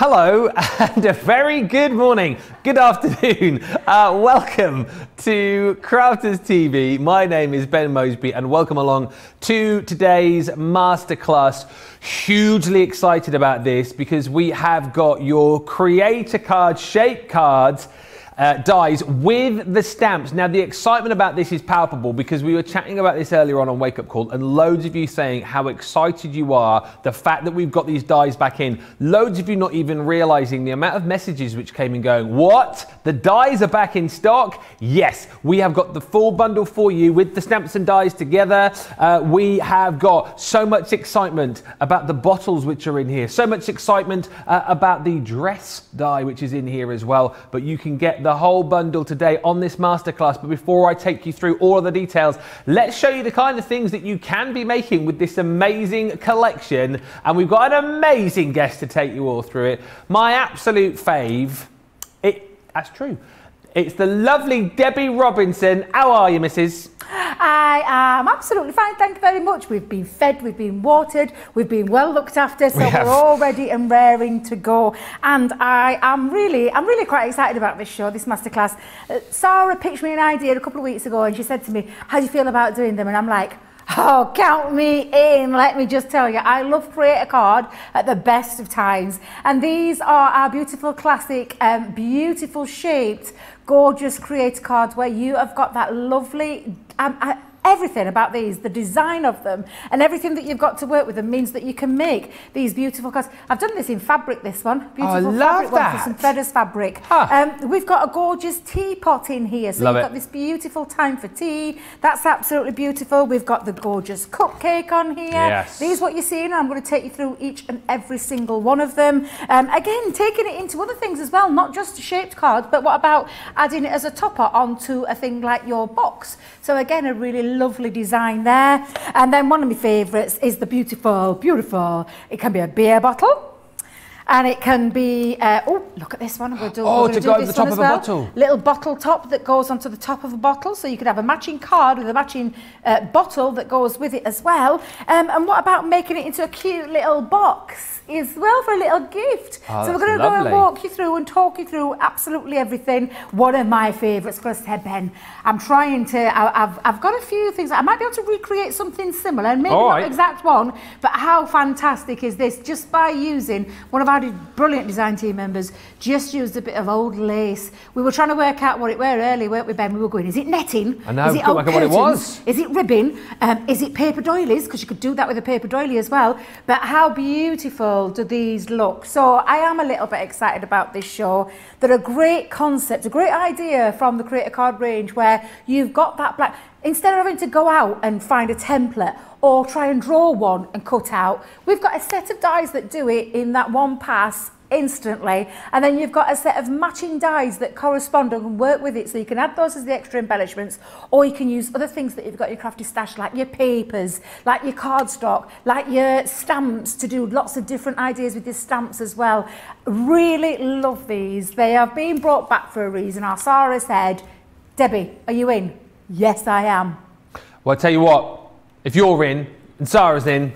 Hello and a very good morning, good afternoon, welcome to Crafters TV. My name is Ben Mosby and welcome along to today's masterclass. Hugely excited about this because we have got your Create A Card shape cards dies with the stamps. Now the excitement about this is palpable because we were chatting about this earlier on Wake Up Call and loads of you saying how excited you are, the fact that we've got these dies back in. Loads of you not even realizing the amount of messages which came in going, what? The dies are back in stock? Yes, we have got the full bundle for you with the stamps and dies together. We have got so much excitement about the bottles which are in here, so much excitement about the dress die which is in here as well, but you can get the whole bundle today on this masterclass. But before I take you through all of the details, let's show you the kind of things that you can be making with this amazing collection. And we've got an amazing guest to take you all through it. My absolute fave, that's true. It's the lovely Debbie Robinson. How are you, Mrs? I am absolutely fine, thank you very much. We've been fed, we've been watered, we've been well looked after, so we're all ready and raring to go. And I'm really quite excited about this show, this masterclass. Sarah pitched me an idea a couple of weeks ago and she said to me, how do you feel about doing them? And I'm like, oh, count me in. Let me just tell you, I love Create A Card at the best of times. And these are our beautiful, classic, beautiful shaped, gorgeous Create A Cards where you have got that lovely, everything about these, the design of them and everything that you've got to work with them means that you can make these beautiful cards. I've done this in fabric, this one. Beautiful fabric one for some Threaders fabric. Huh. We've got a gorgeous teapot in here. So you've got this beautiful time for tea. That's absolutely beautiful. We've got the gorgeous cupcake on here. Yes. These what you're seeing. I'm going to take you through each and every single one of them. Again, taking it into other things as well, not just shaped cards, but what about adding it as a topper onto a thing like your box? So again, a really lovely design there. And then one of my favourites is the beautiful, it can be a beer bottle and it can be oh, look at this one. I'm going to do, oh, to go over the top of a bottle, little bottle top that goes onto the top of a bottle, so you could have a matching card with a matching bottle that goes with it as well. And what about making it into a cute little box as well for a little gift? Oh, so we're going to go and walk you through and talk you through absolutely everything. One of my favourites, because I said, Ben, I'm trying to, I've got a few things, I might be able to recreate something similar, and maybe not the exact one, but how fantastic is this? Just by using, one of our brilliant design team members just used a bit of old lace. We were trying to work out what it were early, weren't we, Ben? We were going, is it netting? I know, is it old curtains? What it was. Is it ribbon? Is it paper doilies? Because you could do that with a paper doily as well. But how beautiful do these look? So I am a little bit excited about this show. They're a great concept, a great idea from the Create A Card range where you've got that black, instead of having to go out and find a template or try and draw one and cut out, we've got a set of dies that do it in that one pass instantly, and then you've got a set of matching dies that correspond and work with it, so you can add those as the extra embellishments, or you can use other things that you've got in your crafty stash, like your papers, like your cardstock, like your stamps, to do lots of different ideas with your stamps as well. Really love these. They have been brought back for a reason. Our Sarah said, Debbie, are you in? Yes, I am. Well, I tell you what, if you're in and Sarah's in,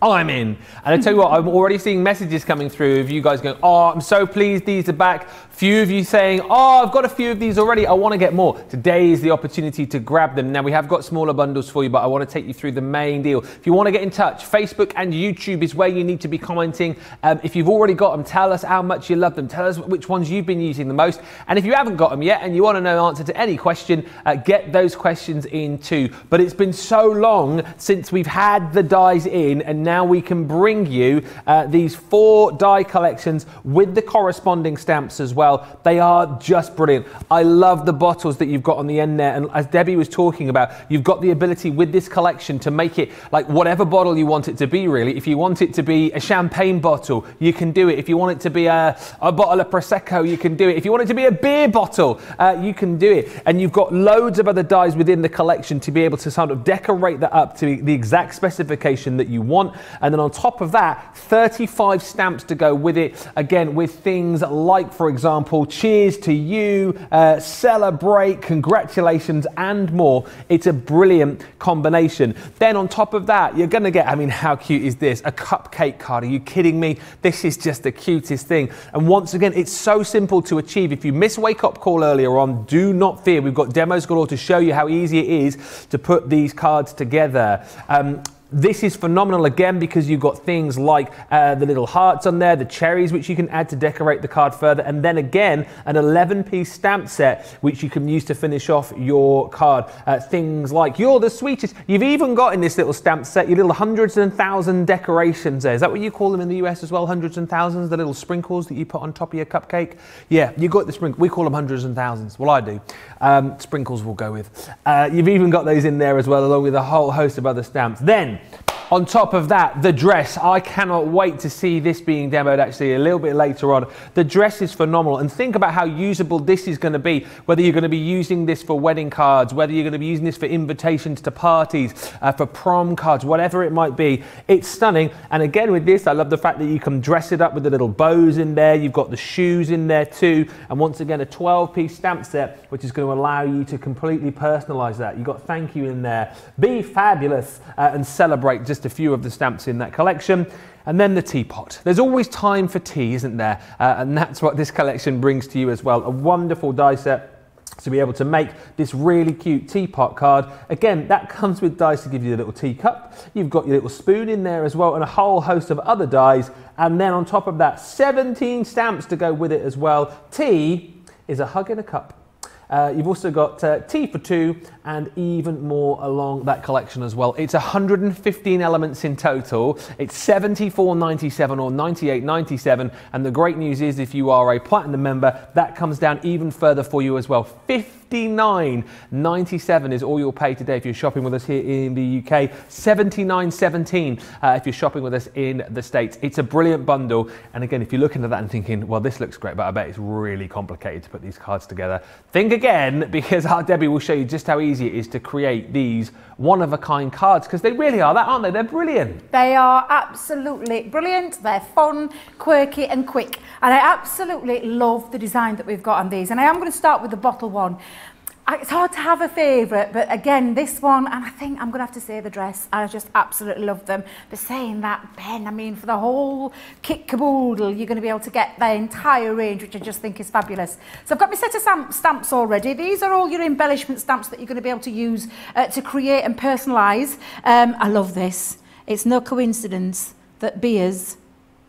I'm in. And I tell you what, I'm already seeing messages coming through of you guys going, oh, I'm so pleased these are back. Few of you saying, oh, I've got a few of these already, I want to get more. Today is the opportunity to grab them. Now we have got smaller bundles for you, but I want to take you through the main deal. If you want to get in touch, Facebook and YouTube is where you need to be commenting. If you've already got them, tell us how much you love them. Tell us which ones you've been using the most. And if you haven't got them yet and you want to know the answer to any question, get those questions in too. But it's been so long since we've had the dies in, and now we can bring you these four die collections with the corresponding stamps as well. They are just brilliant. I love the bottles that you've got on the end there, and as Debbie was talking about, you've got the ability with this collection to make it like whatever bottle you want it to be, really. If you want it to be a champagne bottle, you can do it. If you want it to be a bottle of Prosecco, you can do it. If you want it to be a beer bottle, you can do it. And you've got loads of other dies within the collection to be able to sort of decorate that up to the exact specification that you want. And then on top of that, 35 stamps to go with it. Again, with things like, for example, cheers to you, celebrate, congratulations, and more. It's a brilliant combination. Then on top of that, you're going to get, I mean, how cute is this? A cupcake card. Are you kidding me? This is just the cutest thing. And once again, it's so simple to achieve. If you missed Wake Up Call earlier on, do not fear. We've got demos galore to show you how easy it is to put these cards together. This is phenomenal again because you've got things like the little hearts on there, the cherries which you can add to decorate the card further, and then again an 11-piece stamp set which you can use to finish off your card. Things like you're the sweetest. You've even got in this little stamp set your little hundreds and thousands decorations there. Is that what you call them in the US as well? Hundreds and thousands, the little sprinkles that you put on top of your cupcake? Yeah, you got the sprinkles. We call them hundreds and thousands. Well, I do. Sprinkles will go with. You've even got those in there as well, along with a whole host of other stamps. Then on top of that, the dress. I cannot wait to see this being demoed actually a little bit later on. The dress is phenomenal, and think about how usable this is going to be, whether you're going to be using this for wedding cards, whether you're going to be using this for invitations to parties, for prom cards, whatever it might be. It's stunning. And again with this, I love the fact that you can dress it up with the little bows in there. You've got the shoes in there too. And once again, a 12-piece stamp set, which is going to allow you to completely personalize that. You've got thank you in there. Be fabulous and celebrate. Just a few of the stamps in that collection. And then the teapot. There's always time for tea, isn't there? And that's what this collection brings to you as well. A wonderful die set to be able to make this really cute teapot card. Again, that comes with dies to give you a little teacup. You've got your little spoon in there as well, and a whole host of other dies. And then on top of that, 17 stamps to go with it as well. Tea is a hug in a cup. You've also got tea for two and even more along that collection as well. It's 115 elements in total. It's $74.97 or $98.97. And the great news is if you are a platinum member, that comes down even further for you as well. $59.97 is all you'll pay today if you're shopping with us here in the UK. $79.17 if you're shopping with us in the States. It's a brilliant bundle. And again, if you're looking at that and thinking, well, this looks great, but I bet it's really complicated to put these cards together, think again, because our Debbie will show you just how easy it is to create these one-of-a-kind cards, because they really are that, aren't they? They're brilliant. They are absolutely brilliant. They're fun, quirky and quick. And I absolutely love the design that we've got on these. And I am going to start with the bottle one. It's hard to have a favourite, but again, this one, and I think I'm going to have to say the dress. I just absolutely love them. But saying that, Ben, I mean, for the whole kit caboodle, you're going to be able to get the entire range, which I just think is fabulous. So I've got my set of stamps already. These are all your embellishment stamps that you're going to be able to use to create and personalise. I love this. It's no coincidence that beers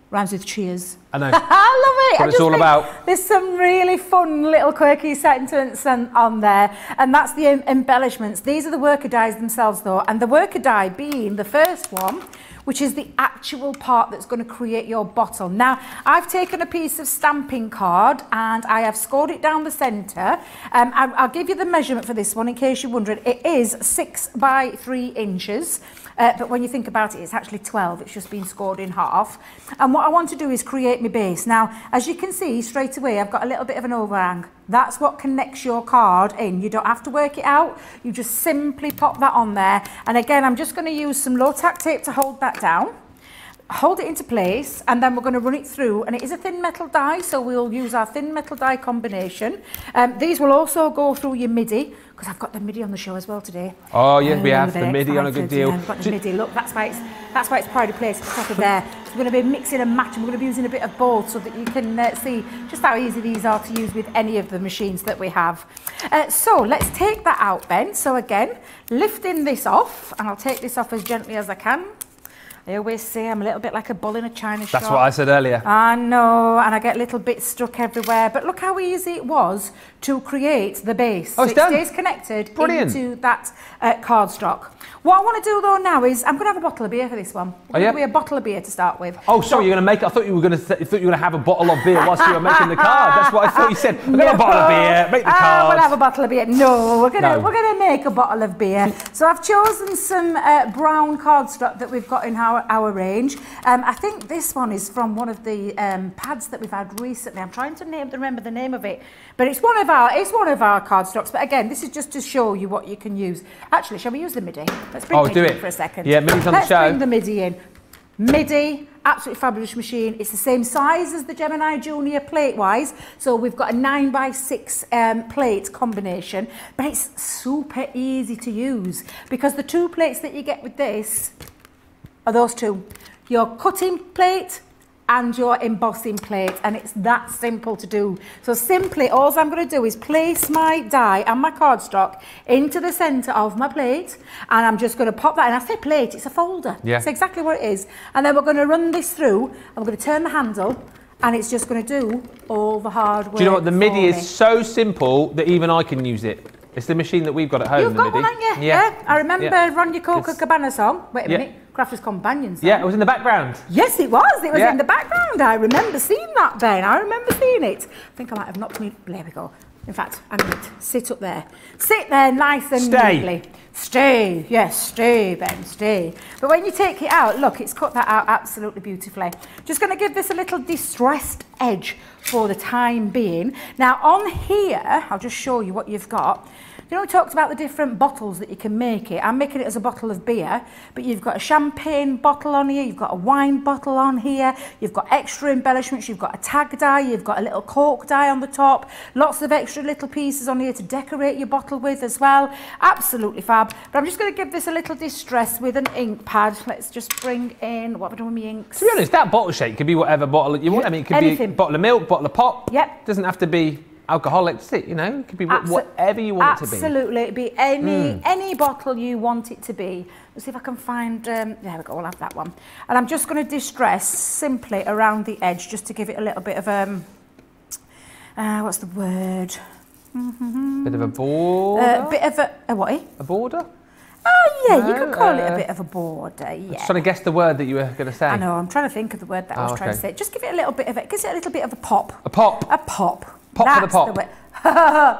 rhymes with cheers. I know. I love it. That's what it's all about. There's some really fun little quirky sentences on there, and that's the embellishments. These are the worker dies themselves though, and the worker die being the first one, which is the actual part that's going to create your bottle. Now, I've taken a piece of stamping card and I have scored it down the centre. I'll give you the measurement for this one in case you're wondering. It is 6 by 3 inches. But when you think about it, it's actually 12. It's just been scored in half. And what I want to do is create my base. Now, as you can see, straight away, I've got a little bit of an overhang. That's what connects your card in. You don't have to work it out. You just simply pop that on there. And again, I'm just going to use some low-tack tape to hold that down. Hold it into place, and then we're going to run it through. And it is a thin metal die, so we'll use our thin metal die combination. These will also go through your MIDI, because I've got the MIDI on the show as well today. Oh yeah, we have the MIDI excited on a good deal. Yeah, we've got the MIDI. Look, that's why it's pride of place. It's top of there. So we're going to be mixing and matching. We're going to be using a bit of both so that you can see just how easy these are to use with any of the machines that we have. So let's take that out, Ben. So again, lifting this off, and I'll take this off as gently as I can. I always say I'm a little bit like a bull in a china shop. That's what I said earlier. I know, and I get little bits stuck everywhere. But look how easy it was to create the base. Oh, so it stays connected into that cardstock. What I want to do though now is I'm going to have a bottle of beer for this one. We're going to be a bottle of beer to start with. Oh, sorry, you're going to make it. I thought you were going to have a bottle of beer whilst you were making the card. That's what I thought you said. We're going to have a bottle of beer, make the card. We'll have a bottle of beer. No, we're going to make a bottle of beer. So I've chosen some brown cardstock that we've got in our range. I think this one is from one of the pads that we've had recently. I'm trying to remember the name of it, but it's one of our cardstocks. But again, this is just to show you what you can use. Actually, shall we use the MIDI? Let's bring MIDI in for a second. Yeah, MIDI's on the show. Let's bring the MIDI in. MIDI, absolutely fabulous machine. It's the same size as the Gemini Junior plate-wise, so we've got a 9x6 plate combination, but it's super easy to use because the two plates that you get with this are those two, your cutting plate and your embossing plate, and it's that simple to do. So simply all I'm going to do is place my die and my cardstock into the centre of my plate, and I'm just going to pop that in. I say plate, it's a folder. Yeah. It's exactly what it is. And then we're going to run this through, I'm going to turn the handle, and it's just going to do all the hard work. Do you know what, the MIDI is so simple that even I can use it. It's the machine that we've got at home. You've got one, haven't you? Yeah. I remember Ronnie Coca Cabana song. Wait a minute. Crafters Companions. Yeah, it was in the background. Yes, it was. It was in the background. I remember seeing that, Ben. I remember seeing it. I think I might have knocked me. There we go. In fact, I'm going to sit up there. Sit there nice and neatly. Stay. Yes, stay, Ben, stay. But when you take it out, look, it's cut that out absolutely beautifully. Just going to give this a little distressed edge for the time being. Now, on here, I'll just show you what you've got. You know, we talked about the different bottles that you can make it. I'm making it as a bottle of beer, but you've got a champagne bottle on here, you've got a wine bottle on here, you've got extra embellishments, you've got a tag die, you've got a little cork die on the top, lots of extra little pieces on here to decorate your bottle with as well. Absolutely fab. But I'm just going to give this a little distress with an ink pad. Let's just bring in, what have I done with my inks? To be honest, that bottle shape could be whatever bottle you want. I mean, it could be a bottle of milk, bottle of pop. Yep. Doesn't have to be alcoholic, you know, it could be whatever you want it to be. Absolutely, it'd be any bottle you want it to be. Let's see if I can find, there we go, I'll have that one. And I'm just going to distress simply around the edge just to give it a little bit of, what's the word? Bit of a border? Bit of a what? A border? Oh, yeah, you could call it a bit of a border, yeah. I'm just trying to guess the word that you were going to say. I know, I'm trying to think of the word that I was trying to say. Just give it a little bit of it, gives it a little bit of a pop. A pop? A pop. Pop for the pop.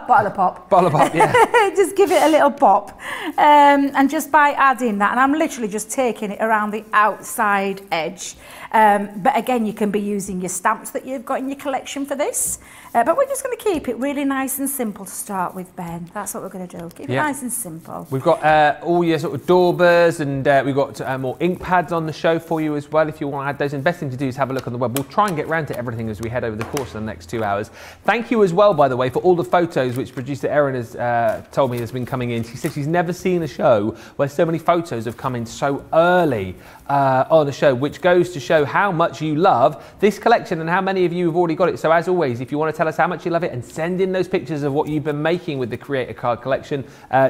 Bottle of pop. Bottle of pop, yeah. Just give it a little pop. And just by adding that, and I'm literally just taking it around the outside edge. But again, you can be using your stamps that you've got in your collection for this. But we're just going to keep it really nice and simple to start with, Ben. That's what we're going to do. Keep it nice and simple. We've got all your sort of doorbells, and we've got more ink pads on the show for you as well if you want to add those. And best thing to do is have a look on the web. We'll try and get round to everything as we head over the course of the next 2 hours. Thank you as well, by the way, for all the photos which producer Erin has told me has been coming in. She said she's never seen a show where so many photos have come in so early on the show, which goes to show how much you love this collection and how many of you have already got it. So as always, if you want to tell us how much you love it and send in those pictures of what you've been making with the Create A Card collection,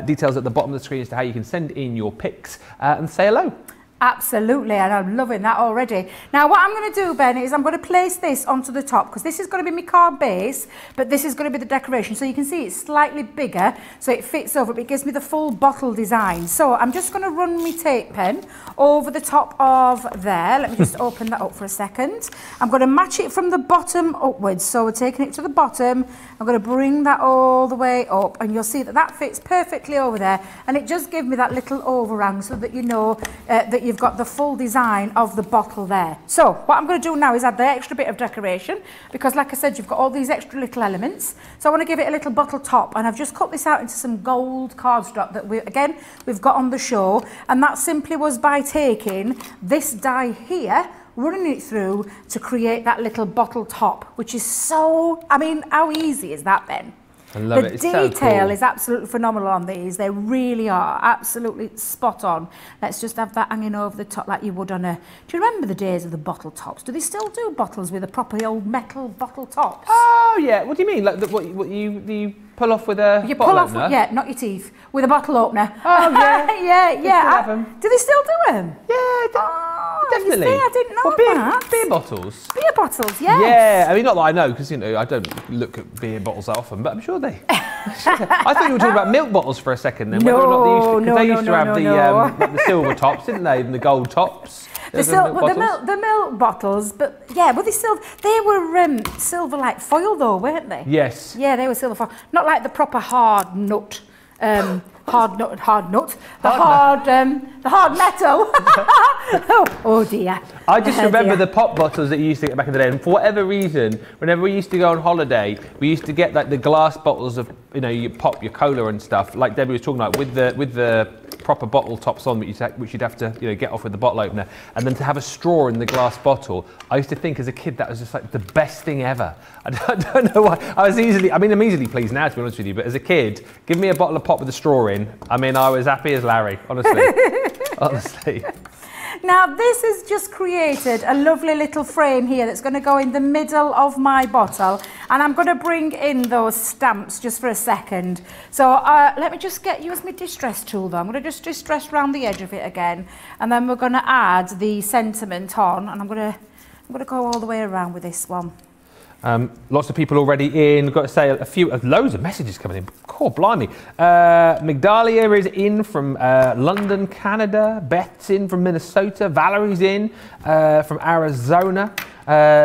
details at the bottom of the screen as to how you can send in your pics and say hello. Absolutely, and I'm loving that already. Now, what I'm going to do, Ben, is I'm going to place this onto the top because this is going to be my card base, but this is going to be the decoration. So you can see it's slightly bigger, so it fits over, but it gives me the full bottle design. So I'm just going to run my tape pen over the top of there. Let me just open that up for a second. I'm going to match it from the bottom upwards. So we're taking it to the bottom. I'm going to bring that all the way up, and you'll see that that fits perfectly over there. And it just gives me that little overhang so that you know that you've got the full design of the bottle there. So what I'm going to do now is add the extra bit of decoration because, like I said, you've got all these extra little elements. So I want to give it a little bottle top, and I've just cut this out into some gold cardstock that we've got on the show, and that simply was by taking this die here, running it through to create that little bottle top, which is so, I mean, how easy is that, Ben? I love it. It's so cool. The detail is absolutely phenomenal on these. They really are absolutely spot on. Let's just have that hanging over the top like you would on a... Do you remember the days of the bottle tops? Do they still do bottles with the proper old metal bottle tops? Oh, yeah. What do you mean? Like the, what you pull off with a bottle opener? Yeah, not your teeth. With a bottle opener. Oh, yeah. Yeah. Do they still do them? Yeah, definitely. See, I didn't know that. Beer bottles. Beer bottles, yes. Yeah, I mean, not that I know, because, you know, I don't look at beer bottles that often, but I'm sure they... I thought you were talking about milk bottles for a second then, whether or not they used to have the silver tops, didn't they, and the gold tops. The milk bottles, but yeah, but they were silver like foil though, weren't they? Yes. Yeah, they were silver foil, not like the proper hard nut. The hard metal. oh dear. I just remember the pop bottles that you used to get back in the day, and for whatever reason, whenever we used to go on holiday, we used to get like the glass bottles of, you know, you pop your cola and stuff, like Debbie was talking about, with the proper bottle tops on, which you'd have to, you know, get off with the bottle opener, and then to have a straw in the glass bottle. I used to think as a kid that was just like the best thing ever. I don't know why. I'm easily pleased now, to be honest with you, but as a kid, give me a bottle of pop with a straw in. I mean, I was happy as Larry, honestly. Honestly. Now, this has just created a lovely little frame here that's going to go in the middle of my bottle, and I'm going to bring in those stamps just for a second. So let me just get you as my distress tool though. I'm going to just distress round the edge of it again, and then we're going to add the sentiment on, and I'm going to go all the way around with this one. Lots of people already in. We've got to say loads of messages coming in. Cool, blimey. Migdalia is in from London, Canada. Beth's in from Minnesota. Valerie's in from Arizona.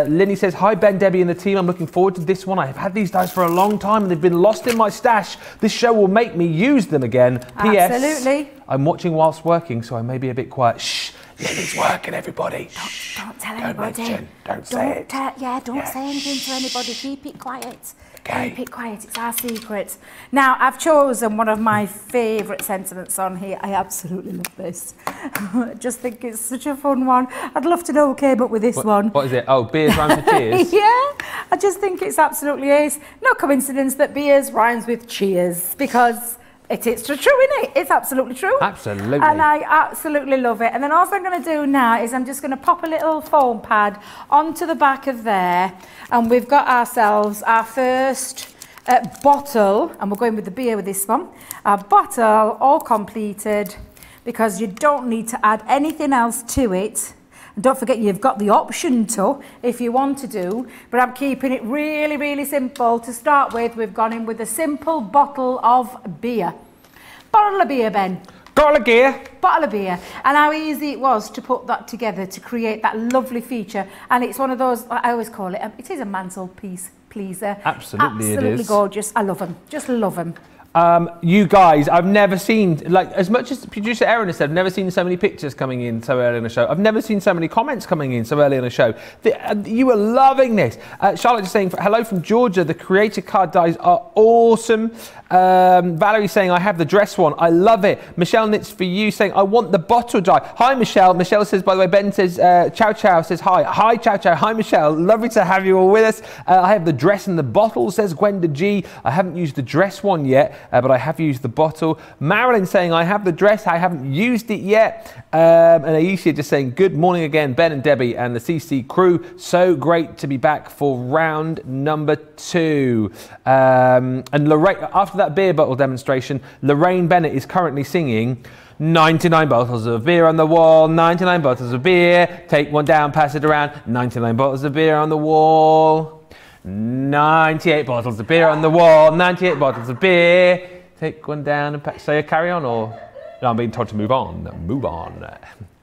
Linny says, hi Ben, Debbie and the team, I'm looking forward to this one. I have had these dies for a long time and they've been lost in my stash. This show will make me use them again. P.S. Absolutely. I'm watching whilst working, so I may be a bit quiet. Shh. Linny's working, everybody. Don't tell anybody. Don't say it. Don't say anything to anybody. Keep it quiet. Okay. Keep it quiet. It's our secret. Now, I've chosen one of my favourite sentiments on here. I absolutely love this. I just think it's such a fun one. I'd love to know who came up with this one. What is it? Oh, beers rhymes with cheers? Yeah. I just think it's absolutely ace. No coincidence that beers rhymes with cheers, because it's true, isn't it? It's absolutely true. Absolutely. And I absolutely love it. And then all I'm going to do now is I'm just going to pop a little foam pad onto the back of there. And we've got ourselves our first bottle. And we're going with the beer with this one. Our bottle all completed, because you don't need to add anything else to it. And don't forget, you've got the option to, if you want to do, but I'm keeping it really, really simple. To start with, we've gone in with a simple bottle of beer. Bottle of beer, Ben. Bottle of beer. Bottle of beer. And how easy it was to put that together to create that lovely feature. And it's one of those, I always call it, it is a mantelpiece pleaser. Absolutely, it is. Absolutely gorgeous. I love them. Just love them. You guys, I've never seen, like, as much as producer Erin has said, I've never seen so many pictures coming in so early in the show. I've never seen so many comments coming in so early in the show. You are loving this. Charlotte is saying, hello from Georgia, the Creator Card dies are awesome. Valerie saying, I have the dress one, I love it. Michelle Knits For You saying, I want the bottle die. Hi, Michelle. Michelle says, by the way, Ben says, Chow Chow says, hi. Hi, Chow Chow. Hi, Michelle. Lovely to have you all with us. I have the dress and the bottle, says Gwenda G. I haven't used the dress one yet. But I have used the bottle. Marilyn saying, I have the dress, I haven't used it yet. And Aisha just saying, good morning again, Ben and Debbie and the CC crew. So great to be back for round number 2. And Lorraine, after that beer bottle demonstration, Lorraine Bennett is currently singing 99 bottles of beer on the wall, 99 bottles of beer, take one down, pass it around, 99 bottles of beer on the wall. 98 bottles of beer on the wall, 98 bottles of beer, take one down and pack. Say a carry on, or no, I'm being told to move on. Move on.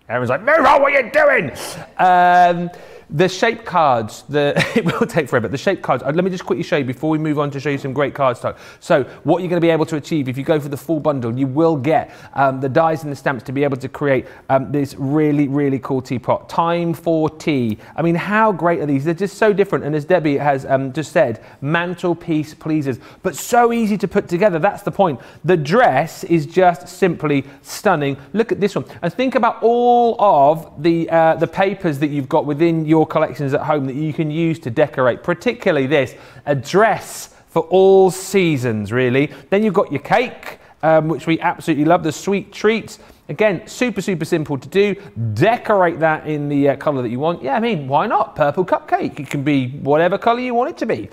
Everyone's like, move on, what are you doing? The shape cards, it will take forever, but the shape cards, let me just quickly show you before we move on to show you some great card stuff. So what you're going to be able to achieve if you go for the full bundle, you will get the dies and the stamps to be able to create this really, really cool teapot. Time for tea. I mean, how great are these? They're just so different. And as Debbie has just said, mantelpiece pleasers, but so easy to put together. That's the point. The dress is just simply stunning. Look at this one. And think about all of the papers that you've got within your collections at home that you can use to decorate, particularly this, a dress for all seasons, really. Then you've got your cake, which we absolutely love, the sweet treats. Again, super, super simple to do. Decorate that in the colour that you want. Yeah, I mean, why not? Purple cupcake. It can be whatever colour you want it to be,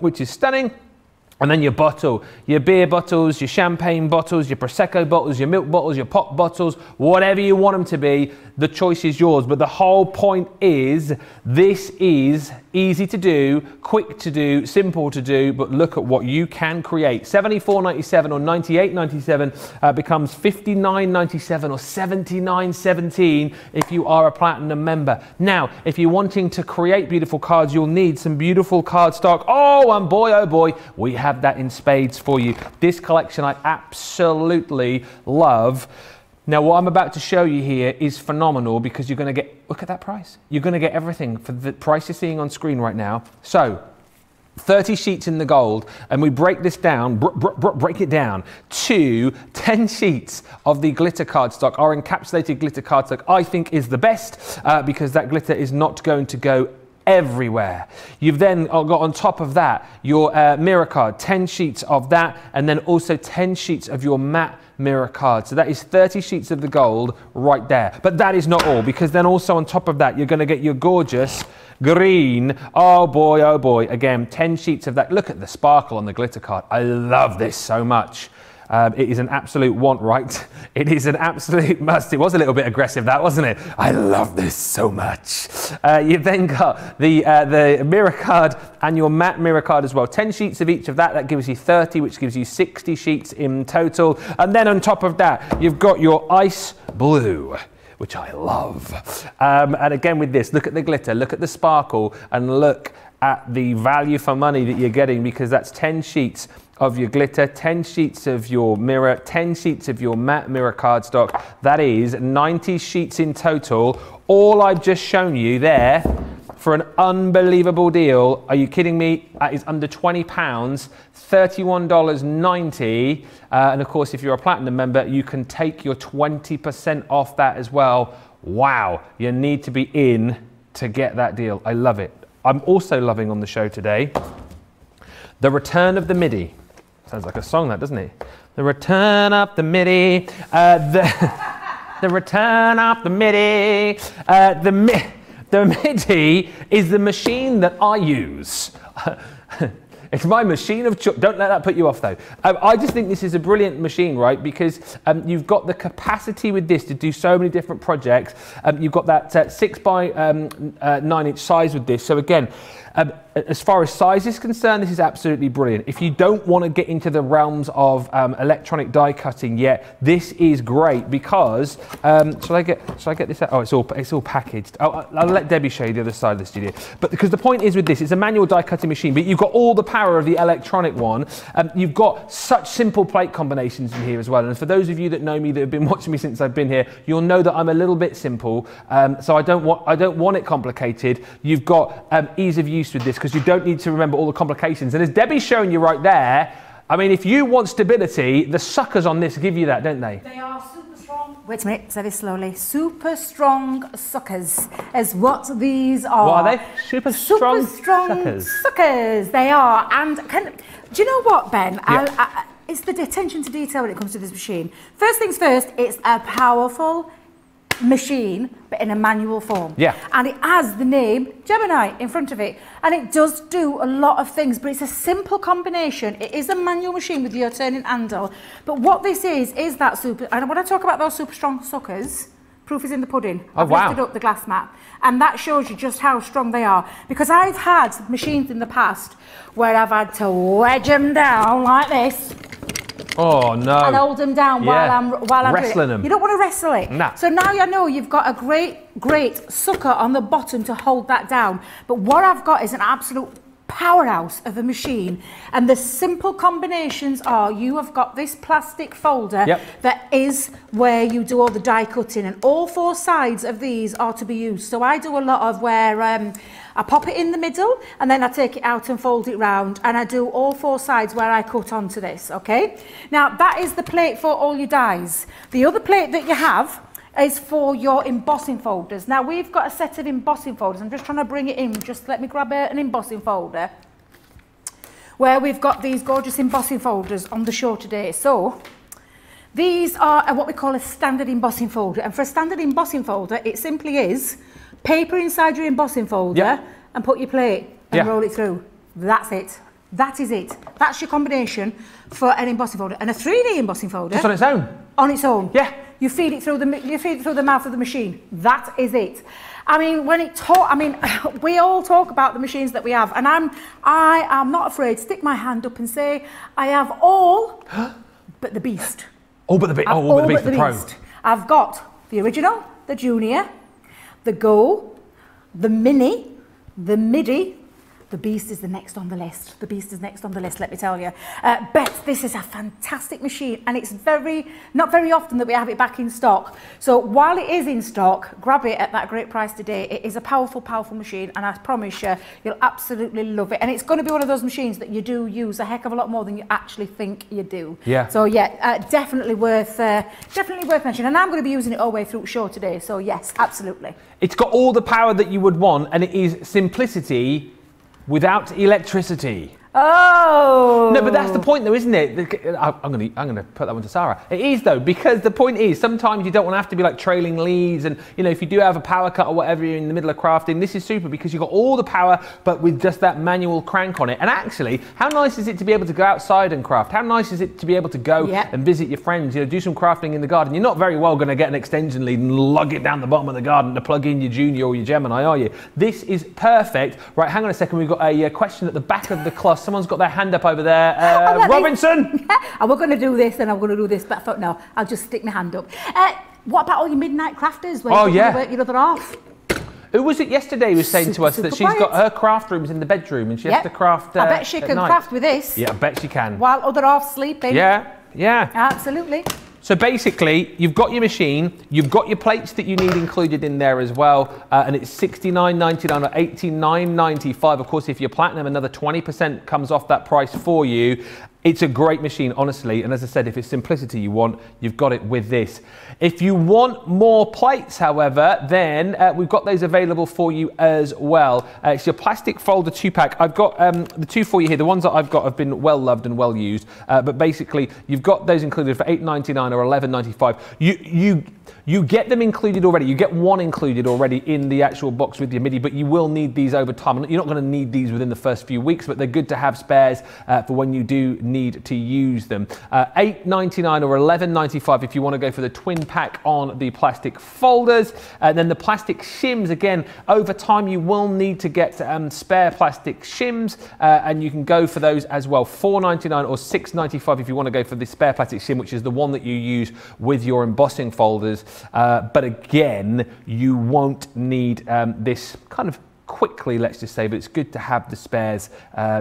which is stunning. And then your bottle, your beer bottles, your champagne bottles, your Prosecco bottles, your milk bottles, your pop bottles, whatever you want them to be, the choice is yours. But the whole point is, this is easy to do, quick to do, simple to do, but look at what you can create. $74.97 or $98.97 becomes $59.97 or $79.17 if you are a platinum member. Now, if you're wanting to create beautiful cards, you'll need some beautiful card stock. Oh, and boy, oh boy, we have that in spades for you. This collection I absolutely love. Now, what I'm about to show you here is phenomenal, because you're going to get, look at that price. You're going to get everything for the price you're seeing on screen right now. So 30 sheets in the gold, and we break this down, break it down to 10 sheets of the glitter cardstock. Our encapsulated glitter cardstock, I think, is the best because that glitter is not going to go everywhere. You've then got on top of that your mirror card, 10 sheets of that, and then also 10 sheets of your matte mirror card. So that is 30 sheets of the gold right there. But that is not all, because then also on top of that you're going to get your gorgeous green. Oh boy, again 10 sheets of that. Look at the sparkle on the glitter card. I love this so much. It is an absolute want, right? It is an absolute must. It was a little bit aggressive, that, wasn't it? I love this so much. You've then got the mirror card and your matte mirror card as well. 10 sheets of each of that. That gives you 30, which gives you 60 sheets in total. And then on top of that, you've got your ice blue, which I love. And again with this, look at the glitter, look at the sparkle, and look at the value for money that you're getting, because that's 10 sheets of your glitter, 10 sheets of your mirror, 10 sheets of your matte mirror cardstock. That is 90 sheets in total. All I've just shown you there for an unbelievable deal. Are you kidding me? That is under £20, $31.90. And of course, if you're a platinum member, you can take your 20% off that as well. Wow, you need to be in to get that deal. I love it. I'm also loving on the show today, the return of the MIDI. Sounds like a song, that, doesn't it? The return of the MIDI, the return of the MIDI. The MIDI is the machine that I use. It's my machine of choice. Don't let that put you off, though. I just think this is a brilliant machine, right? Because you've got the capacity with this to do so many different projects. You've got that 6 by 9 inch size with this. So again, as far as size is concerned, this is absolutely brilliant. If you don't want to get into the realms of electronic die cutting yet, this is great because shall I get this out? Oh, it's all packaged. I'll let Debbie show you the other side of the studio. But because the point is with this, it's a manual die cutting machine, but you've got all the power of the electronic one. You've got such simple plate combinations in here as well. And for those of you that know me, that have been watching me since I've been here, you'll know that I'm a little bit simple. So I don't want it complicated. You've got ease of use with this, because you don't need to remember all the complications. And as Debbie's showing you right there, I mean, if you want stability, the suckers on this give you that, don't they? They are super strong. Wait a minute, say this slowly. Super strong suckers is what these are. What are they? Super strong suckers. Suckers, they are. And do you know what, Ben? Yep. It's the attention to detail when it comes to this machine. First things first, it's a powerful machine, but in a manual form. Yeah. And it has the name Gemini in front of it. And it does do a lot of things, but it's a simple combination. It is a manual machine with your turning handle. But what this is that super, and when I talk about those super strong suckers, proof is in the pudding. Oh, I've lifted up the glass mat. And that shows you just how strong they are. Because I've had machines in the past where I've had to wedge them down like this. Oh no! And hold them down while I'm wrestling them. You don't want to wrestle it. Nah. So now you know you've got a great sucker on the bottom to hold that down. But what I've got is an absolute powerhouse of a machine. And the simple combinations are: you have got this plastic folder that is where you do all the die cutting, and all four sides of these are to be used. So I do a lot of where I pop it in the middle and then I take it out and fold it round, and I do all four sides where I cut onto this, okay? Now that is the plate for all your dies. The other plate that you have is for your embossing folders. Now we've got a set of embossing folders. I'm just trying to bring it in. Just let me grab an embossing folder where we've got these gorgeous embossing folders on the show today. So these are what we call a standard embossing folder. And for a standard embossing folder, it simply is paper inside your embossing folder and put your plate and roll it through. That's it. That is it. That's your combination for an embossing folder. And a 3D embossing folder. Just on its own. On its own. Yeah. You feed it through the mouth of the machine. That is it. I mean, we all talk about the machines that we have, and I am not afraid to stick my hand up and say I have all but the Beast. All but the Beast. Oh, all but the Beast. The Pro. I've got the original, the Junior, the Go, the Mini, the MIDI, The Beast is the next on the list. The Beast is next on the list, let me tell you. Bet, this is a fantastic machine, and it's not very often that we have it back in stock. So while it is in stock, grab it at that great price today. It is a powerful, powerful machine, and I promise you, you'll absolutely love it. And it's going to be one of those machines that you do use a heck of a lot more than you actually think you do. Yeah. So yeah, definitely worth mentioning. And I'm going to be using it all the way through the show today. So yes, absolutely. It's got all the power that you would want, and it is simplicity without electricity. Oh! No, but that's the point though, isn't it? I'm gonna put that one to Sarah. It is though, because the point is, sometimes you don't want to have to be like trailing leads, and you know, if you do have a power cut or whatever, you're in the middle of crafting, this is super because you've got all the power, but with just that manual crank on it. And actually, how nice is it to be able to go outside and craft? How nice is it to be able to go and visit your friends, you know, do some crafting in the garden? You're not very well gonna get an extension lead and lug it down the bottom of the garden to plug in your Junior or your Gemini, are you? This is perfect. Right, hang on a second, we've got a question at the back of the closet. Someone's got their hand up over there. Robinson! I was going to do this and I'm going to do this, but I thought, no, I'll just stick my hand up. What about all your midnight crafters where you work your other half? Who was it yesterday was saying to us that she's got her craft rooms in the bedroom and she has to craft I bet she can craft with this. Yeah, I bet she can. While other half's sleeping. Yeah, yeah. Absolutely. So basically, you've got your machine, you've got your plates that you need included in there as well, and it's $69.99 or $89.95. Of course, if you're platinum, another 20% comes off that price for you. It's a great machine, honestly, and as I said, if it's simplicity you want, you've got it with this. If you want more plates, however, then we've got those available for you as well. It's your plastic folder 2-pack. I've got the two for you here. The ones that I've got have been well-loved and well-used, but basically, you've got those included for $8.99 or $11.95. You get them included already. You get one included already in the actual box with your MIDI, but you will need these over time. You're not going to need these within the first few weeks, but they're good to have spares for when you do need to use them. $8.99 or $11.95 if you want to go for the twin pack on the plastic folders. And then the plastic shims, again, over time you will need to get spare plastic shims, and you can go for those as well. $4.99 or $6.95 if you want to go for the spare plastic shim, which is the one that you use with your embossing folders. But again, you won't need this kind of quickly, let's just say, but it's good to have the spares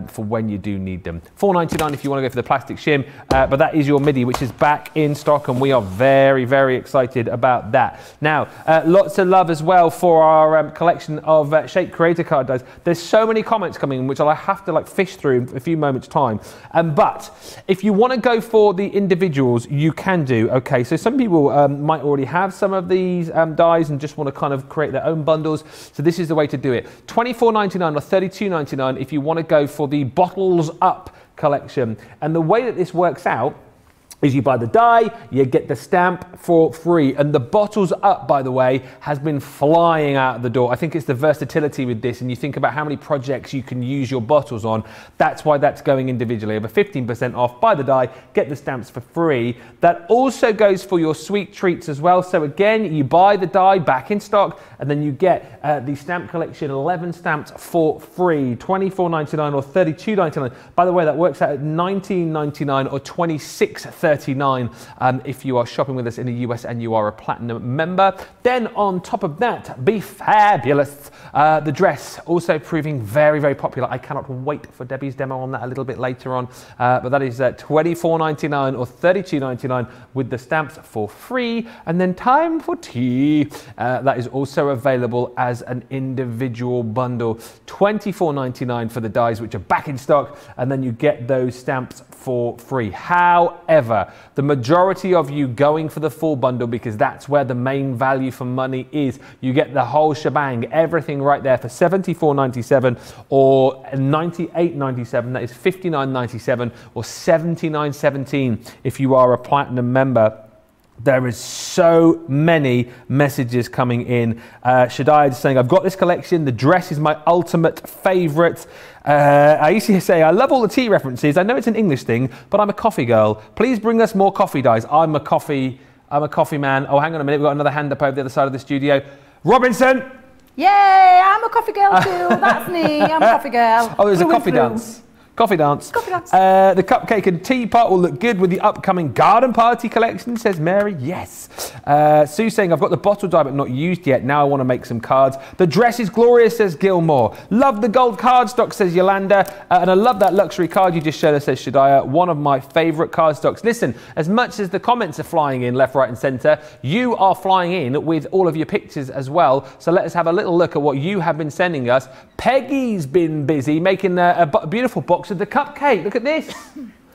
for when you do need them. $4.99 if you want to go for the plastic shim, but that is your MIDI, which is back in stock, and we are very, very excited about that. Now, lots of love as well for our collection of Shape Creator Card dies. There's so many comments coming in, which I'll have to like fish through in a few moments' time. But if you want to go for the individuals, you can do. Okay, so some people might already have some of these dies and just want to kind of create their own bundles. So this is the way to do it. $24.99 or $32.99 if you want to go for the Bottles Up collection. And the way that this works out is you buy the die, you get the stamp for free. And the Bottles Up, by the way, has been flying out of the door. I think it's the versatility with this, and you think about how many projects you can use your bottles on. That's why that's going individually. Over 15% off, buy the die, get the stamps for free. That also goes for your sweet treats as well. So again, you buy the die back in stock, and then you get the stamp collection, 11 stamps for free, $24.99 or $32.99. By the way, that works out at $19.99 or $26.39 if you are shopping with us in the US and you are a platinum member. Then on top of that, Be Fabulous, the dress, also proving very, very popular. I cannot wait for Debbie's demo on that a little bit later on, but that is $24.99 or $32.99 with the stamps for free. And then Time for Tea, that is also available as an individual bundle, $24.99 for the dies, which are back in stock, and then you get those stamps for free. However, the majority of you going for the full bundle, because that's where the main value for money is. You get the whole shebang, everything right there for $74.97 or $98.97. That is $59.97 or $79.17 if you are a platinum member. There is so many messages coming in. Shadia's saying, I've got this collection. The dress is my ultimate favorite. I used to say, I love all the tea references. I know it's an English thing, but I'm a coffee girl. Please bring us more coffee dyes. I'm a coffee man. Oh, hang on a minute. We've got another hand up over the other side of the studio. Robinson. Yay, I'm a coffee girl too. That's me. I'm a coffee girl. Oh, there's a coffee dance. Coffee dance. Coffee dance. The cupcake and teapot will look good with the upcoming garden party collection, says Mary. Yes. Sue saying, I've got the bottle dye but not used yet. Now I want to make some cards. The dress is glorious, says Gilmore. Love the gold cardstock, says Yolanda. And I love that luxury card you just showed us, says Shadiah. One of my favourite cardstocks. Listen, as much as the comments are flying in left, right and centre, you are flying in with all of your pictures as well. So let us have a little look at what you have been sending us. Peggy's been busy making a beautiful box of the cupcake. Look at this.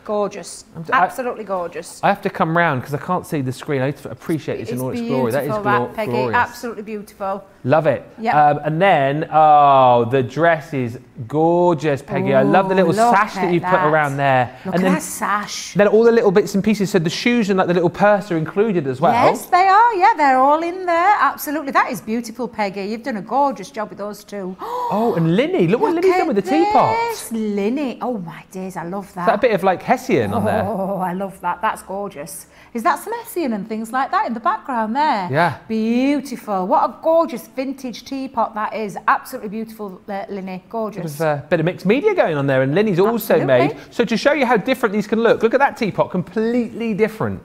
Gorgeous. Absolutely gorgeous. I have to come round because I can't see the screen. I appreciate it in all its glory. That is Peggy. Absolutely beautiful. Love it. Yep. And then, oh, the dress is gorgeous, Peggy. Ooh, I love the little sash that you put around there. Look at that sash. Then all the little bits and pieces. So the shoes and like the little purse are included as well. Yes, they are. Yeah, they're all in there. Absolutely. That is beautiful, Peggy. You've done a gorgeous job with those two. Oh, and Linny. Look what Linny's done with the teapot. Linny. Oh, my days. I love that. Is that a bit of like Hessian on there? Oh, I love that. That's gorgeous. Is that some Hessian and things like that in the background there? Yeah. Beautiful. What a gorgeous vintage teapot that is. Absolutely beautiful, Linny. Gorgeous. There's a bit of mixed media going on there, and Linny's also made. So to show you how different these can look at that teapot, completely different.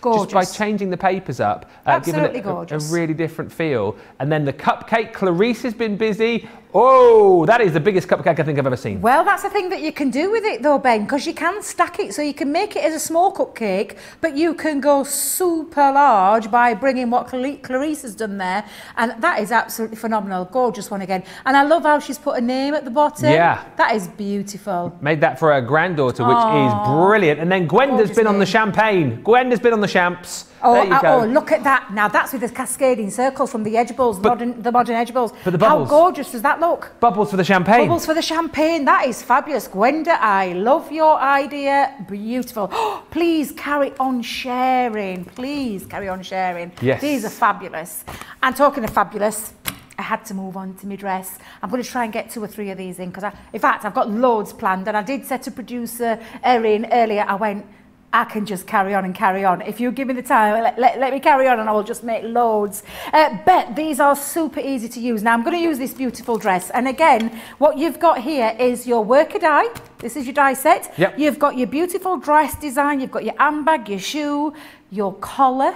Gorgeous. Just by changing the papers up, giving it a really different feel. And then the cupcake, Clarice has been busy. Oh, that is the biggest cupcake I think I've ever seen. Well, that's the thing that you can do with it though, Ben, because you can stack it. So you can make it as a small cupcake, but you can go super large by bringing what Clarice has done there. And that is absolutely phenomenal. Gorgeous one again. And I love how she's put a name at the bottom. Yeah. That is beautiful. Made that for her granddaughter, which is brilliant. And then Gwenda's been on the champagne. Gwenda's been on the champs. Oh, look at that. Now, that's with the cascading circles from the edge balls, the modern edge balls. But the bubbles. How gorgeous does that look? Bubbles for the champagne. Bubbles for the champagne. That is fabulous. Gwenda, I love your idea. Beautiful. Please carry on sharing. Please carry on sharing. Yes. These are fabulous. And talking of fabulous, I had to move on to my dress. I'm going to try and get 2 or 3 of these in because, in fact, I've got loads planned. And I did say to producer Erin earlier, I went, I can just carry on and carry on. If you give me the time, let me carry on and I will just make loads. But these are super easy to use. Now, I'm going to use this beautiful dress. And again, what you've got here is your worker die. This is your die set. Yep. You've got your beautiful dress design. You've got your handbag, your shoe, your collar.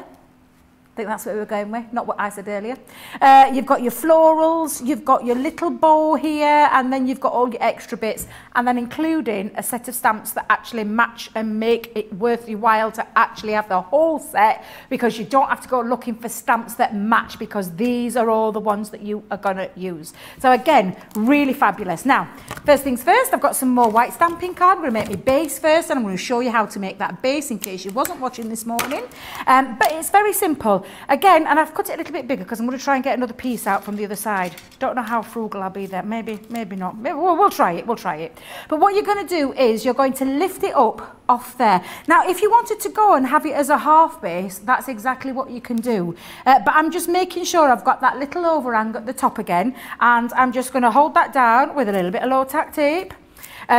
I think that's what we were going with, not what I said earlier. You've got your florals, you've got your little bow here, and then you've got all your extra bits, and then including a set of stamps that actually match and make it worth your while to actually have the whole set, because you don't have to go looking for stamps that match, because these are all the ones that you are going to use. So again, really fabulous. Now, first things first, I've got some more white stamping card. I'm going to make my base first, and I'm going to show you how to make that base in case you wasn't watching this morning. But it's very simple. Again, and I've cut it a little bit bigger because I'm going to try and get another piece out from the other side. Don't know how frugal I'll be there. Maybe not. Maybe, we'll try it. We'll try it. But what you're going to do is you're going to lift it up off there. Now, if you wanted to go and have it as a half base, that's exactly what you can do. But I'm just making sure I've got that little overhang at the top again. And I'm just going to hold that down with a little bit of low tack tape.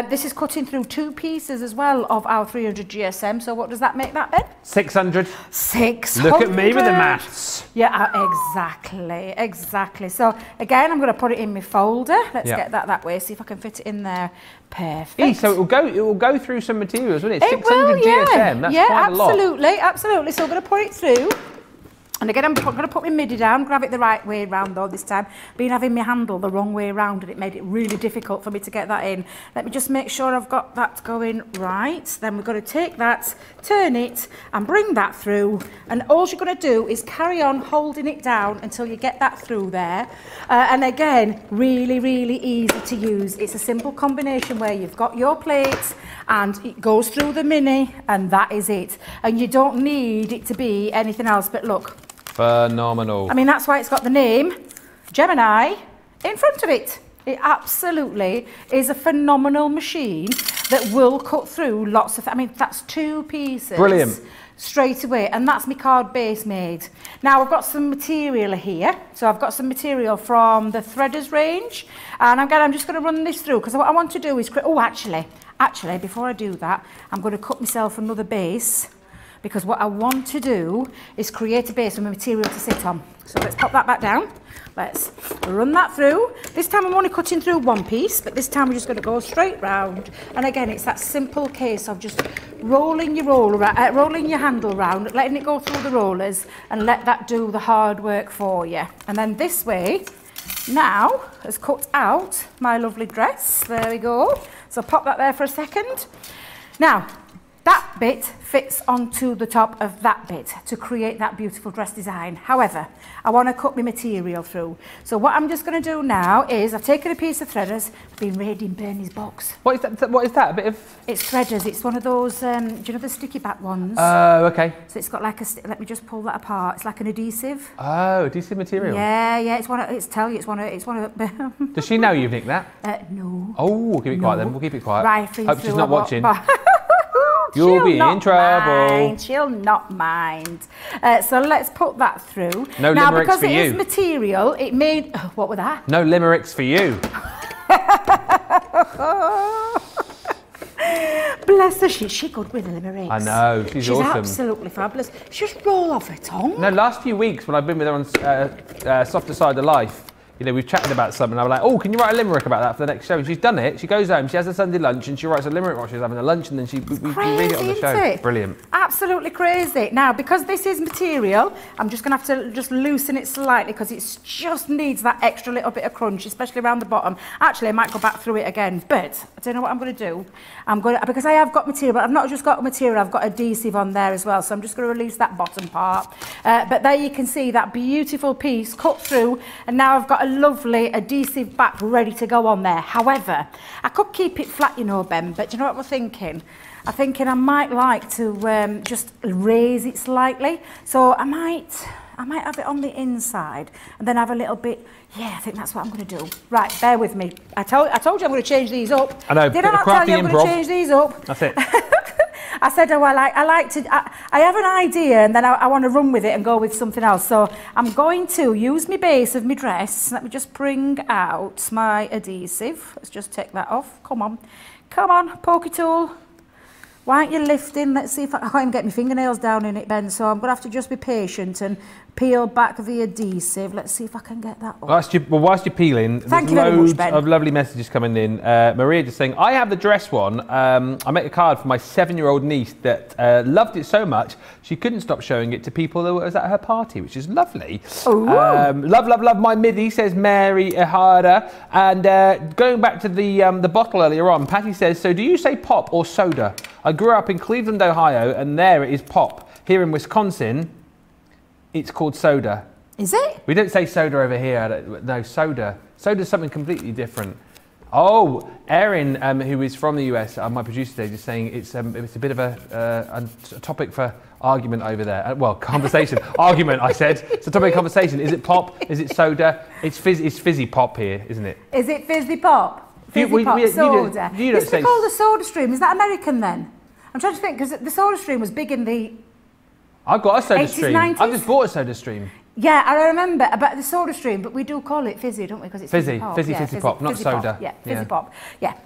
This is cutting through 2 pieces as well of our 300 GSM. So what does that make that, Ben? 600. 600. Look at me with the maths. Yeah, exactly, exactly. So again, I'm going to put it in my folder. Let's get that way. See if I can fit it in there. Perfect. So it will go through some materials, won't it? 600 GSM. That's quite a lot. Yeah, absolutely, absolutely. So I'm going to put it through. And again, I'm going to put my MIDI down, grab it the right way round though this time. Been having my handle the wrong way round and it made it really difficult for me to get that in. Let me just make sure I've got that going right. Then we're going to take that, turn it and bring that through. And all you're going to do is carry on holding it down until you get that through there. And again, really, really easy to use. It's a simple combination where you've got your plates and it goes through the mini and that is it. And you don't need it to be anything else, but look. Phenomenal. I mean, that's why it's got the name Gemini in front of it. It absolutely is a phenomenal machine that will cut through lots of, I mean, that's 2 pieces. Brilliant. Straight away, and that's my card base made. Now I've got some material here, so I've got some material from the Threaders range, and again, I'm just going to run this through because what I want to do is, actually, before I do that, I'm going to cut myself another base. because what I want to do is create a base with my material to sit on. So let's pop that back down. Let's run that through. This time I'm only cutting through one piece, but this time we're just going to go straight round. And again, it's that simple case of just rolling your handle round, letting it go through the rollers, and let that do the hard work for you. And then this way, now has cut out my lovely dress. There we go. So pop that there for a second. Now, that bit fits onto the top of that bit to create that beautiful dress design. However, I want to cut my material through. So what I'm just going to do now is I've taken a piece of Threaders. I've been raiding Bernie's box. What is that? What is that? A bit of... It's Threaders. It's one of those, do you know the sticky back ones? Oh, okay. So it's got like a, let me just pull that apart. It's like an adhesive. Oh, adhesive material. Yeah, yeah. It's one of, it's one of. Does she know you've nicked that? No. Oh, we'll keep it quiet then. We'll keep it quiet. Right. Hope she's not watching. You'll be in trouble. She'll not mind. So let's put that through. No limericks for you. Now, because it is material, it made... Oh, what were that? No limericks for you. Bless her, she's good with the limericks. I know, she's awesome. She's absolutely fabulous. She'll just roll off her tongue. No, last few weeks when I've been with her on Softer Side of Life, you know, we've chatted about something, and I was like, oh, can you write a limerick about that for the next show? And she's done it. She goes home, she has a Sunday lunch, and she writes a limerick while she's having a lunch, and then we read it on the show. It? Brilliant. Absolutely crazy. Now, because this is material, I'm just going to have to just loosen it slightly, because it just needs that extra little bit of crunch, especially around the bottom. Actually, I might go back through it again, but I don't know what I'm going to do. I'm going to, because I have got material, but I've not just got material, I've got adhesive on there as well, so I'm just going to release that bottom part. But there you can see that beautiful piece cut through, and now I've got a lovely adhesive back ready to go on there. However, I could keep it flat, you know, Ben, but do you know what we're thinking? I'm thinking I might like to just raise it slightly. So I might have it on the inside and then have a little bit. Yeah, I think that's what I'm going to do. Right, bear with me. I told you I'm going to change these up. I know. Did I not tell you I'm going to change these up? That's it. I said, oh, I have an idea, and then I want to run with it and go with something else. So I'm going to use my base of my dress. Let me just bring out my adhesive. Let's just take that off. Come on. Come on, pokey tool. Why aren't you lifting? Let's see if I can get my fingernails down in it, Ben. So I'm going to have to just be patient and peel back the adhesive. Let's see if I can get that up. Whilst you're peeling, there's loads of lovely messages coming in. Maria just saying, I have the dress one. I made a card for my 7-year-old niece that loved it so much, she couldn't stop showing it to people that was at her party, which is lovely. Love, love, love my MIDI, says Mary Ehara. And going back to the bottle earlier on, Patty says, so do you say pop or soda? I grew up in Cleveland, Ohio, and there it is pop. Here in Wisconsin, it's called soda. Is it? We don't say soda over here. No, soda. Soda's something completely different. Oh, Erin, who is from the US, my producer today, just saying it's a bit of a topic for argument over there. Well, conversation. Argument, I said. It's a topic of conversation. Is it pop? Is it soda? It's fizzy pop here, isn't it? Is it fizzy pop? Soda. It's called the Soda Stream. Is that American then? I'm trying to think, because the Soda Stream was big in the... I've got a Soda 80s, Stream. 90s. I just bought a Soda Stream. Yeah, I remember about the Soda Stream, but we do call it fizzy, don't we? Because it's fizzy pop. Fizzy, yeah, fizzy pop, not fizzy soda. Pop. Yeah, fizzy pop. Yeah.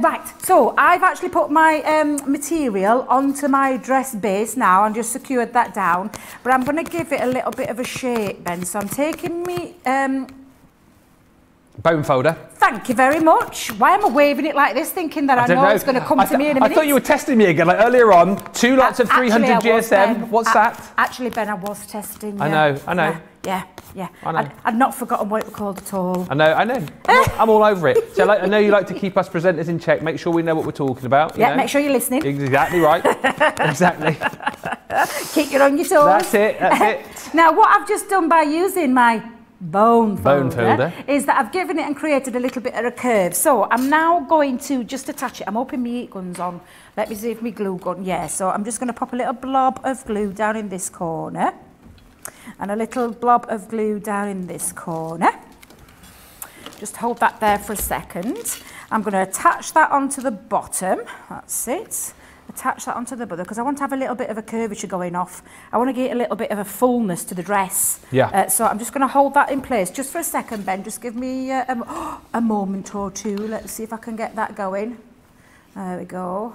Right, so I've actually put my material onto my dress base now and just secured that down. But I'm going to give it a little bit of a shape, Ben. So I'm taking me... bone folder. Thank you very much. Why am I waving it like this, thinking that I know it's going to come to me in a minute? I thought you were testing me again, like earlier on. 2 lots of 300 actually, GSM. What's that? Actually, Ben, I was testing you. I know. Yeah. I'd not forgotten what it was called at all. I know. I'm all over it. So I know you like to keep us presenters in check, make sure we know what we're talking about. You know? Make sure you're listening. Exactly right. Exactly. Keep you on your toes. That's it. Now, what I've just done by using my bone folder is that I've given it and created a little bit of a curve. So I'm now going to just attach it. I'm hoping my heat gun's on. Let me see if my glue gun. Yeah, so I'm just going to pop a little blob of glue down in this corner and a little blob of glue down in this corner. Just hold that there for a second. I'm going to attach that onto the bottom. That's it. Attach that onto the bottom, because I want to have a little bit of a curvature going off. I want to get a little bit of a fullness to the dress. Yeah. So I'm just going to hold that in place just for a second, Ben. Just give me a moment or two. Let's see if I can get that going. There we go.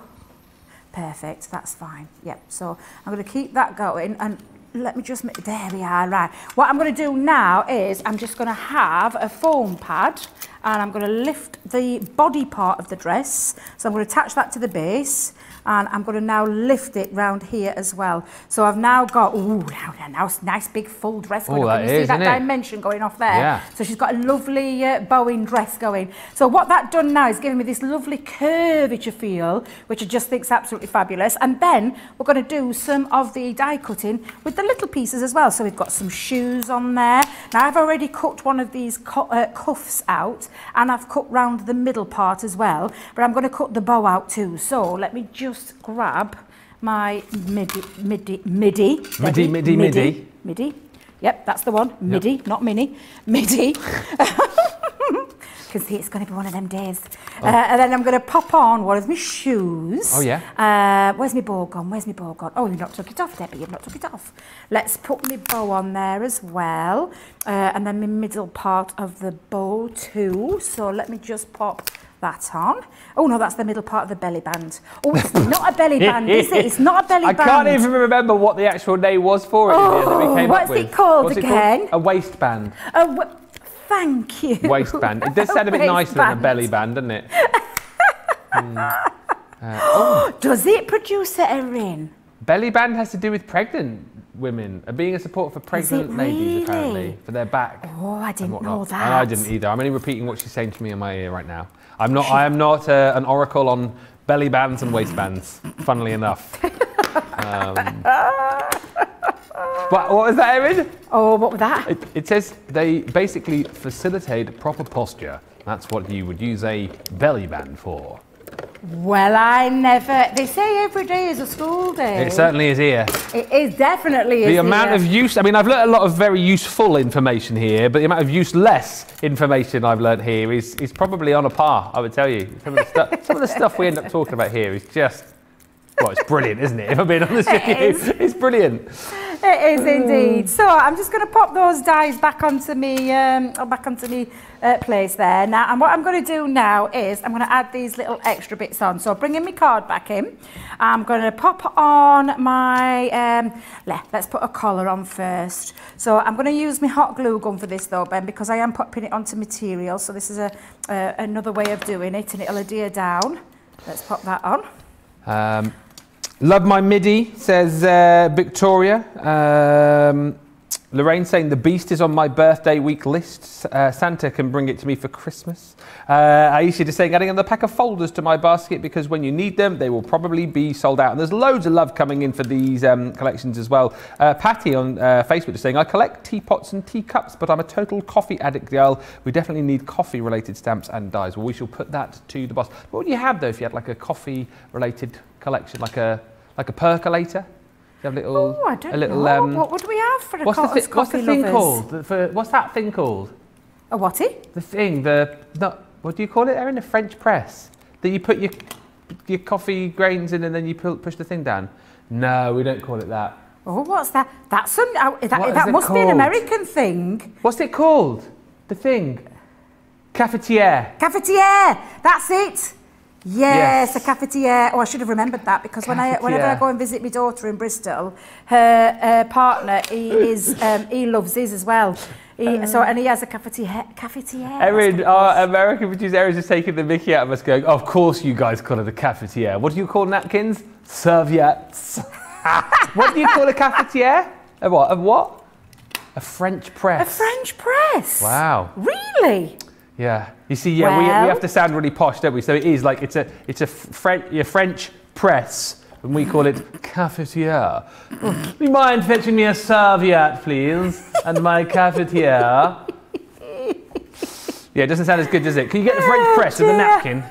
Perfect, that's fine. Yep, so I'm going to keep that going and let me just make, there we are, right. What I'm going to do now is I'm just going to have a foam pad and I'm going to lift the body part of the dress. So I'm going to attach that to the base and I'm going to now lift it round here as well. So I've now got, ooh, now nice big full dress going on. You see that dimension going off there? Yeah. So she's got a lovely bowing dress going. So what that done now is giving me this lovely curvature feel, which I just think is absolutely fabulous. And then we're going to do some of the die cutting with the little pieces as well. So we've got some shoes on there. Now I've already cut one of these cuffs out and I've cut round the middle part as well. But I'm going to cut the bow out too. So let me just grab my MIDI. Yep, that's the one. MIDI, yep. Not mini. MIDI. Because it's going to be one of them days. Oh. And then I'm going to pop on one of my shoes. Oh, yeah. Where's my bow gone? Where's my bow gone? Oh, you've not took it off, Debbie. You've not took it off. Let's put my bow on there as well. And then my middle part of the bow too. So let me just pop that on. Oh no, that's the middle part of the belly band. Oh, it's not a belly band, is it? It's not a belly band. I can't even remember what the actual name was for it. What's it called again? A waistband. Thank you. Waistband. It does sound a bit nicer than a belly band, doesn't it? Does it, producer Erin? Belly band has to do with pregnant women, being a support for pregnant ladies, apparently, for their back. Oh, I didn't know that. And I didn't either. I'm only repeating what she's saying to me in my ear right now. I am not an oracle on belly bands and waistbands, funnily enough. What was that, Erin? Oh, what was that? It says they basically facilitate proper posture. That's what you would use a belly band for. Well, I never. They say every day is a school day. It certainly is here. It is definitely. The amount of use. I mean, I've learnt a lot of very useful information here, but the amount of useless information I've learnt here is probably on a par. I would tell you some of the stuff we end up talking about here is just. Well, it's brilliant, isn't it? If I'm being honest with you, it's brilliant. It is indeed. So I'm just going to pop those dies back onto me place there now. And what I'm going to do now is I'm going to add these little extra bits on. So bringing my card back in, I'm going to pop on my let's put a collar on first. So I'm going to use my hot glue gun for this though, Ben, because I am popping it onto material. So this is another way of doing it, and it'll adhere down. Let's pop that on. Love my MIDI, says Victoria. Lorraine saying The Beast is on my birthday week list. Santa can bring it to me for Christmas. Aisha just saying adding another pack of folders to my basket because when you need them, they will probably be sold out. And there's loads of love coming in for these collections as well. Patty on Facebook is saying, I collect teapots and teacups, but I'm a total coffee addict, girl. We definitely need coffee-related stamps and dies. Well, we shall put that to the boss. What would you have, though, if you had like a coffee-related collection, like a percolator? What would we have for a What's that thing called? A whatty? The thing, what do you call it, Erin? A French press that you put your coffee grains in and then you push the thing down. No, we don't call it that. Oh, what's that? That must be an American thing. What's it called? The thing. Cafetiere. Cafetiere. That's it. Yes, a cafetiere. Oh, I should have remembered that because whenever I go and visit my daughter in Bristol, her partner, he loves his as well. He has a cafetiere. Erin, our American producer Erin is taking the mickey out of us going, of course you guys call it a cafetiere. What do you call napkins? Serviettes. What do you call a cafetiere? A what? A French press. A French press? Wow. Really? Yeah, you see, we have to sound really posh, don't we? So it is like it's a French press, and we call it cafetiere. Do you mind fetching me a serviette, please, and my cafetiere? Yeah, it doesn't sound as good, does it? Can you get the French press with a napkin?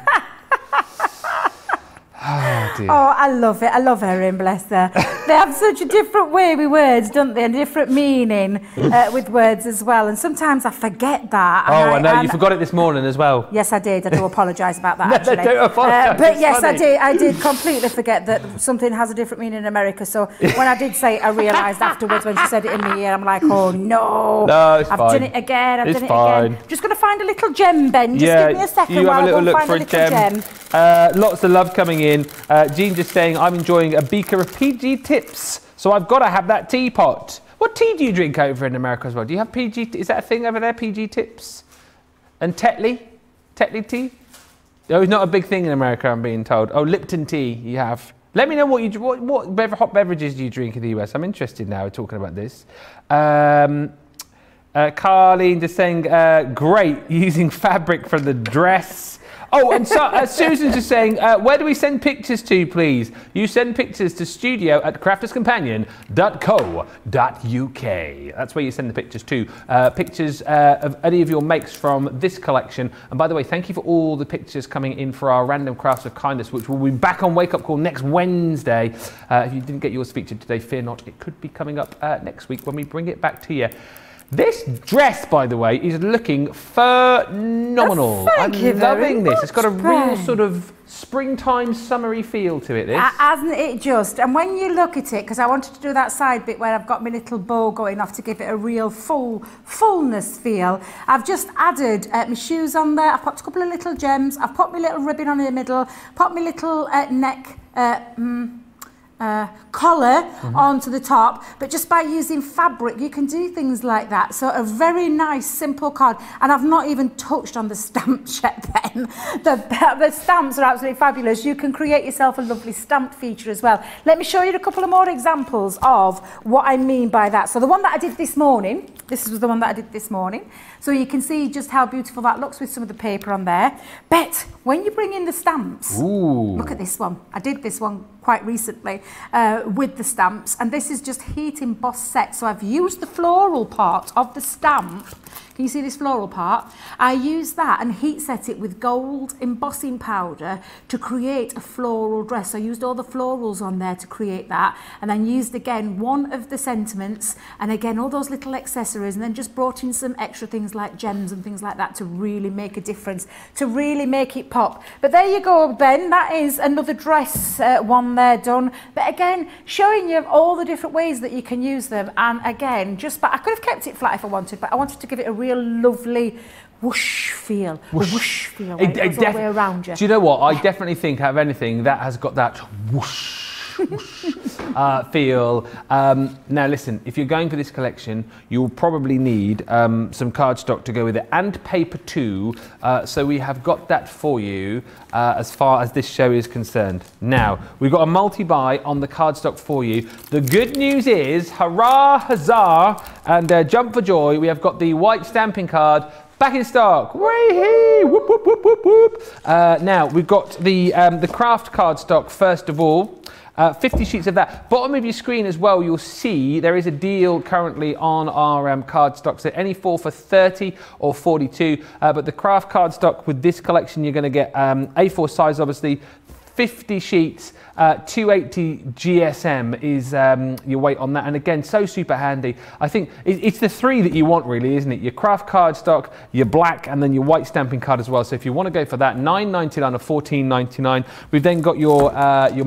Oh, dear. Oh, I love it. I love Erin, bless her. They have such a different way with words, don't they? And a different meaning with words as well. And sometimes I forget that. Oh, I know. You forgot it this morning as well. Yes, I did. I do apologise about that, actually. No, don't apologise. But yes, funny. I did completely forget that something has a different meaning in America. So when I did say it, I realised afterwards when she said it in my ear, I'm like, oh, no. No, it's fine. I've done it again. I've done it again. I'm just going to find a little gem, Ben. Just give me a second while I go and find a little gem. Lots of love coming in. Jean just saying, I'm enjoying a beaker of PG Tips, so I've got to have that teapot. What tea do you drink over in America as well? Do you have PG? Is that a thing over there, PG Tips? And Tetley? Tetley tea? No, it's not a big thing in America, I'm being told. Oh, Lipton tea you have. Let me know what you hot beverages do you drink in the US? I'm interested now talking about this. Carleen just saying, great, using fabric from the dress. Oh, and so, Susan's just saying, where do we send pictures to, please? You send pictures to studio@crafterscompanion.co.uk. That's where you send the pictures to. Pictures of any of your makes from this collection. And by the way, thank you for all the pictures coming in for our Random Crafts of Kindness, which will be back on Wake Up Call next Wednesday. If you didn't get yours featured today, fear not. It could be coming up next week when we bring it back to you. This dress, by the way, is looking phenomenal. I'm loving this. It's got a real sort of springtime, summery feel to it, this. Hasn't it just? And when you look at it, because I wanted to do that side bit where I've got my little bow going off to give it a real fullness feel. I've just added my shoes on there. I've popped a couple of little gems. I've put my little ribbon on in the middle. Popped my little neck... collar onto the top, but just by using fabric you can do things like that. So a very nice simple card, and I've not even touched on the stamps yet, Ben. The stamps are absolutely fabulous. You can create yourself a lovely stamp feature as well. Let me show you a couple of more examples of what I mean by that. So the one that I did this morning, this was the one that I did this morning, so you can see just how beautiful that looks with some of the paper on there. But when you bring in the stamps, ooh, look at this one. I did this one quite recently with the stamps, and this is just heat embossed set. So I've used the floral part of the stamp. Can you see this floral part? I used that and heat set it with gold embossing powder to create a floral dress. So I used all the florals on there to create that, and then used again one of the sentiments, and again all those little accessories, and then just brought in some extra things like gems and things like that to really make a difference, to really make it pop. But there you go, Ben. That is another dress one there done. But again, showing you all the different ways that you can use them. And again, just I could have kept it flat if I wanted, but I wanted to give it a real lovely whoosh feel, whoosh feel, right? It all the way around you. Do you know what? I definitely think out of anything that has got that whoosh, whoosh feel. Now listen, if you're going for this collection, you'll probably need some cardstock to go with it, and paper too. So we have got that for you as far as this show is concerned. Now, we've got a multi-buy on the cardstock for you. The good news is, hurrah, huzzah, and jump for joy, we have got the white stamping card back in stock. Whee-hee! Whoop, whoop, whoop, whoop, whoop. Now, we've got the craft cardstock first of all. 50 sheets of that. Bottom of your screen as well, you'll see there is a deal currently on our cardstock. So any four for 30 or 42. But the craft cardstock with this collection, you're going to get A4 size, obviously, 50 sheets, 280 GSM is your weight on that. And again, so super handy. I think it's the three that you want really, isn't it? Your craft cardstock, your black, and then your white stamping card as well. So if you want to go for that, $9.99 or $14.99. We've then got your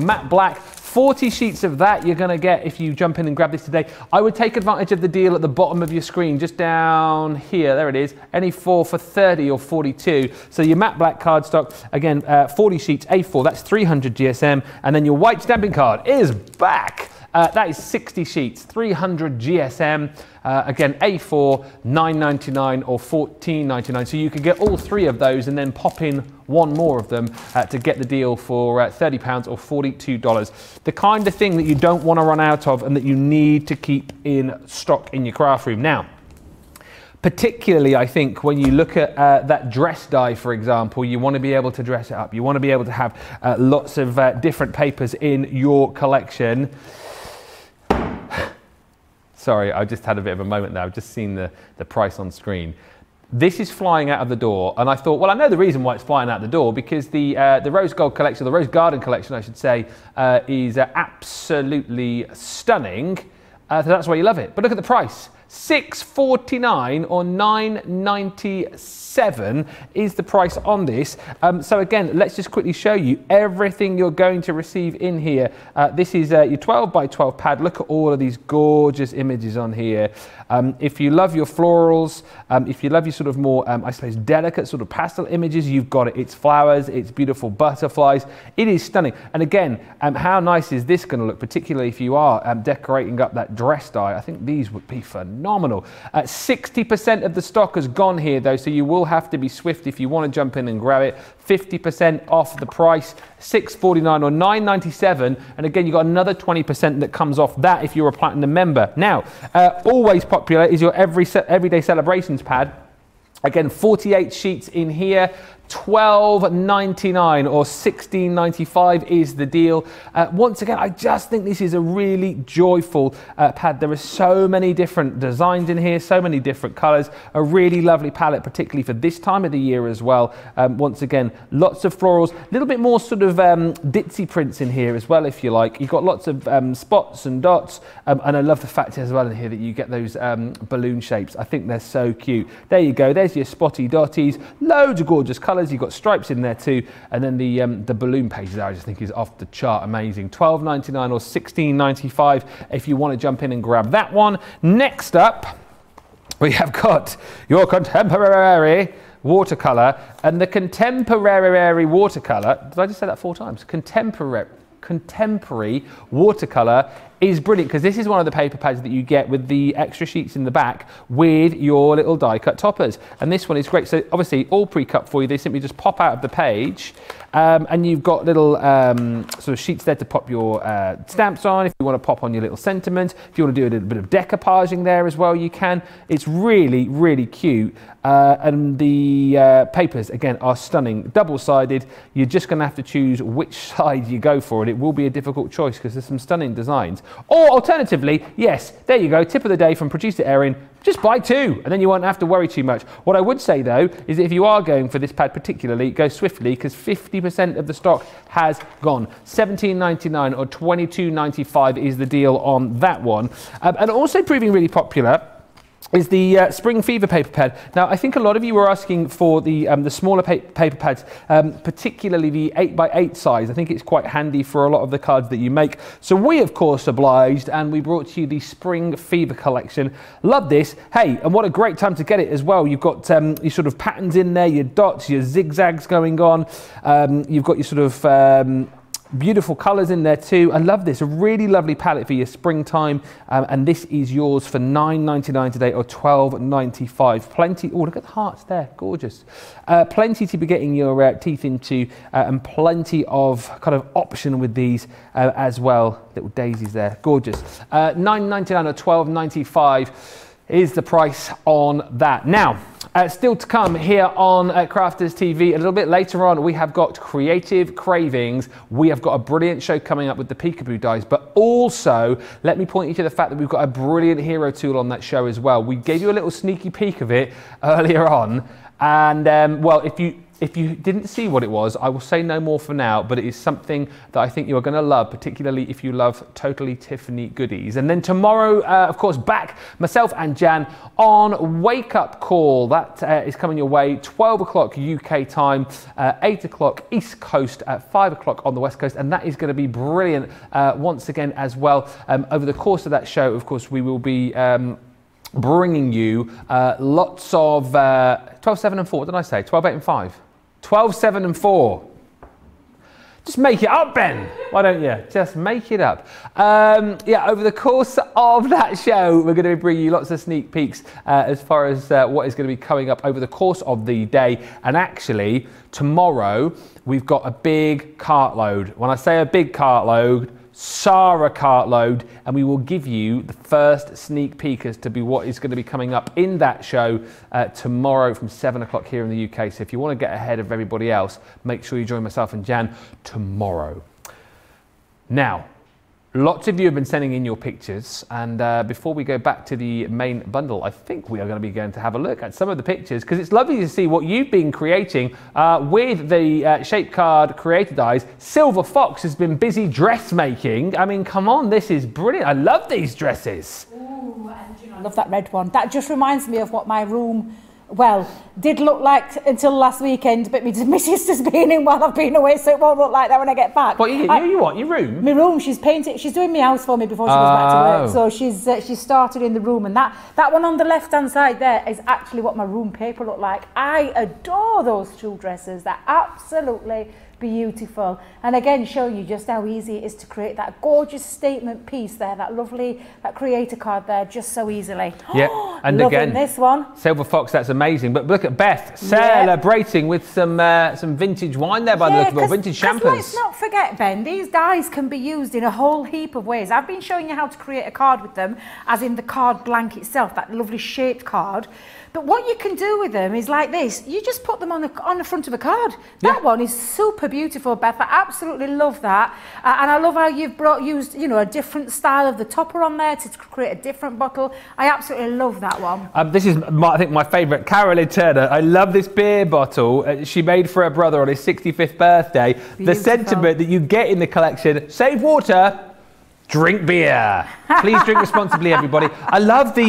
matte black, 40 sheets of that you're going to get if you jump in and grab this today. I would take advantage of the deal at the bottom of your screen, just down here. There it is. Any four for 30 or 42. So your matte black cardstock, again, 40 sheets, A4, that's 300 GSM. And then your white stamping card is back. That is 60 sheets, 300 GSM. Again, A4, $9.99 or $14.99. So you can get all three of those and then pop in one more of them to get the deal for £30 or $42. The kind of thing that you don't want to run out of and that you need to keep in stock in your craft room. Now, particularly, I think, when you look at that dress dye, for example, you want to be able to dress it up. You want to be able to have lots of different papers in your collection. Sorry, I just had a bit of a moment there. I've just seen the price on screen. This is flying out of the door, and I thought, well, I know the reason why it's flying out the door, because the Rose Gold collection, the Rose Garden collection, I should say, is absolutely stunning. So that's why you love it. But look at the price, £6.49 or £9.97 is the price on this. So again, let's just quickly show you everything you're going to receive in here. This is your 12 by 12 pad. Look at all of these gorgeous images on here. If you love your florals, if you love your sort of more, I suppose, delicate sort of pastel images, you've got it. It's flowers, it's beautiful butterflies. It is stunning. And again, how nice is this going to look, particularly if you are decorating up that dress dye? I think these would be phenomenal. 60% of the stock has gone here though, so you will have to be swift if you want to jump in and grab it. 50% off the price, $6.49 or $9.97. And again, you've got another 20% that comes off that if you're a Platinum member. Now, always popular is your Everyday Celebrations pad. Again, 48 sheets in here. $12.99 or $16.95 is the deal. Once again, I just think this is a really joyful pad. There are so many different designs in here, so many different colours, a really lovely palette, particularly for this time of the year as well. Once again, lots of florals, a little bit more sort of ditzy prints in here as well, if you like. You've got lots of spots and dots, and I love the fact as well in here that you get those balloon shapes. I think they're so cute. There you go, there's your spotty dotties, loads of gorgeous colours. You've got stripes in there too, and then the balloon page there I just think is off the chart amazing. $12.99 or $16.95 if you want to jump in and grab that one. Next up, we have got your Contemporary Watercolor, and the Contemporary Watercolor, did I just say that four times? Contemporary Watercolor is brilliant because this is one of the paper pads that you get with the extra sheets in the back with your little die cut toppers, and this one is great. So obviously all pre-cut for you, they simply just pop out of the page, and you've got little sort of sheets there to pop your stamps on if you want to pop on your little sentiments. If you want to do a little bit of decoupaging there as well, you can. It's really, really cute, and the papers again are stunning, double-sided. You're just going to have to choose which side you go for, and it will be a difficult choice because there's some stunning designs. Or alternatively, yes, there you go, tip of the day from producer Erin, just buy two and then you won't have to worry too much. What I would say though is that if you are going for this pad particularly, go swiftly because 50% of the stock has gone. $17.99 or $22.95 is the deal on that one. And also proving really popular is the Spring Fever paper pad. Now, I think a lot of you were asking for the smaller paper pads, particularly the 8x8 size. I think it's quite handy for a lot of the cards that you make. So we, of course, obliged, and we brought to you the Spring Fever collection. Love this. Hey, and what a great time to get it as well. You've got your sort of patterns in there, your dots, your zigzags going on. You've got your sort of... beautiful colours in there too. I love this, a really lovely palette for your springtime, and this is yours for $9.99 today or $12.95. Plenty, oh look at the hearts there, gorgeous. Plenty to be getting your teeth into, and plenty of kind of option with these as well. Little daisies there, gorgeous. $9.99 or $12.95 is the price on that. Now, still to come here on Crafters TV, a little bit later on, we have got Creative Cravings. We have got a brilliant show coming up with the Peekaboo dies, but also let me point you to the fact that we've got a brilliant hero tool on that show as well. We gave you a little sneaky peek of it earlier on, and well, if you didn't see what it was, I will say no more for now, but it is something that I think you are going to love, particularly if you love Totally Tiffany goodies. And then tomorrow, of course, back myself and Jan on Wake Up Call. That is coming your way, 12 o'clock UK time, 8 o'clock East Coast, at 5 o'clock on the West Coast. And that is going to be brilliant once again as well. Over the course of that show, of course, we will be... bringing you lots of 12, 7 and 4, what did I say? 12, 8 and 5. 12, 7 and 4. Just make it up, Ben. Why don't you? Just make it up. Yeah, over the course of that show, we're going to bring you lots of sneak peeks as far as what is going to be coming up over the course of the day. And actually, tomorrow, we've got a big cart load. When I say a big cart load, Sarah Cart Load, and we will give you the first sneak peek as to be what is going to be coming up in that show tomorrow from 7 o'clock here in the UK. So if you want to get ahead of everybody else, make sure you join myself and Jan tomorrow. Now, lots of you have been sending in your pictures, and before we go back to the main bundle, I think we are going to be going to have a look at some of the pictures, because it's lovely to see what you've been creating with the Shape Card Creator Dies. Silver Fox has been busy dressmaking. I mean, come on, this is brilliant. I love these dresses. Ooh, and you know, I love that red one. That just reminds me of what my room, well, did look like until last weekend, but my sister's been in while I've been away, so it won't look like that when I get back. What, you want your room? My room, she's painting, she's doing my house for me before she goes back to work, so she's started in the room, and that one on the left-hand side there is actually what my room paper looked like. I adore those tulle dresses, they're absolutely beautiful, and again show you just how easy it is to create that gorgeous statement piece there, that lovely, that creator card there, just so easily. Yeah, and again this one, Silver Fox, that's amazing. But look at Beth celebrating with some vintage wine there by the look of it, vintage champagne. Let's not forget, Ben, these dies can be used in a whole heap of ways. I've been showing you how to create a card with them, as in the card blank itself, that lovely shaped card. But what you can do with them is like this. You just put them on the front of a card. That one is super beautiful, Beth. I absolutely love that. And I love how you've used, you know, a different style of the topper on there to create a different bottle. I absolutely love that one. This is, I think, my favourite. Carolyn Turner. I love this beer bottle she made for her brother on his 65th birthday. Beautiful. The sentiment that you get in the collection, save water, drink beer. Please drink responsibly, everybody. I love the,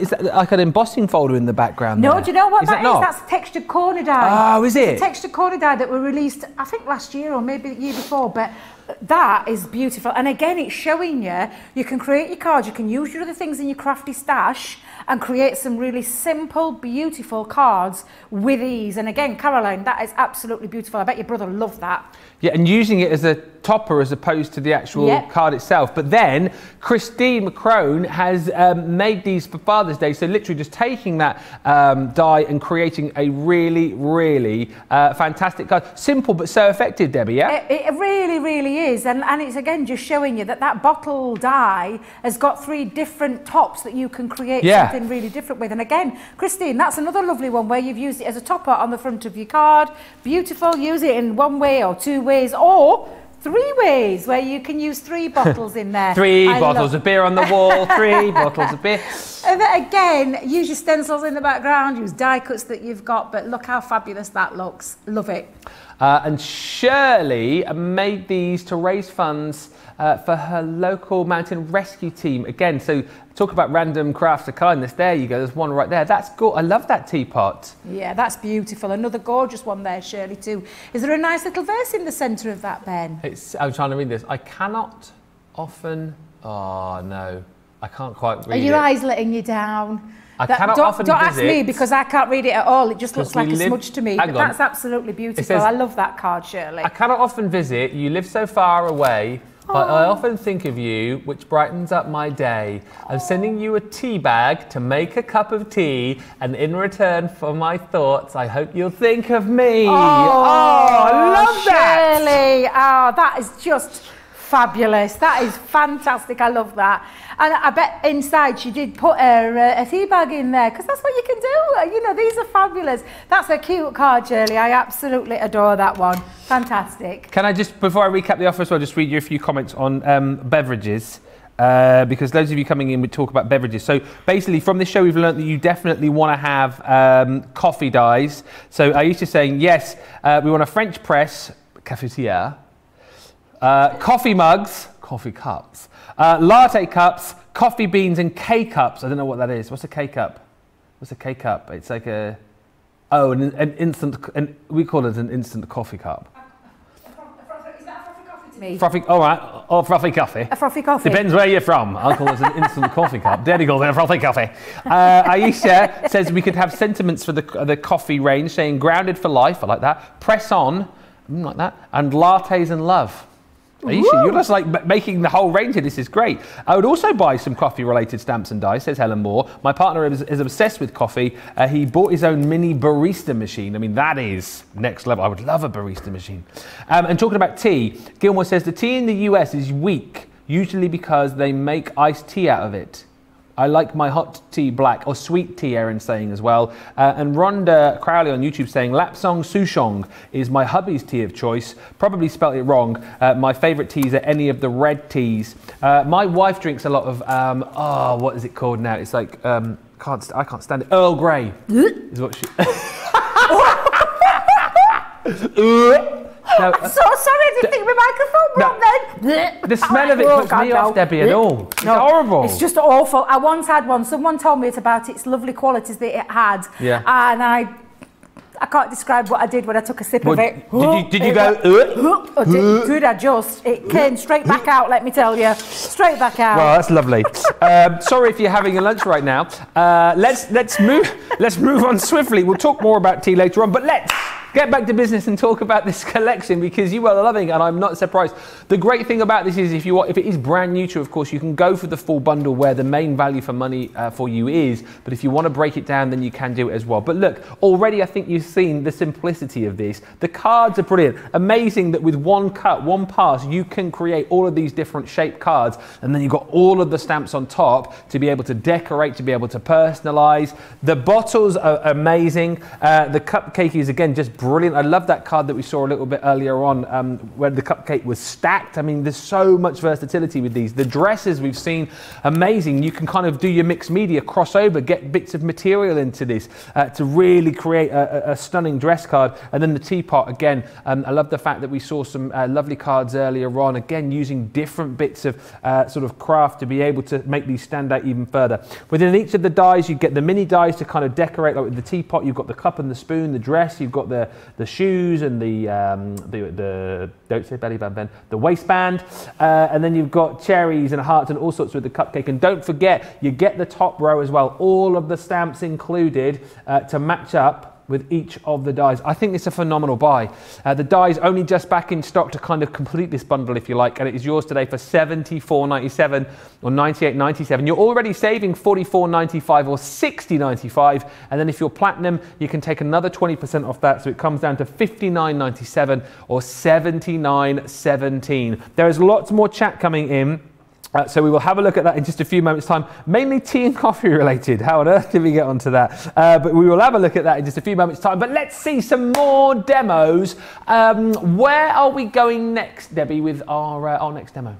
is that like an embossing folder in the background? No, there? Do you know what that is? That's a textured corner die. Oh, is it? It's a textured corner die that were released, I think, last year or maybe the year before, but that is beautiful. And again, it's showing you can create your cards, you can use your other things in your crafty stash and create some really simple, beautiful cards with ease. And again, Caroline, that is absolutely beautiful. I bet your brother loved that. Yeah, and using it as a topper as opposed to the actual card itself. But then Christine McCrone has made these for Father's Day, so literally just taking that die and creating a really, really fantastic card. Simple but so effective, Debbie, yeah? It really, really is, and it's again just showing you that bottle die has got three different tops that you can create something really different with. And again, Christine, that's another lovely one where you've used it as a topper on the front of your card. Beautiful. Use it in one way or two ways or three ways, where you can use three bottles in there. Three bottles of beer on the wall, three bottles of beer. And then again, use your stencils in the background, use die cuts that you've got, but look how fabulous that looks. Love it. And Shirley made these to raise funds for her local mountain rescue team. Again, so talk about random crafts of kindness. There you go. There's one right there. That's good. I love that teapot. Yeah, that's beautiful. Another gorgeous one there, Shirley, too. Is there a nice little verse in the centre of that, Ben? I'm trying to read this. I cannot often... Oh, no. I can't quite read it. Are your eyes letting you down? Don't ask me, because I can't read it at all. It just looks like a smudge to me. But that's absolutely beautiful. Says, I love that card, Shirley. I cannot often visit. You live so far away. But I often think of you, which brightens up my day. I'm sending you a tea bag to make a cup of tea, and in return for my thoughts, I hope you'll think of me. I love that! Shirley, that is just fabulous. That is fantastic. I love that. And I bet inside she did put a tea bag in there, because that's what you can do. You know, these are fabulous. That's a cute card, Shirley. I absolutely adore that one. Fantastic. Can I just, before I recap the offer, so I'll just read you a few comments on beverages. Because loads of you coming in would talk about beverages. So basically from this show we've learned that you definitely want to have coffee dyes. So Aisha's saying, yes, we want a French press, cafetière, coffee mugs, coffee cups, latte cups, coffee beans and K-cups. I don't know what that is. What's a K-cup? What's a K-cup? It's like a... Oh, an instant... we call it an instant coffee cup. Is that a frothy coffee to me? Frothy, all right. Or frothy coffee. A frothy coffee. Depends where you're from. I'll call it an instant coffee cup. Daddy calls it a frothy coffee. Aisha says we could have sentiments for the coffee range, saying grounded for life. I like that. Press on. Like that. And lattes and love. Aisha, you're just like making the whole range of this. Is great. I would also buy some coffee related stamps and dies, says Helen Moore. My partner is obsessed with coffee. He bought his own mini barista machine. I mean, that is next level. I would love a barista machine. And talking about tea, Gilmore says the tea in the US is weak, usually because they make iced tea out of it. I like my hot tea black, or sweet tea, Erin's saying as well. And Rhonda Crowley on YouTube saying, Lapsong Souchong is my hubby's tea of choice. Probably spelt it wrong. My favourite teas are any of the red teas. My wife drinks a lot of, what is it called now? It's like, I can't stand it. Earl Grey is what she... No, I'm so sorry, I didn't think my microphone broke then. The smell of it puts me off, Debbie, at all. It's horrible. It's just awful. I once had one. Someone told me about its lovely qualities that it had. Yeah. And I can't describe what I did when I took a sip of it. Did you go? I did. I just it came straight back out. Let me tell you, straight back out. Well, that's lovely. Sorry if you're having your lunch right now. Let's move on swiftly. We'll talk more about tea later on, but let's get back to business and talk about this collection, because you are loving it and I'm not surprised. The great thing about this is if it is brand new to, of course, you can go for the full bundle where the main value for money for you is, but if you want to break it down, then you can do it as well. But look, already I think you've seen the simplicity of this. The cards are brilliant. Amazing that with one cut, one pass, you can create all of these different shaped cards, and then you've got all of the stamps on top to be able to decorate, to be able to personalize. The bottles are amazing. The cupcake is, again, just brilliant. I love that card that we saw a little bit earlier on where the cupcake was stacked. I mean, there's so much versatility with these. The dresses we've seen, amazing. You can kind of do your mixed media, crossover, get bits of material into this to really create a stunning dress card. And then the teapot, again, I love the fact that we saw some lovely cards earlier on, again, using different bits of sort of craft to be able to make these stand out even further. Within each of the dies, you get the mini dies to kind of decorate, like with the teapot, you've got the cup and the spoon, the dress, you've got the shoes and the don't say belly band, Ben, the waistband, and then you've got cherries and hearts and all sorts with the cupcake. And don't forget, you get the top row as well, all of the stamps included to match up with each of the dies. I think it's a phenomenal buy. The dies only just back in stock to kind of complete this bundle, if you like, and it is yours today for $74.97 or $98.97. You're already saving $44.95 or $60.95, and then if you're platinum, you can take another 20% off that, so it comes down to $59.97 or $79.17. There is lots more chat coming in. So we will have a look at that in just a few moments' time, mainly tea and coffee related. How on earth did we get onto that? But we will have a look at that in just a few moments' time. But let's see some more demos. Where are we going next, Debbie, with our next demo?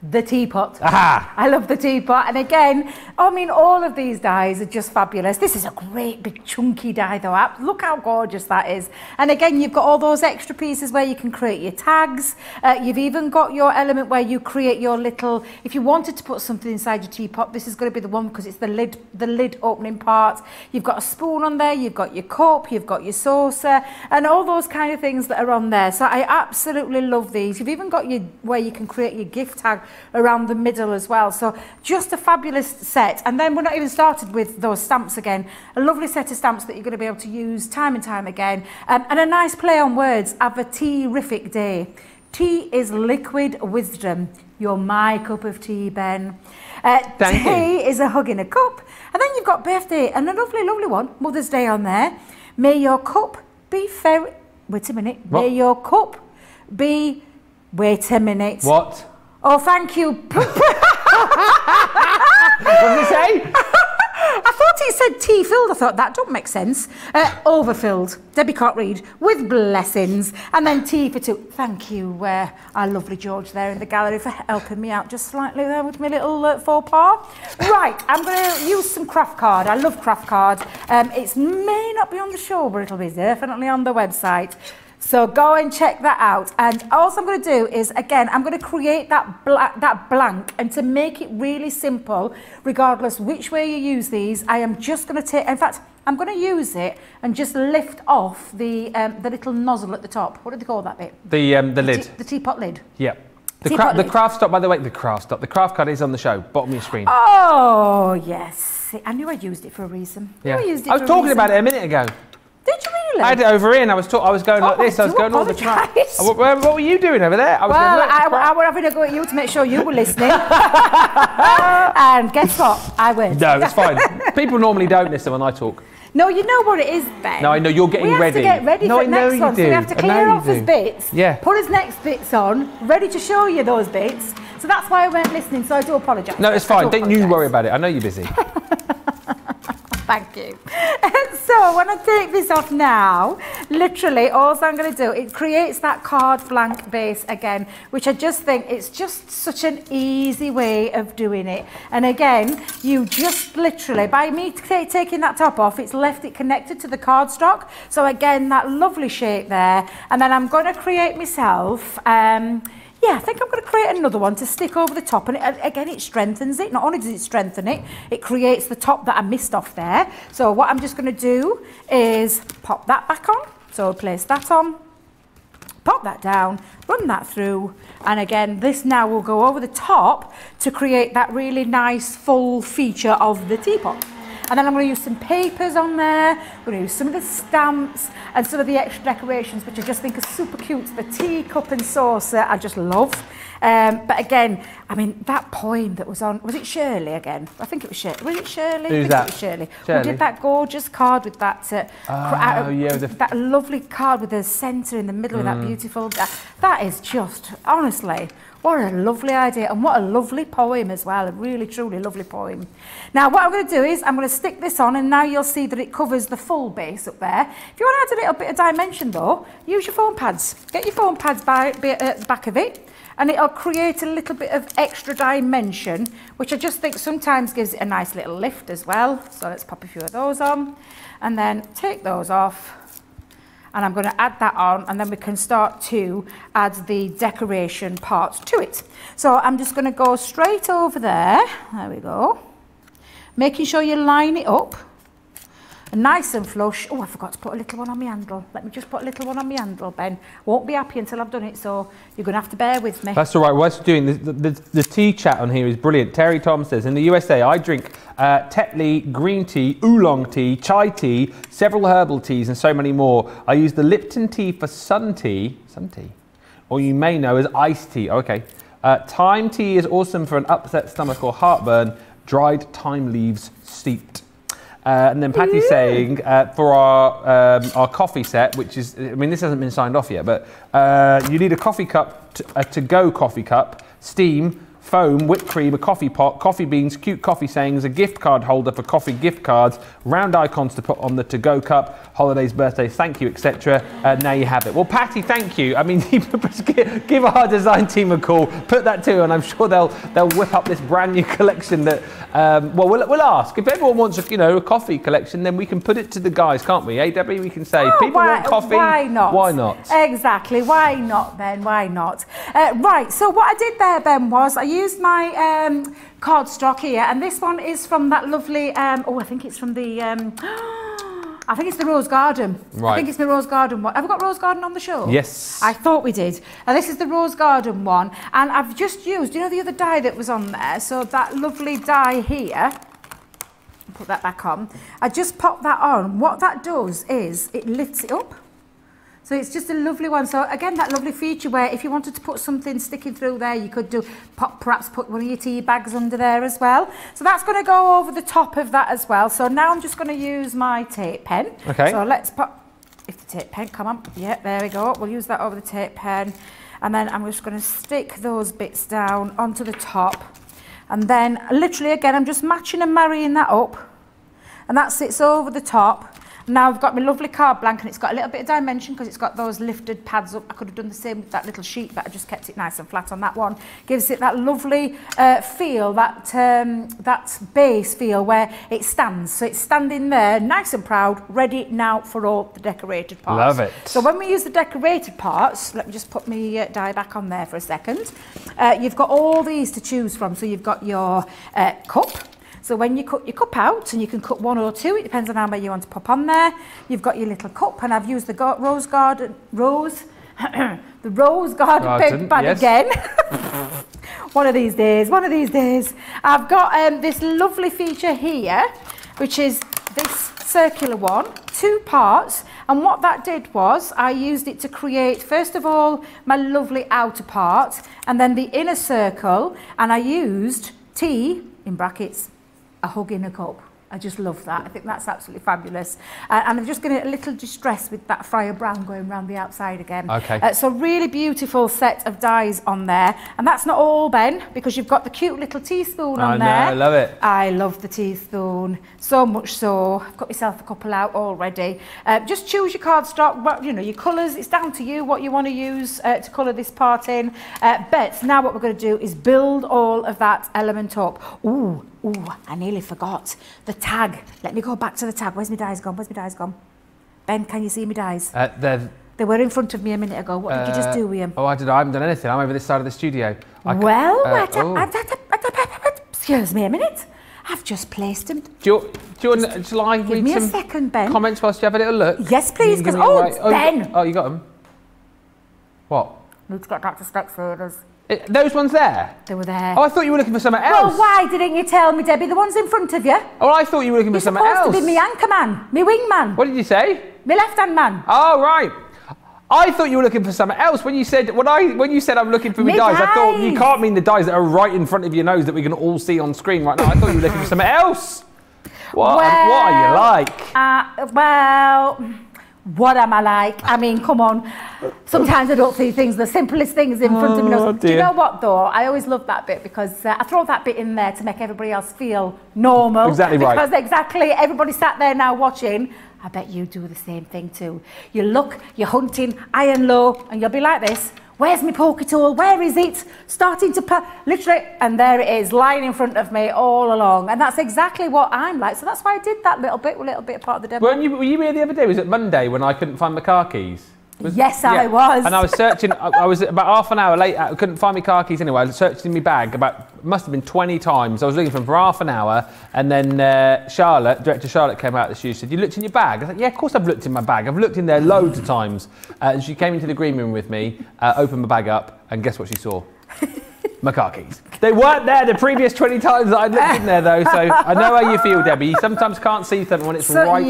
The teapot. Aha. I love the teapot. And again, I mean, all of these dies are just fabulous. This is a great big chunky die though. Look how gorgeous that is. And again, you've got all those extra pieces where you can create your tags. You've even got your element where you create your little, if you wanted to put something inside your teapot, this is going to be the one, because it's the lid opening part. You've got a spoon on there, you've got your cup, you've got your saucer, and all those kind of things that are on there. So I absolutely love these. You've even got your, where you can create your gift tag around the middle as well. So just a fabulous set. And then we're not even started with those stamps again. A lovely set of stamps that you're going to be able to use time and time again. And a nice play on words. Have a tea-rific day. Tea is liquid wisdom. You're my cup of tea, Ben. Tea is a hug in a cup. And then you've got birthday, and a lovely, lovely one, Mother's Day on there. May your cup be fair. Wait a minute. What? May your cup be. Wait a minute. What? Oh, thank you. What did he say? I thought he said tea filled. I thought that don't make sense. Overfilled. Debbie can't read. With blessings. And then tea for two. Thank you, our lovely George there in the gallery for helping me out just slightly there with my little faux pas. Right, I'm going to use some craft card. I love craft card. It may not be on the show, but it'll be definitely on the website. So go and check that out. And all I'm going to do is, again, I'm going to create that blank. And to make it really simple, regardless which way you use these, I am just going to take, in fact, I'm going to use it and just lift off the little nozzle at the top. What do they call that bit? The lid. The teapot lid. Yeah. The craft stop, by the way, the craft card is on the show, bottom of your screen. Oh, yes. I knew I used it for a reason. Yeah. I was talking about it a minute ago. Did you really? I had it over here and I was going like this. I was going all the time. What were you doing over there? I was having a go at you to make sure you were listening. And guess what? I win. No, it's fine. People normally don't listen when I talk. No, you know what it is, Ben. No, I know. You're getting ready. We have to get ready for the next one. So we have to clear off his bits. Yeah. Put his next bits on, ready to show you those bits. So that's why I weren't listening, so I do apologise. No, it's fine. Don't you worry about it. I know you're busy. Thank you. So I want to take this off now. Literally, all I'm going to do, it creates that card blank base again, which I just think it's just such an easy way of doing it. And again, you just literally, by me taking that top off, it's left it connected to the cardstock. So again, that lovely shape there. And then I'm going to create myself, yeah, I think I'm going to create another one to stick over the top, and it, again, it strengthens it. Not only does it strengthen it, it creates the top that I missed off there. So what I'm just going to do is pop that back on. So place that on, pop that down, run that through, and again, this now will go over the top to create that really nice full feature of the teapot. And then I'm going to use some papers on there, I'm going to use some of the stamps and some of the extra decorations, which I just think are super cute. The teacup and saucer, I just love. But again, I mean, that poem that was on, was it Shirley again? I think it was Shirley. Was it Shirley? Who's that? It was Shirley. Shirley. Who did that gorgeous card with that yeah, that lovely card with the centre in the middle with that beautiful, that is just, honestly, what a lovely idea, and what a lovely poem as well, a really truly lovely poem. Now what I'm going to do is I'm going to stick this on, and now you'll see that it covers the full base up there. If you want to add a little bit of dimension though, use your foam pads. Get your foam pads at the back of it, and it'll create a little bit of extra dimension, which I just think sometimes gives it a nice little lift as well. So let's pop a few of those on, and then take those off. And I'm going to add that on, and then we can start to add the decoration part to it. So I'm just going to go straight over there. There we go. Making sure you line it up nice and flush. Oh, I forgot to put a little one on my handle. Let me just put a little one on my handle, Ben. Won't be happy until I've done it, so you're going to have to bear with me. That's all right. Whilst you're doing this, the tea chat on here is brilliant. Terry Tom says, in the USA, I drink Tetley, green tea, oolong tea, chai tea, several herbal teas, and so many more. I use the Lipton tea for sun tea, or you may know as iced tea. Okay. Thyme tea is awesome for an upset stomach or heartburn. Dried thyme leaves steeped. And then Patty's saying, for our coffee set, which is, I mean, this hasn't been signed off yet, but you need a coffee cup, to-go coffee cup, steam, foam, whipped cream, a coffee pot, coffee beans, cute coffee sayings, a gift card holder for coffee gift cards, round icons to put on the to-go cup, holidays, birthdays, thank you, etc. Now you have it. Well, Patty, thank you. I mean, give our design team a call, put that to, and I'm sure they'll whip up this brand new collection that, well, we'll ask. If everyone wants, a coffee collection, then we can put it to the guys, can't we? Hey, Debbie, we can say, people want coffee, why not? Why not? Exactly, why not, Ben, why not? Right, so what I did there, Ben, was I used my cardstock here, and this one is from that lovely, oh, I think it's from the, I think it's the Rose Garden. Right. I think it's the Rose Garden one. Have we got Rose Garden on the show? Yes. I thought we did. And this is the Rose Garden one, and I've just used, the other dye that was on there? So that lovely dye here, put that back on. I just popped that on. What that does is it lifts it up. So it's just a lovely one. So again, that lovely feature where if you wanted to put something sticking through there, you could do perhaps put one of your tea bags under there as well. So that's going to go over the top of that as well. So now I'm just going to use my tape pen. Okay. So let's pop, if the tape pen, come on. Yeah, there we go. We'll use that over the tape pen. And then I'm just going to stick those bits down onto the top. And then literally again, I'm just matching and marrying that up. And that sits over the top. Now I've got my lovely card blank, and it's got a little bit of dimension because it's got those lifted pads up. I could have done the same with that little sheet, but I just kept it nice and flat on that one. Gives it that lovely feel, that base feel where it stands. So it's standing there, nice and proud, ready now for all the decorated parts. Love it. So when we use the decorated parts, let me just put my die back on there for a second. You've got all these to choose from. So you've got your cup. So when you cut your cup out, and you can cut one or two, it depends on how many you want to pop on there. You've got your little cup, and I've used the Rose Garden paper bag again. One of these days. I've got this lovely feature here, which is this circular one, two parts, and what that did was I used it to create, first of all, my lovely outer part, and then the inner circle, and I used tea, in brackets, a hug in a cup. I just love that. I think that's absolutely fabulous. And I'm just going to a little distress with that fire brown going around the outside again. Okay. So really beautiful set of dies on there. And that's not all, Ben, because you've got the cute little teaspoon on there. I know, I love it. I love the teaspoon. So much so. I've got myself a couple out already. Just choose your cardstock, you know, your colours. It's down to you what you want to use to colour this part in. But now what we're going to do is build all of that element up. Ooh. Ooh, I nearly forgot. The tag. Let me go back to the tag. Where's my dies gone? Where's my dies gone? Ben, can you see my dies? They were in front of me a minute ago. What did you just do with them? Oh, I haven't done anything. I'm over this side of the studio. Excuse me a minute. I've just placed them. Shall I read me some a second, Ben. Comments whilst you have a little look? Yes, please. Because Ben. Oh, you got them? What? Need to get back to Spec Traders. Those ones there? They were there. Oh, I thought you were looking for something else. Well, why didn't you tell me, Debbie? The ones in front of you. Oh, I thought you were looking for something else. You're supposed to be my anchor man, my wing man. What did you say? My left-hand man. Oh, right. I thought you were looking for something else. When you said I'm looking for my dies, I thought you can't mean the dies that are right in front of your nose that we can all see on screen right now. I thought you were looking for something else. What are you like? What am I like? I mean, come on. Sometimes I don't see things, the simplest things in front of me. Oh, do you know what, though? I always love that bit because I throw that bit in there to make everybody else feel normal. Exactly right. Because exactly everybody sat there now watching. I bet you do the same thing too. You look, you're hunting high and low, and you'll be like this. Where's my poker tool? Where is it? Starting to literally, and there it is, lying in front of me all along. And that's exactly what I'm like. So that's why I did that little bit of part of the demo. Were you here the other day? Was it Monday when I couldn't find my car keys? Yes, I was. And I was searching. I was about half an hour late. I couldn't find my car keys anyway. I searched in my bag must have been 20 times. I was looking for them for half an hour, and then Director Charlotte came out of the studio and said, "You looked in your bag?" I was like, "Yeah, of course I've looked in my bag. I've looked in there loads of times." And she came into the green room with me, opened my bag up, and guess what she saw? My car keys. They weren't there the previous 20 times that I'd looked in there, though, so I know how you feel, Debbie. You sometimes can't see something when it's under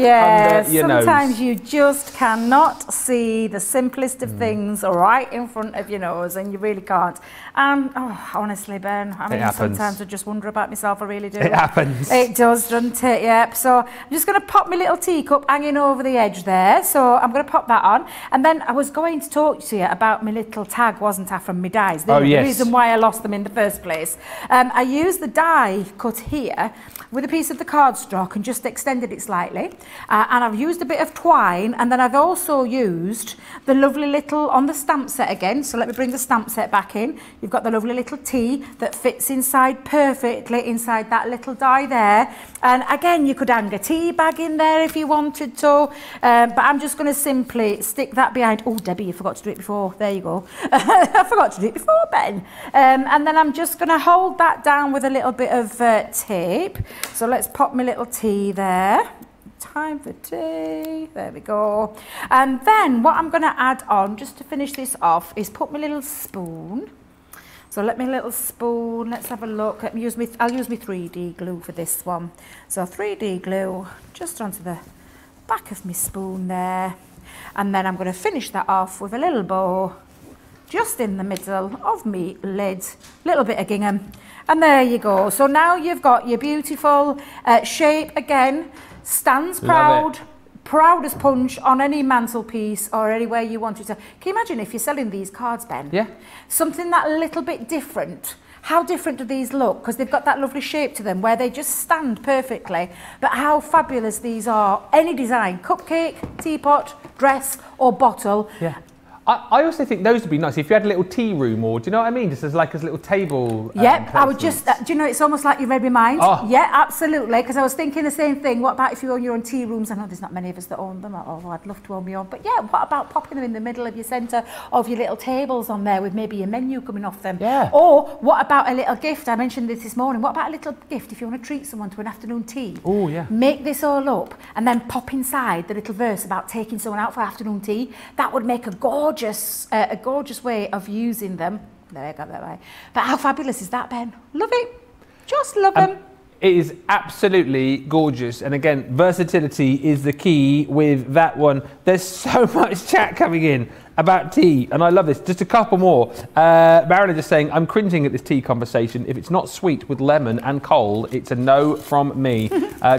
your nose. Sometimes you just cannot see the simplest of things right in front of your nose, and you really can't. Honestly, Ben, I mean, sometimes I just wonder about myself, I really do. It happens. It does, doesn't it? Yep. So I'm just going to pop my little teacup hanging over the edge there, so I'm going to pop that on. And then I was going to talk to you about my little tag, wasn't I, from my dies. The reason why I lost them in the first place. I used the die cut here with a piece of the cardstock and just extended it slightly, and I've used a bit of twine, and then I've also used the lovely little on the stamp set again. So let me bring the stamp set back in. You've got the lovely little T that fits inside perfectly inside that little die there, and again you could hang a tea bag in there if you wanted to, but I'm just going to simply stick that behind. Oh, Debbie, you forgot to do it before. There you go. I forgot to do it before, Ben. And then I'm just going to hold that down with a little bit of tape. So let's pop my little T there. Time for tea. There we go. And then what I'm going to add on just to finish this off is put my little spoon. So let me little spoon. Let's have a look. I'll use my 3D glue for this one. So 3D glue just onto the back of my spoon there. And then I'm going to finish that off with a little bow. Just in the middle of me lid, little bit of gingham, and there you go. So now you've got your beautiful shape again, stands proud as punch on any mantelpiece or anywhere you want it to. Can you imagine if you're selling these cards, Ben? Yeah. Something that little bit different. How different do these look? Because they've got that lovely shape to them where they just stand perfectly. But how fabulous these are. Any design, cupcake, teapot, dress or bottle. Yeah. I also think those would be nice if you had a little tea room, or do you know what I mean? Just as like a little table. Yep, I would just, do you know, it's almost like you read my mind. Oh. Yeah, absolutely, because I was thinking the same thing. What about if you own your own tea rooms? I know there's not many of us that own them, although I'd love to own my own. But yeah, what about popping them in the middle of your centre of your little tables on there with maybe your menu coming off them? Yeah. Or what about a little gift? I mentioned this morning. What about a little gift if you want to treat someone to an afternoon tea? Oh, yeah. Make this all up and then pop inside the little verse about taking someone out for afternoon tea. That would make a gorgeous way of using them. There I got that right. But how fabulous is that, Ben? Love it. Just love them. It is absolutely gorgeous, and again, versatility is the key with that one. There's so much chat coming in about tea, and I love this. Just a couple more. Marilyn just saying, I'm cringing at this tea conversation. If it's not sweet with lemon and coal, it's a no from me.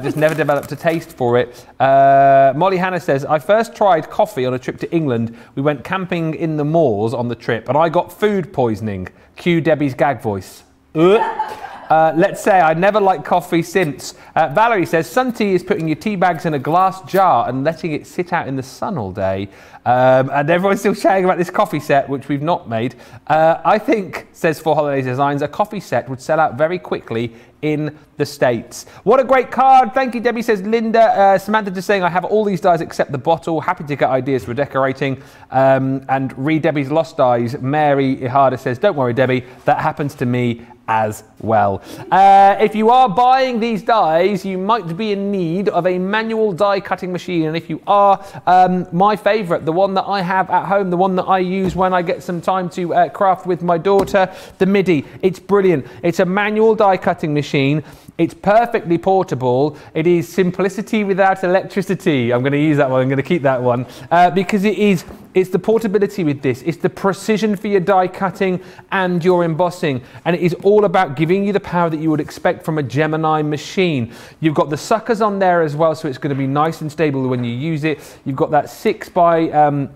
Just never developed a taste for it. Molly Hannah says, I first tried coffee on a trip to England. We went camping in the moors on the trip, and I got food poisoning. Cue Debbie's gag voice. Let's say I never liked coffee since. Valerie says, sun tea is putting your tea bags in a glass jar and letting it sit out in the sun all day. And everyone's still chatting about this coffee set, which we've not made. I think, says For Holidays Designs, a coffee set would sell out very quickly in the States. What a great card. Thank you, Debbie, says Linda. Samantha just saying, I have all these dies except the bottle. Happy to get ideas for decorating. And read Debbie's lost dies. Mary Ihada says, don't worry, Debbie, that happens to me as well. If you are buying these dies, you might be in need of a manual die cutting machine. And if you are, my favourite, the one that I have at home, the one that I use when I get some time to craft with my daughter, the MIDI. It's brilliant. It's a manual die cutting machine. It's perfectly portable. It is simplicity without electricity. I'm going to use that one. I'm going to keep that one because it's the portability with this. It's the precision for your die cutting and your embossing. And it is all about giving you the power that you would expect from a Gemini machine. You've got the suckers on there as well, so it's going to be nice and stable when you use it. You've got that 6x9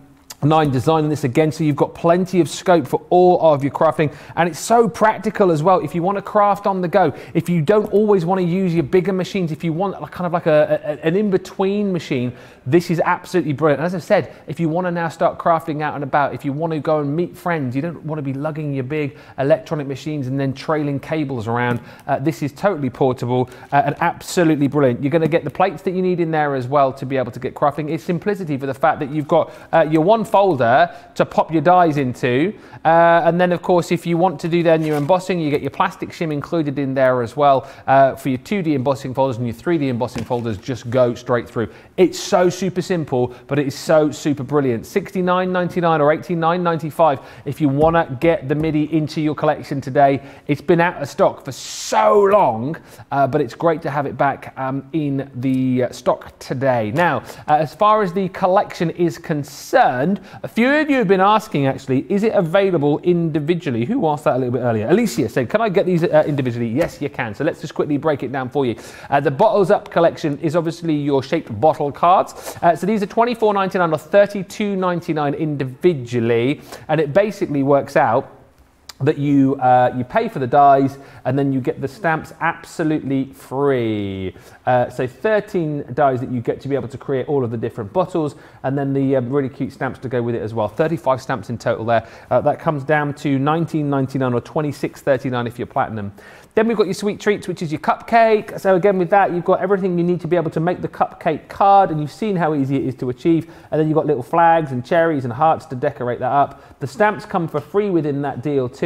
design in this again, so you've got plenty of scope for all of your crafting, and it's so practical as well. If you want to craft on the go, if you don't always want to use your bigger machines, if you want kind of like an in-between machine, this is absolutely brilliant. And as I said, if you want to now start crafting out and about, if you want to go and meet friends, you don't want to be lugging your big electronic machines and then trailing cables around. This is totally portable and absolutely brilliant. You're going to get the plates that you need in there as well to be able to get crafting. It's simplicity for the fact that you've got your one folder to pop your dies into, and then of course if you want to do then your embossing, you get your plastic shim included in there as well for your 2D embossing folders, and your 3D embossing folders just go straight through. It's so super simple, but it is so super brilliant. $69.99 or $89.95 if you want to get the MIDI into your collection today. It's been out of stock for so long, but it's great to have it back in the stock today. Now, as far as the collection is concerned, a few of you have been asking, actually, is it available individually? Who asked that a little bit earlier? Alicia said, can I get these individually? Yes, you can. So let's just quickly break it down for you. The Bottles Up collection is obviously your shaped bottle cards. So these are $24.99 or $32.99 individually. And it basically works out that you you pay for the dies and then you get the stamps absolutely free. So 13 dies that you get to be able to create all of the different bottles, and then the really cute stamps to go with it as well. 35 stamps in total there. That comes down to $19.99 or $26.39 if you're platinum. Then we've got your sweet treats, which is your cupcake. So again, with that, you've got everything you need to be able to make the cupcake card, and you've seen how easy it is to achieve. And then you've got little flags and cherries and hearts to decorate that up. The stamps come for free within that deal too.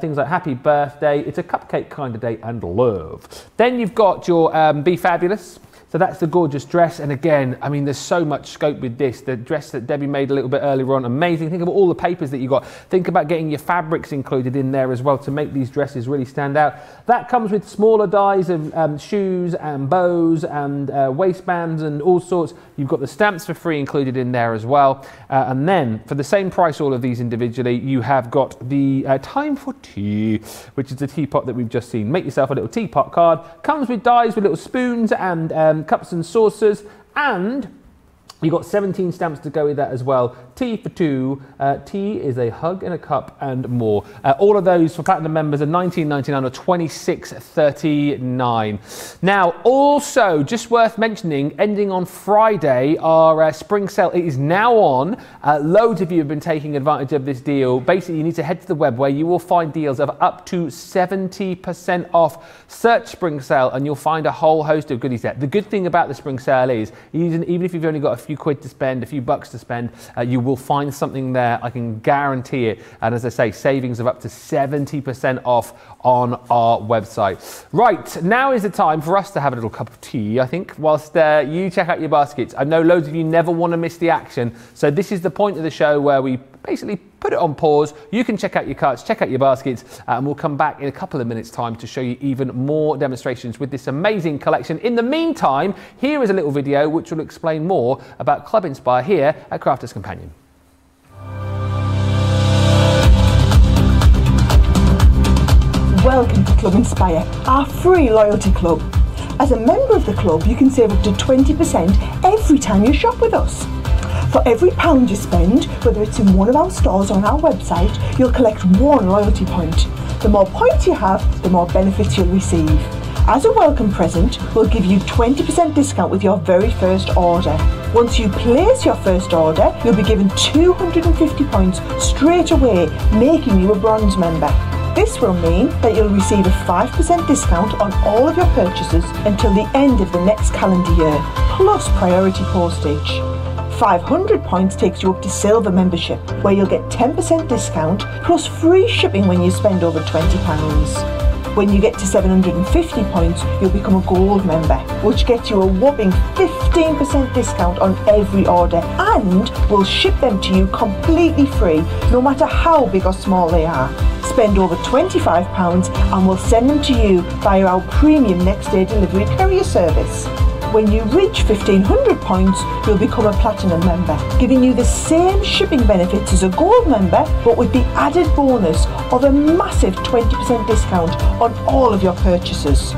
Things like happy birthday, it's a cupcake kind of day, and love. Then you've got your Be Fabulous. So that's the gorgeous dress, and again, I mean, there's so much scope with this. The dress that Debbie made a little bit earlier on, amazing. Think about all the papers that you got. Think about getting your fabrics included in there as well to make these dresses really stand out. That comes with smaller dies of shoes and bows and waistbands and all sorts. You've got the stamps for free included in there as well. And then, for the same price, all of these individually, you have got the Time for Tea, which is the teapot that we've just seen. Make yourself a little teapot card. Comes with dies with little spoons and cups and saucers, and you got 17 stamps to go with that as well. Tea for two, tea is a hug in a cup, and more. All of those for platinum members are $19.99 or $26.39. Now, also just worth mentioning, ending on Friday, our spring sale. It is now on. Loads of you have been taking advantage of this deal. Basically, you need to head to the web where you will find deals of up to 70% off. Search spring sale, and you'll find a whole host of goodies there. The good thing about the spring sale is, even if you've only got a few quid to spend, a few bucks to spend, you will find something there. I can guarantee it. And as I say, savings of up to 70% off on our website. Right, now is the time for us to have a little cup of tea, I think, whilst you check out your baskets. I know loads of you never want to miss the action, so this is the point of the show where we basically put it on pause. You can check out your carts, check out your baskets, and we'll come back in a couple of minutes' time to show you even more demonstrations with this amazing collection. In the meantime, here is a little video which will explain more about Club Inspire here at Crafters Companion. Welcome to Club Inspire, our free loyalty club. As a member of the club, you can save up to 20% every time you shop with us. For every £1 you spend, whether it's in one of our stores or on our website, you'll collect one loyalty point. The more points you have, the more benefits you'll receive. As a welcome present, we'll give you 20% discount with your very first order. Once you place your first order, you'll be given 250 points straight away, making you a bronze member. This will mean that you'll receive a 5% discount on all of your purchases until the end of the next calendar year, plus priority postage. 500 points takes you up to silver membership, where you'll get 10% discount plus free shipping when you spend over £20. When you get to 750 points, you'll become a gold member, which gets you a whopping 15% discount on every order, and we'll ship them to you completely free, no matter how big or small they are. Spend over £25 and we'll send them to you via our premium next day delivery courier service. When you reach 1500 points, you'll become a platinum member, giving you the same shipping benefits as a gold member, but with the added bonus of a massive 20% discount on all of your purchases.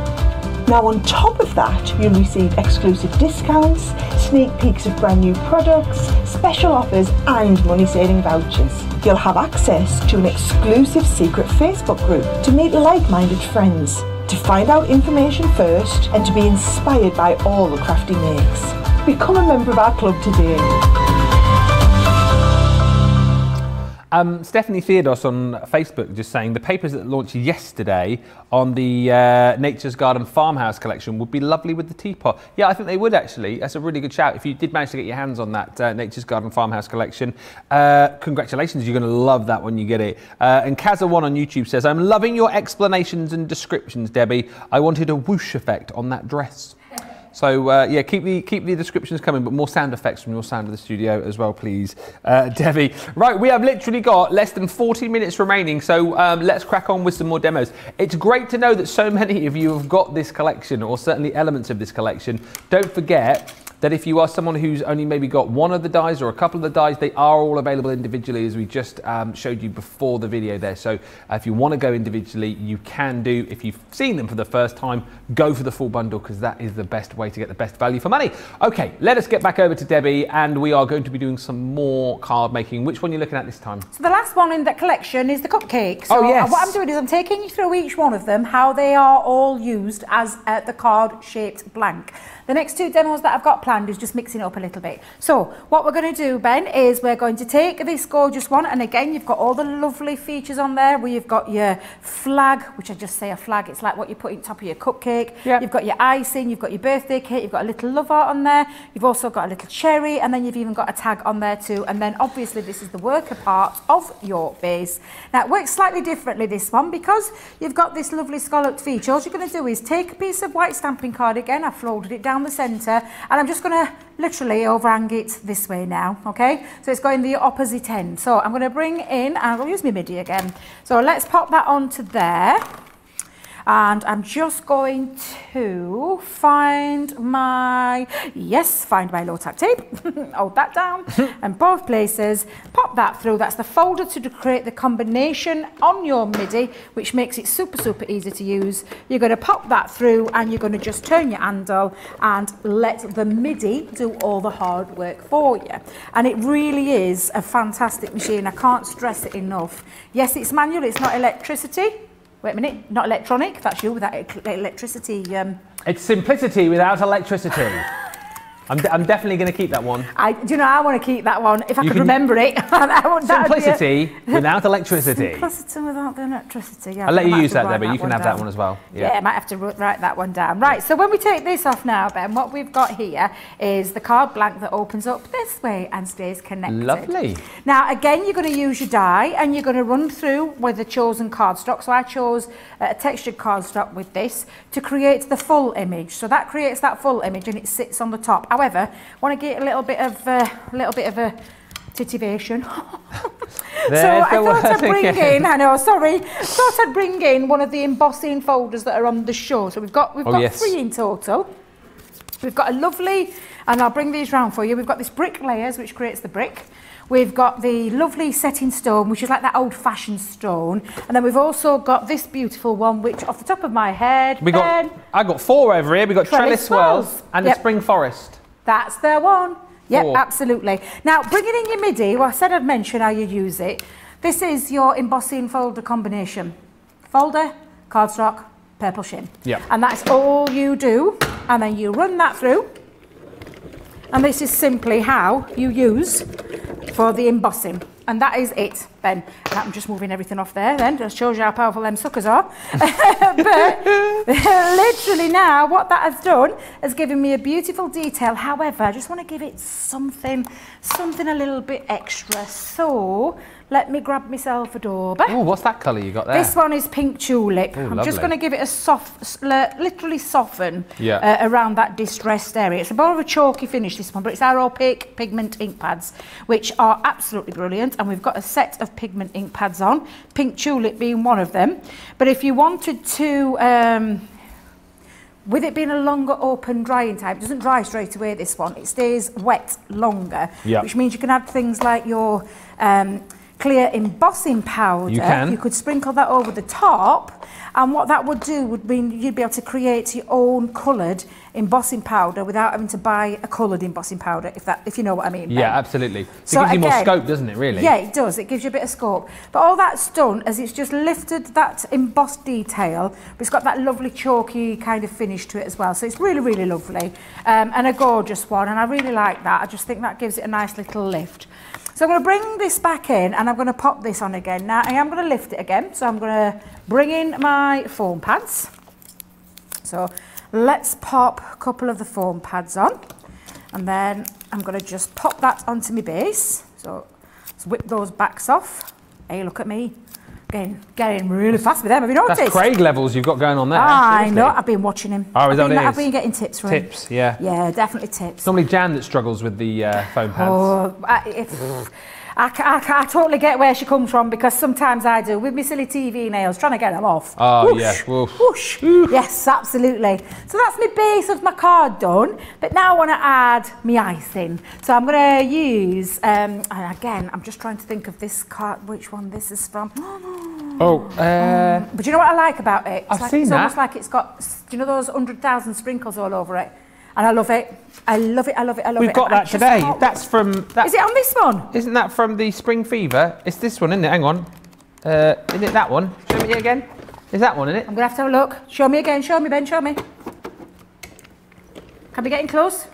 Now on top of that, you'll receive exclusive discounts, sneak peeks of brand new products, special offers and money saving vouchers. You'll have access to an exclusive secret Facebook group to meet like-minded friends, to find out information first and to be inspired by all the crafty makes. Become a member of our club today. Stephanie Theodos on Facebook just saying the papers that launched yesterday on the Nature's Garden Farmhouse collection would be lovely with the teapot. Yeah, I think they would actually. That's a really good shout. If you did manage to get your hands on that Nature's Garden Farmhouse collection, congratulations, you're going to love that when you get it. And Kaza1 on YouTube says, I'm loving your explanations and descriptions, Debbie. I wanted a whoosh effect on that dress. So yeah, keep the descriptions coming, but more sound effects from your sound of the studio as well, please, Debbie. Right, we have literally got less than 40 minutes remaining, so let's crack on with some more demos. It's great to know that so many of you have got this collection, or certainly elements of this collection. Don't forget that if you are someone who's only maybe got one of the dies or a couple of the dies, they are all available individually, as we just showed you before the video there. So if you want to go individually, you can do. If you've seen them for the first time, go for the full bundle, because that is the best way to get the best value for money. Okay, let us get back over to Debbie, and we are going to be doing some more card making. Which one are you looking at this time? So the last one in that collection is the cupcake. So oh, yes. What I'm doing is I'm taking you through each one of them, how they are all used as the card-shaped blank. The next two demos that I've got planned is just mixing it up a little bit. So what we're going to do, Ben, is we're going to take this gorgeous one, and again you've got all the lovely features on there where you've got your flag, which I just say a flag, it's like what you put on top of your cupcake. Yep. You've got your icing, you've got your birthday cake, you've got a little love heart on there, you've also got a little cherry, and then you've even got a tag on there too. And then obviously this is the worker part of your base. Now it works slightly differently, this one, because you've got this lovely scalloped feature. All you're going to do is take a piece of white stamping card, again I folded it down the centre, and I'm just going to literally overhang it this way now, okay? So it's going the opposite end. So I'm going to bring in, I'm going to use my MIDI again. So let's pop that onto there, and I'm just going to find my, yes, find my low-tack tape, hold that down, and both places, pop that through. That's the folder to create the combination on your MIDI, which makes it super, super easy to use. You're going to pop that through, and you're going to just turn your handle and let the MIDI do all the hard work for you. And it really is a fantastic machine. I can't stress it enough. Yes, it's manual, it's not electricity. Wait a minute, not electronic, that's you without electricity. It's simplicity without electricity. I'm definitely going to keep that one. Do you know, I want to keep that one, if I could remember it. Simplicity without electricity. Simplicity without the electricity, yeah. I'll let you use that, Debbie, you can have that one as well. Yeah, I might have to write that one down. Right, so when we take this off now, Ben, what we've got here is the card blank that opens up this way and stays connected. Lovely. Now, again, you're going to use your die, and you're going to run through with the chosen cardstock. So I chose a textured cardstock with this to create the full image. So that creates that full image, and it sits on the top. However, I want to get a little bit of a titivation. So I thought I'd bring in one of the embossing folders that are on the show. So we've got three in total. We've got a lovely, and I'll bring these round for you. We've got this brick layers, which creates the brick. We've got the lovely set in stone, which is like that old-fashioned stone. And then we've also got this beautiful one, which off the top of my head, I got four over here. We've got trellis wells and a spring forest. That's their one. Yep, absolutely. Now, bringing in your MIDI, well, I said I'd mention how you use it. This is your embossing folder combination. Folder, cardstock, purple shim. Yep. And that's all you do. And then you run that through. And this is simply how you use for the embossing. And that is it, Ben. I'm just moving everything off there then. Just shows you how powerful them suckers are. But literally now, what that has done has given me a beautiful detail. However, I just want to give it something a little bit extra. So let me grab myself a dauber. Oh, what's that colour you got there? This one is pink tulip. Ooh, I'm lovely. Just going to give it a soft, literally soften around that distressed area. It's a bit of a chalky finish, this one, but it's our opaque pigment ink pads, which are absolutely brilliant. And we've got a set of pigment ink pads on, pink tulip being one of them. But if you wanted to, with it being a longer open drying time, it doesn't dry straight away, this one. It stays wet longer, which means you can add things like your clear embossing powder. You could sprinkle that over the top, and what that would do would mean you'd be able to create your own coloured embossing powder without having to buy a coloured embossing powder, if you know what I mean, Ben. Yeah, absolutely. So it gives you more scope, doesn't it, really? Yeah, it does. It gives you a bit of scope. But all that's done is it's just lifted that embossed detail, but it's got that lovely chalky kind of finish to it as well. So it's really, really lovely, and a gorgeous one, and I really like that. I just think that gives it a nice little lift. So I'm going to bring this back in and I'm going to pop this on again. Now I am going to lift it again, so I'm going to bring in my foam pads. So let's pop a couple of the foam pads on, and then I'm going to just pop that onto my base. So let's whip those backs off. Hey, look at me. Getting really fast with them, have you noticed? That's Craig levels you've got going on there. I know, I've been watching him. Oh, is that what it is? I've been getting tips from him. Tips, yeah. Yeah, definitely tips. It's normally Jan that struggles with the foam pads. Oh, I totally get where she comes from, because sometimes I do, with my silly TV nails, trying to get them off. Oh, whoosh, yeah. Whoosh. Whoosh. Yes, absolutely. So that's my base of my card done, but now I want to add my icing. So I'm going to use, and again, I'm just trying to think of this card, which one this is from. But you know what I like about it? It's almost like it's got, do you know those 100,000 sprinkles all over it? And I love it. I love it, I love it, I love it. We've got that today. That's from... Is it on this one? Isn't that from the Spring Fever? It's this one, isn't it? Hang on. Is it that one? Show me again. Is that one, isn't it? I'm going to have a look. Show me again. Show me, Ben. Show me. Can we get in close?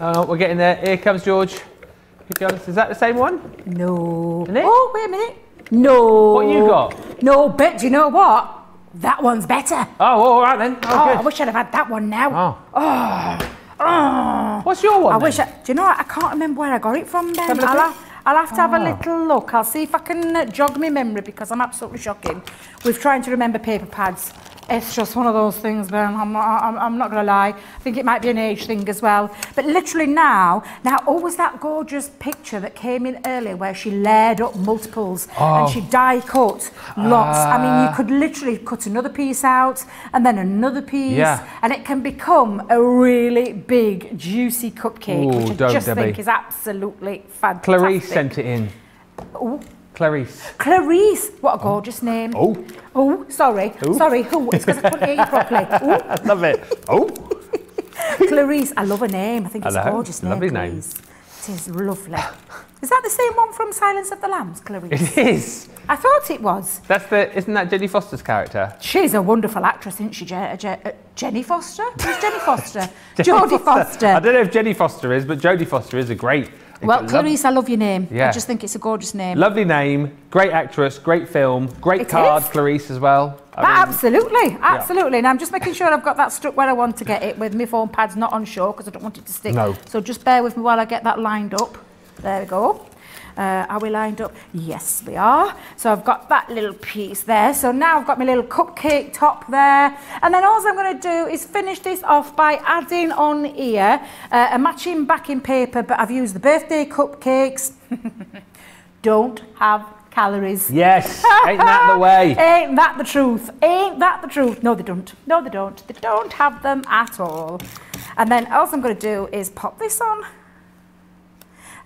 Oh, we're getting there. Here comes George. Here comes... Is that the same one? No. Isn't it? Oh, wait a minute. No. What you got? No, but do you know what? That one's better. Oh, all right then. Oh, I wish I'd have had that one now. Oh. Oh. What's your one? Do you know what? I can't remember where I got it from then. I'll have to have a little look. I'll see if I can jog my memory, because I'm absolutely shocking with trying to remember paper pads. It's just one of those things, Ben. I'm not going to lie. I think it might be an age thing as well. But literally now, was that gorgeous picture that came in earlier where she layered up multiples and she die cut lots. I mean, you could literally cut another piece out and then another piece, and it can become a really big, juicy cupcake, which I just think is absolutely fantastic. Clarice sent it in. Ooh. Clarice. Clarice, what a gorgeous name. Oh. Oh, sorry. Ooh. Sorry, who? It's because I couldn't hear you properly. Ooh. Love it. Oh. Clarice, I love her name. I think it's a gorgeous name. Lovely name. It is lovely. Is that the same one from Silence of the Lambs, Clarice? It is. I thought it was. Isn't that Jodie Foster's character? She's a wonderful actress, isn't she? Jenny Foster? Who's Jenny Foster? Jodie Foster. I don't know if Jenny Foster is, but Jodie Foster is a great... Well, Clarice, I love your name. Yeah. I just think it's a gorgeous name. Lovely name, great actress, great film, great card, Clarice as well. Absolutely, absolutely. Yeah. And I'm just making sure I've got that stuck where I want to get it with my foam pads not on shore, because I don't want it to stick. No. So just bear with me while I get that lined up. There we go. Are we lined up? Yes, we are. So I've got that little piece there. So now I've got my little cupcake top there. And then all I'm going to do is finish this off by adding on here a matching backing paper, but I've used the birthday cupcakes. Don't have calories. Yes, ain't that the way? Ain't that the truth? Ain't that the truth? No, they don't. No, they don't. They don't have them at all. And then all I'm going to do is pop this on.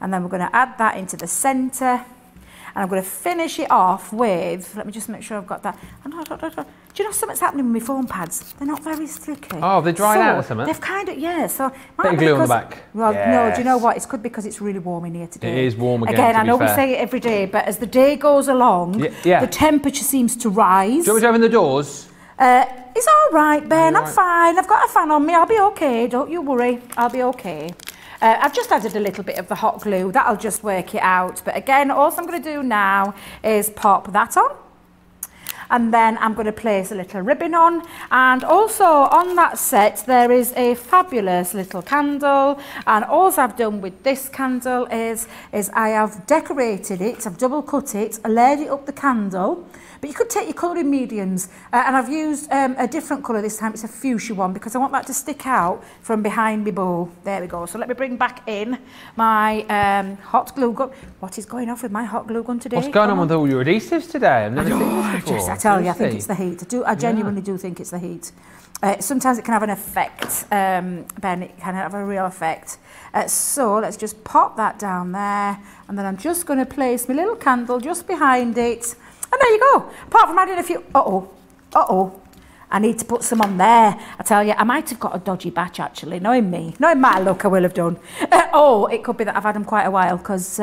And then we're going to add that into the centre. And I'm going to finish it off with, let me just make sure I've got that. Do you know something's happening with my foam pads? They're not very sticky. Oh, they're drying out or something? They've kind of, yeah. So bit of glue on the back. Well, yes. No, do you know what? It's good because it's really warm in here today. It is warm again. Again, I know we say it every day, but as the day goes along, the temperature seems to rise. Do you want me to open the doors? It's all right, Ben. I'm fine. I've got a fan on me. I'll be okay. Don't you worry. I'll be okay. I've just added a little bit of the hot glue. That'll just work it out. But again, all I'm going to do now is pop that on. And then I'm going to place a little ribbon on. And also on that set, there is a fabulous little candle. And all I've done with this candle is I have decorated it. I've double cut it, layered it up the candle. But you could take your colouring mediums, and I've used a different colour this time. It's a fuchsia one because I want that to stick out from behind my bowl. There we go. So let me bring back in my hot glue gun. What is going off with my hot glue gun today? What's going on with all your adhesives today? I've never seen this before. Just, I tell you, I think it's the heat. I genuinely do think it's the heat. Sometimes it can have an effect, Ben. It can have a real effect. So let's just pop that down there, and then I'm just going to place my little candle just behind it. And there you go. Apart from adding a few... I need to put some on there. I tell you, I might have got a dodgy batch, actually. Knowing me. Knowing my luck, I will have done. It could be that I've had them quite a while, because...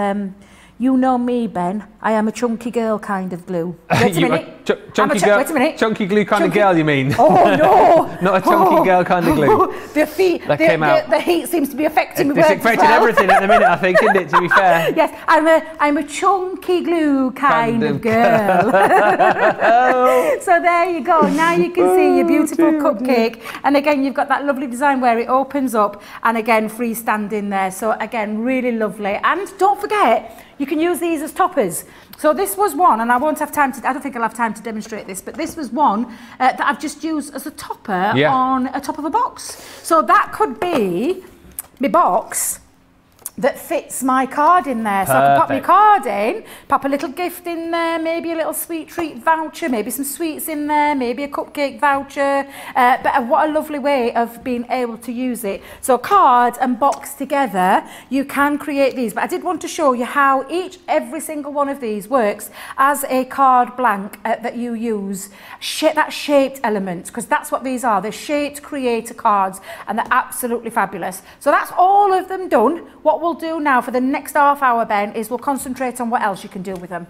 you know me, Ben. I am a chunky girl kind of glue. Wait a minute. Chunky glue kind of girl, you mean? Oh, no. Not a chunky girl kind of glue. The heat seems to be affecting me. It's affecting everything at the minute, I think, isn't it, to be fair? Yes, I'm a chunky glue kind of girl. So there you go. Now you can see your beautiful cupcake. And again, you've got that lovely design where it opens up and again, freestanding there. So again, really lovely. And don't forget, you can use these as toppers. So this was one, and I won't have time to, I don't think I'll have time to demonstrate this, but this was one that I've just used as a topper on a top of a box. So that could be my box that fits my card in there. Perfect. So I can pop my card in, pop a little gift in there, maybe a little sweet treat voucher, maybe some sweets in there, maybe a cupcake voucher. But what a lovely way of being able to use it. So card and box together, you can create these. But I did want to show you how every single one of these works as a card blank that you use. That shaped element, because that's what these are. They're shaped creator cards, and they're absolutely fabulous. So that's all of them done. What we'll do now for the next half hour, Ben, is we'll concentrate on what else you can do with them.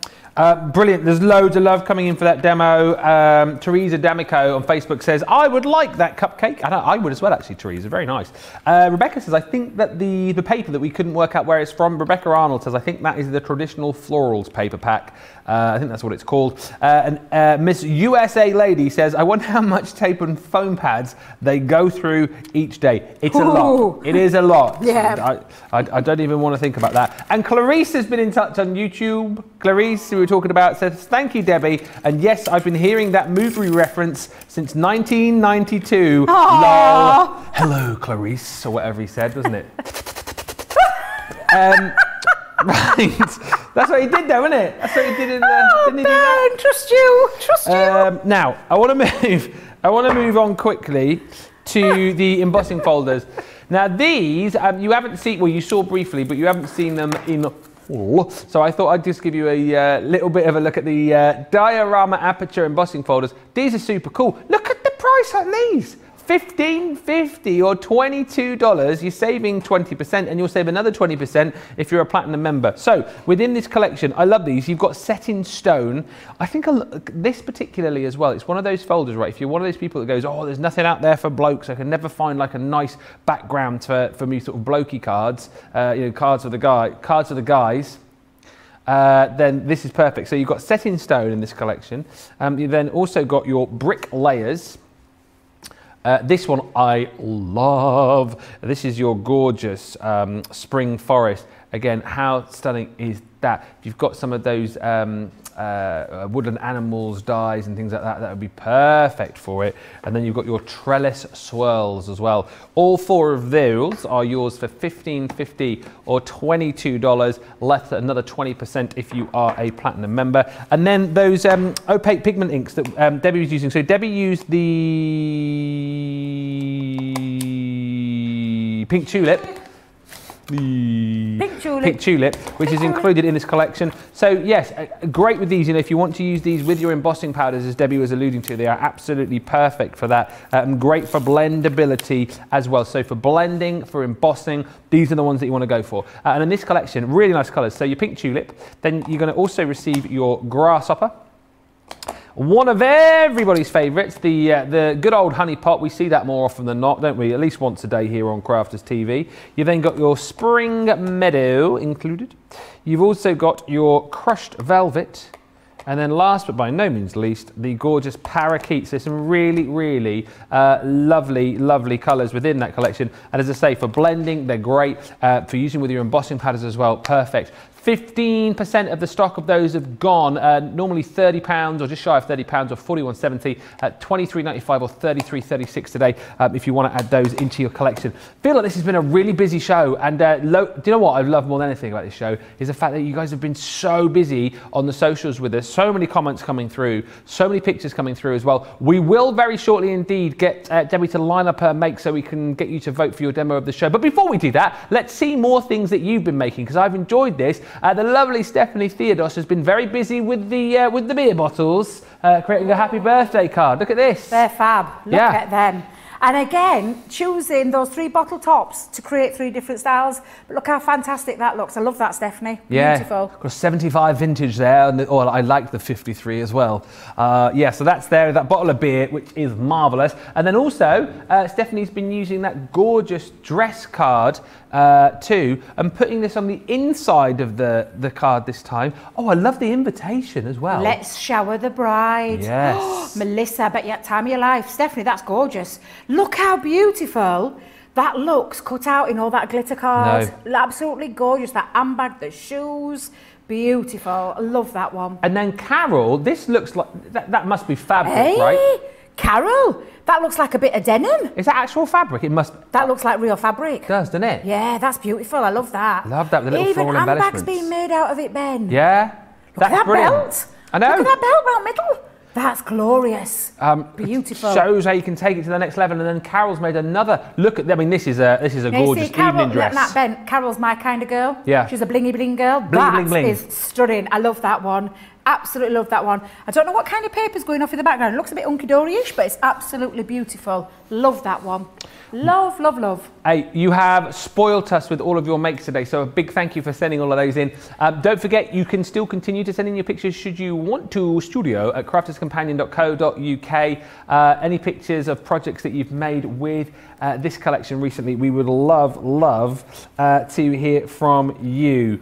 Brilliant. There's loads of love coming in for that demo. Teresa D'Amico on Facebook says, I would like that cupcake. And I would as well, actually, Teresa. Very nice. Rebecca says, I think that the paper that we couldn't work out where it's from, Rebecca Arnold says, I think that is the traditional florals paper pack. I think that's what it's called. And Miss USA Lady says, I wonder how much tape and foam pads they go through each day. It's a lot. It is a lot. Yeah. I don't even want to think about that. And Clarice has been in touch on YouTube. Clarice, who we were talking about, says, thank you, Debbie. And yes, I've been hearing that movie reference since 1992. Aww. Lol. Hello, Clarice, or whatever he said, wasn't it? Right. That's what he did though, isn't it? That's what he did in didn't he do that? Trust you, trust you. Now, I want to move on quickly to the embossing folders. Now these, you haven't seen, well you saw briefly, but you haven't seen them in full. So I thought I'd just give you a little bit of a look at the diorama aperture embossing folders. These are super cool. Look at the price on these. $15.50 or $22, you're saving 20%, and you'll save another 20% if you're a platinum member. So within this collection, I love these. You've got set in stone. I think this particularly as well, it's one of those folders, right? If you're one of those people that goes, oh, there's nothing out there for blokes. I can never find like a nice background for me sort of blokey cards, you know, cards for the guys. Then this is perfect. So you've got set in stone in this collection. You've then also got your brick layers. This one I love. This is your gorgeous spring forest. Again, how stunning is that. If you've got some of those woodland animals, dyes and things like that, that would be perfect for it. And then you've got your trellis swirls as well. All four of those are yours for $15.50 or $22, less another 20% if you are a platinum member. And then those opaque pigment inks that Debbie was using. So Debbie used the pink tulip. Pink tulip, which is included in this collection. So yes, great with these. You know, if you want to use these with your embossing powders, as Debbie was alluding to, they are absolutely perfect for that. Great for blendability as well. So for blending, for embossing, these are the ones that you want to go for. And in this collection, really nice colours. So your pink tulip, then you're going to also receive your grasshopper. One of everybody's favourites, the good old honey pot. We see that more often than not, don't we? At least once a day here on Crafters TV. You've then got your spring meadow included. You've also got your crushed velvet. And then last but by no means least, the gorgeous parakeet. So some really, really lovely, lovely colours within that collection. And as I say, for blending, they're great. For using with your embossing powders as well, perfect. 15% of the stock of those have gone, normally £30 or just shy of £30 or £41.70 at £23.95 or £33.36 today if you want to add those into your collection. I feel like this has been a really busy show, and do you know what I love more than anything about this show is the fact that you guys have been so busy on the socials with us, so many comments coming through, so many pictures coming through as well. We will very shortly indeed get Debbie to line up her make so we can get you to vote for your demo of the show. But before we do that, let's see more things that you've been making, because I've enjoyed this. The lovely Stephanie Theodos has been very busy with the beer bottles, creating a happy birthday card. Look at this. They're fab. Look at them. And again, choosing those three bottle tops to create three different styles. But look how fantastic that looks. I love that, Stephanie. Yeah. Beautiful. Got 75 vintage there, and I like the 53 as well. Yeah, so that's there, that bottle of beer, which is marvellous. And then also, Stephanie's been using that gorgeous dress card too, and putting this on the inside of the card this time. Oh, I love the invitation as well. Let's shower the bride. Yes. Melissa, I bet you had time of your life. Stephanie, that's gorgeous. Look how beautiful that looks cut out in all that glitter cards. No. Absolutely gorgeous. That handbag, the shoes. Beautiful. I love that one. And then Carol, this looks like... That must be fabric, right? Carol, that looks like a bit of denim. Is that actual fabric? It must... That looks like real fabric. It does, doesn't it? Yeah, that's beautiful. I love that. Love that with the little floral embellishments. Even handbags being made out of it, Ben. Yeah. Look at that brilliant belt. I know. Look at that belt round middle. That's glorious. Beautiful. Shows how you can take it to the next level. And then Carol's made another. Look at, I mean, this is a gorgeous evening dress. Look at that, Ben. Carol's my kind of girl. Yeah. She's a blingy bling girl. Bling, that bling, bling. Is stunning. I love that one. Absolutely love that one. I don't know what kind of paper's going off in the background. It looks a bit hunky-dory-ish, but it's absolutely beautiful. Love that one. Love, love, love. Hey, you have spoilt us with all of your makes today, so a big thank you for sending all of those in. Don't forget, you can still continue to send in your pictures should you want to, studio@crafterscompanion.co.uk. Any pictures of projects that you've made with this collection recently, we would love to hear from you.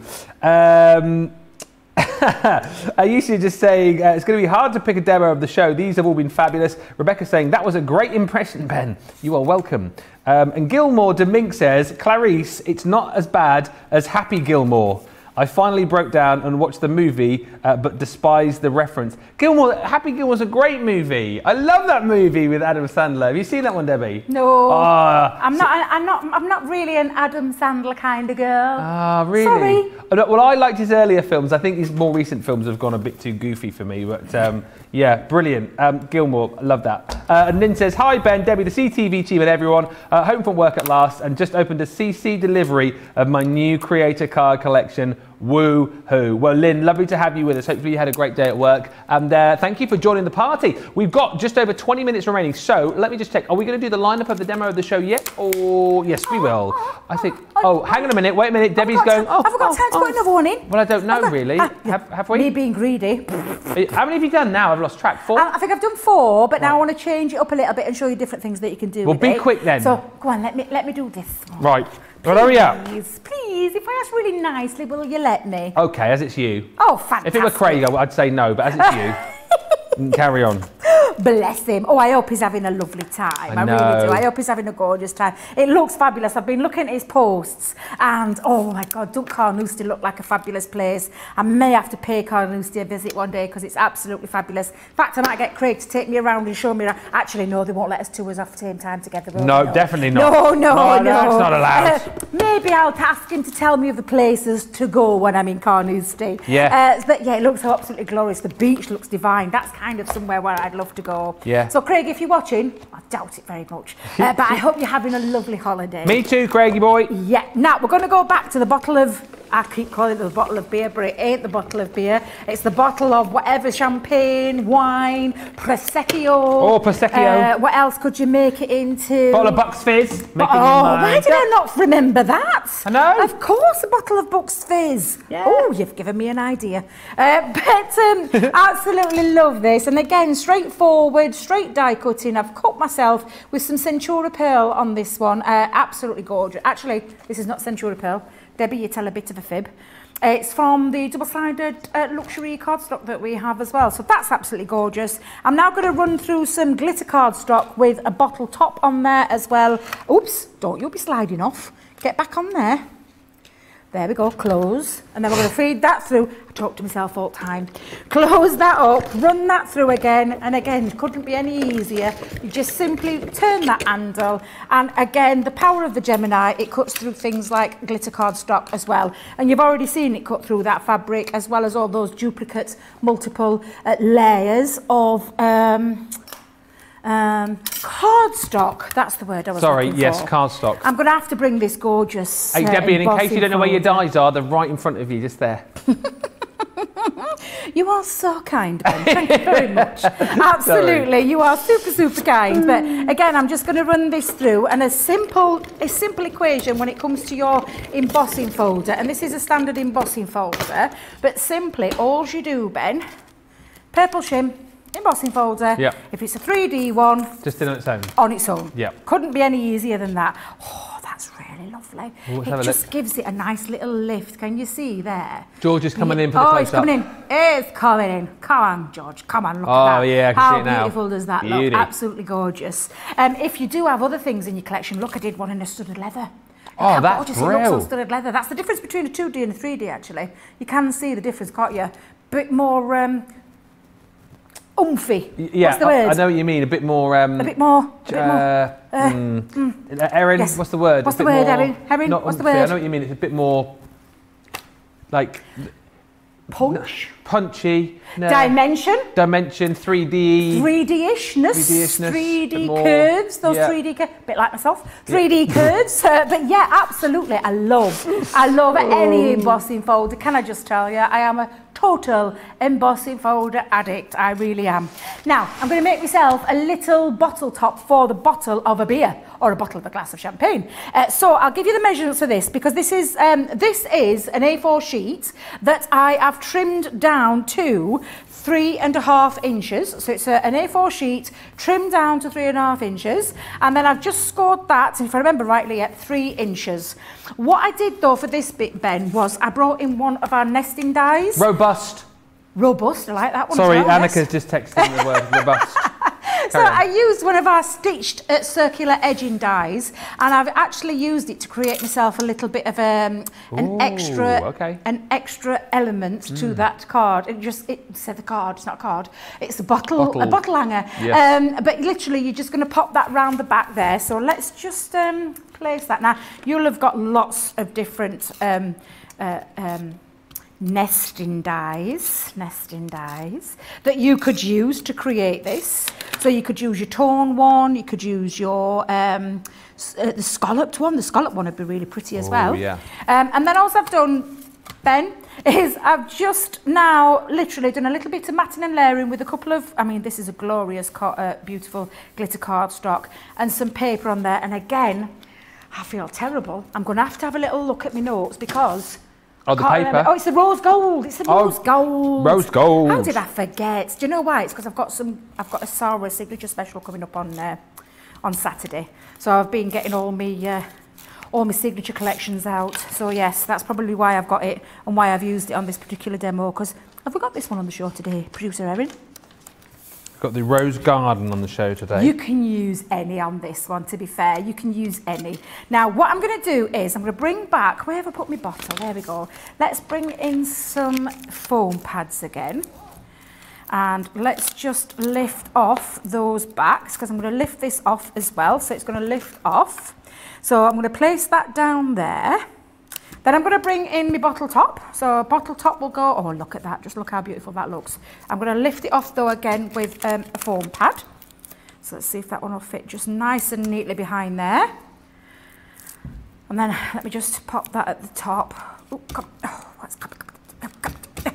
Ayesha just saying, it's going to be hard to pick a demo of the show. These have all been fabulous. Rebecca saying, that was a great impression, Ben. You are welcome. And Gilmore Demink says, Clarice, it's not as bad as Happy Gilmore. I finally broke down and watched the movie, but despised the reference. Happy Gilmore's a great movie. I love that movie with Adam Sandler. Have you seen that one, Debbie? No. I'm not really an Adam Sandler kind of girl. Ah, really? Sorry. Well, I liked his earlier films. I think his more recent films have gone a bit too goofy for me, but yeah, brilliant. Gilmore, love that. And Lynn says, hi, Ben, Debbie, the CTV team and everyone. Home from work at last and just opened a CC delivery of my new Creator Card collection. Woo-hoo. Well, Lynn, lovely to have you with us. Hopefully you had a great day at work. And thank you for joining the party. We've got just over 20 minutes remaining. So let me just check. Are we going to do the lineup of the demo of the show yet? Or yes, we will. I think... Oh, hang on a minute. Wait a minute. Debbie's going... Oh, have we got time to put another one in? Well, I don't know, really. Have we? Me being greedy. How many have you done now? I've lost track. Four? I think I've done four, but now I want to change it up a little bit and show you different things that you can do with it. Well, be quick then. So, go on. Let me do this. Right. Please, well, hurry up. Please, if I ask really nicely, will you let me? Okay, as it's you. Oh, fantastic. If it were Craig, I'd say no, but as it's you, carry on. bless him. Oh, I hope he's having a lovely time. I really do. I hope he's having a gorgeous time. It looks fabulous. I've been looking at his posts and, oh my God, don't Carnoustie look like a fabulous place? I may have to pay Carnoustie a visit one day because it's absolutely fabulous. In fact, I might get Craig to take me around and show me around. Actually, no, they won't let us tours off the same time together. No, definitely not. No, that's not allowed. Maybe I'll ask him to tell me of the places to go when I'm in Carnoustie. Yeah. But yeah, it looks absolutely glorious. The beach looks divine. That's kind of somewhere where I'd love to go. Yeah. So Craig, if you're watching, I doubt it very much, but I hope you're having a lovely holiday. Me too, Craigie boy. Yeah. Now, we're going to go back to the bottle of, I keep calling it the bottle of beer, but it ain't the bottle of beer. It's the bottle of whatever, champagne, wine, Prosecco. Oh, Prosecco. What else could you make it into? Bottle of Bucks Fizz. Oh, why did I not remember that? I know. Of course, a bottle of Bucks Fizz. Yeah. Oh, you've given me an idea. Absolutely love this. And again, straightforward, straight die cutting. I've cut myself with some Centura Pearl on this one. Absolutely gorgeous. Actually, this is not Centura Pearl. Debbie, you tell a bit of a fib. It's from the double-sided luxury cardstock that we have as well. So that's absolutely gorgeous. I'm now going to run through some glitter cardstock with a bottle top on there as well. Oops, don't you be sliding off. Get back on there. There we go, close. And then we're going to feed that through. I talk to myself all the time. Close that up, run that through again. And again, couldn't be any easier. You just simply turn that handle. And again, the power of the Gemini, it cuts through things like glitter cardstock as well. And you've already seen it cut through that fabric, as well as all those duplicate, multiple layers of cardstock. That's the word I was looking for. Yes, cardstock. I'm going to have to bring this gorgeous... Hey, Debbie, and in case you don't know where your dies are, they're right in front of you, just there. You are so kind, Ben. Thank you very much. Absolutely, you are super, super kind. But again, I'm just going to run this through, and a simple equation when it comes to your embossing folder, and this is a standard embossing folder, but simply all you do, Ben, purple shim, embossing folder. Yep. If it's a 3D one, just on its own. On its own. Yeah. Couldn't be any easier than that. Oh, that's really lovely. Ooh, it just gives it a nice little lift. Can you see there? George is coming in for the close-up. Oh, it's coming in. It's coming in. Come on, George. Come on, look at that. Oh, yeah, I can see it now. How beautiful does that look? Absolutely gorgeous. If you do have other things in your collection, look, I did one in a studded leather. Oh, that's real. That's the difference between a 2D and a 3D, actually. You can see the difference, can't you? Bit more... oomphy. Yeah, what's the word? I know what you mean. A bit more. Erin, yes. What's the word? What's the word, Erin? Erin, what's the word? I know what you mean. It's a bit more, like, punchy. No. Dimension. 3D. 3D-ishness. 3D curves. Those 3D curves. A bit like myself. 3D curves. But yeah, absolutely. I love any embossing folder. Can I just tell you? I am a total embossing folder addict. I really am. Now, I'm going to make myself a little bottle top for the bottle of a beer or a bottle of a glass of champagne. So I'll give you the measurements for this, because this is an A4 sheet that I have trimmed down to 3.5 inches. So it's an A4 sheet trimmed down to 3.5 inches. And then I've just scored that, if I remember rightly, at 3 inches. What I did though for this bit, Ben, was I brought in one of our nesting dies. Robust, I like that one. Sorry, Annika's just texting the word robust. So I used one of our stitched circular edging dies, and I've actually used it to create myself a little bit of an extra element to that card. It said the card, it's not a card, it's a bottle hanger. Yes. But literally, you're just going to pop that round the back there. So let's just place that. Now you'll have got lots of different. Nesting dies that you could use to create this. So you could use your torn one, you could use your the scalloped one. The scalloped one would be really pretty as well. Yeah. And then also I've done, Ben, is I've just now literally done a little bit of matting and layering with a couple of, I mean, this is a glorious, beautiful glitter cardstock and some paper on there. And again, I feel terrible. I'm going to have a little look at my notes because... Oh, the paper. Remember. Oh, it's the rose gold. It's the rose gold. Rose gold. How did I forget? Do you know why? It's because I've got a Sarah signature special coming up on Saturday. So I've been getting all my signature collections out. So yes, that's probably why I've got it and why I've used it on this particular demo. Because have we got this one on the show today, producer Erin? Got the Rose Garden on the show today. You can use any on this one, to be fair. You can use any. Now, what I'm going to do is I'm going to bring back... Where have I put my bottle? There we go. Let's bring in some foam pads again. And let's just lift off those backs, because I'm going to lift this off as well. So it's going to lift off. So I'm going to place that down there. Then I'm going to bring in my bottle top. So bottle top will go, oh, look at that. Just look how beautiful that looks. I'm going to lift it off, though, again with a foam pad. So let's see if that one will fit just nice and neatly behind there. And then let me just pop that at the top. Ooh, come, oh, that's coming.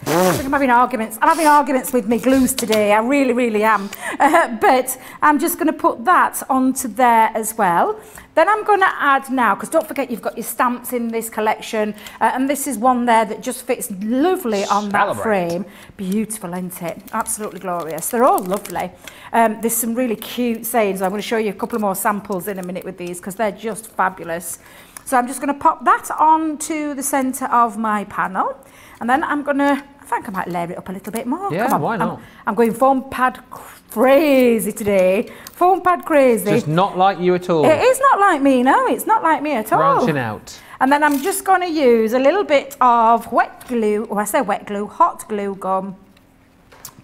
I'm having arguments. I'm having arguments with my glues today. I really, really am. But I'm just going to put that onto there as well. Then I'm going to add now, because don't forget you've got your stamps in this collection. And this is one there that just fits lovely on that frame. Beautiful, isn't it? Absolutely glorious. They're all lovely. There's some really cute sayings. I'm going to show you a couple of more samples in a minute with these, because they're just fabulous. So I'm just going to pop that onto the centre of my panel. And then I'm going to... I think I might layer it up a little bit more. Yeah, come on. Why not? I'm going foam pad crazy today. Foam pad crazy. Just not like you at all. It is not like me, no. It's not like me at all. Branching out. And then I'm just going to use a little bit of wet glue, or I say wet glue, hot glue gum.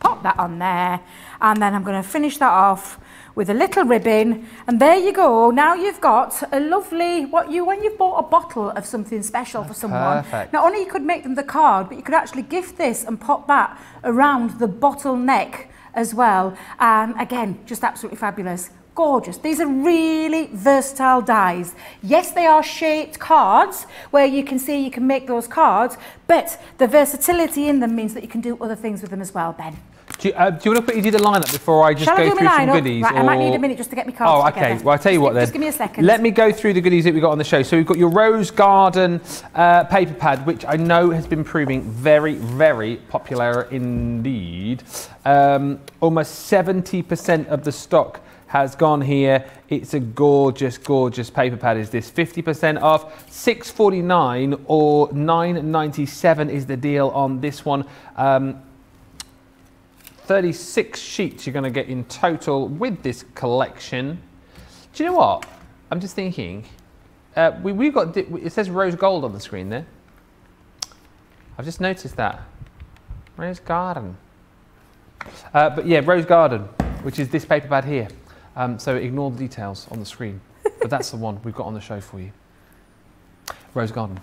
Pop that on there. And then I'm going to finish that off with a little ribbon, and there you go. Now you've got a lovely, when you've bought a bottle of something special for someone, perfect. Not only you could make them the card, but you could actually gift this and pop that around the bottle neck as well. Again, just absolutely fabulous. Gorgeous. These are really versatile dies. Yes, they are shaped cards where you can see you can make those cards, but the versatility in them means that you can do other things with them as well, Ben. Do you want to quickly do the line-up before I just go through some goodies? Right, or... I might need a minute just to get my cards together. Okay. Well, I'll tell you what then. Just give me a second. Let me go through the goodies that we got on the show. So we've got your Rose Garden paper pad, which I know has been proving very, very popular indeed. Almost 70% of the stock has gone here. It's a gorgeous, gorgeous paper pad. Is this 50% off? $6.49 or $9.97 is the deal on this one. 36 sheets you're going to get in total with this collection. Do you know what? I'm just thinking. We've got, it says rose gold on the screen there. I've just noticed that. Rose Garden. But yeah, Rose Garden, which is this paper pad here. So ignore the details on the screen. But that's the one we've got on the show for you. Rose Garden.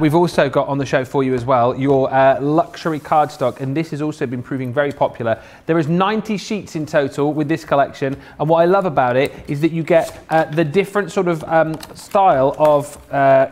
We've also got on the show for you as well your luxury cardstock, and this has also been proving very popular. There is 90 sheets in total with this collection, and what I love about it is that you get the different sort of style of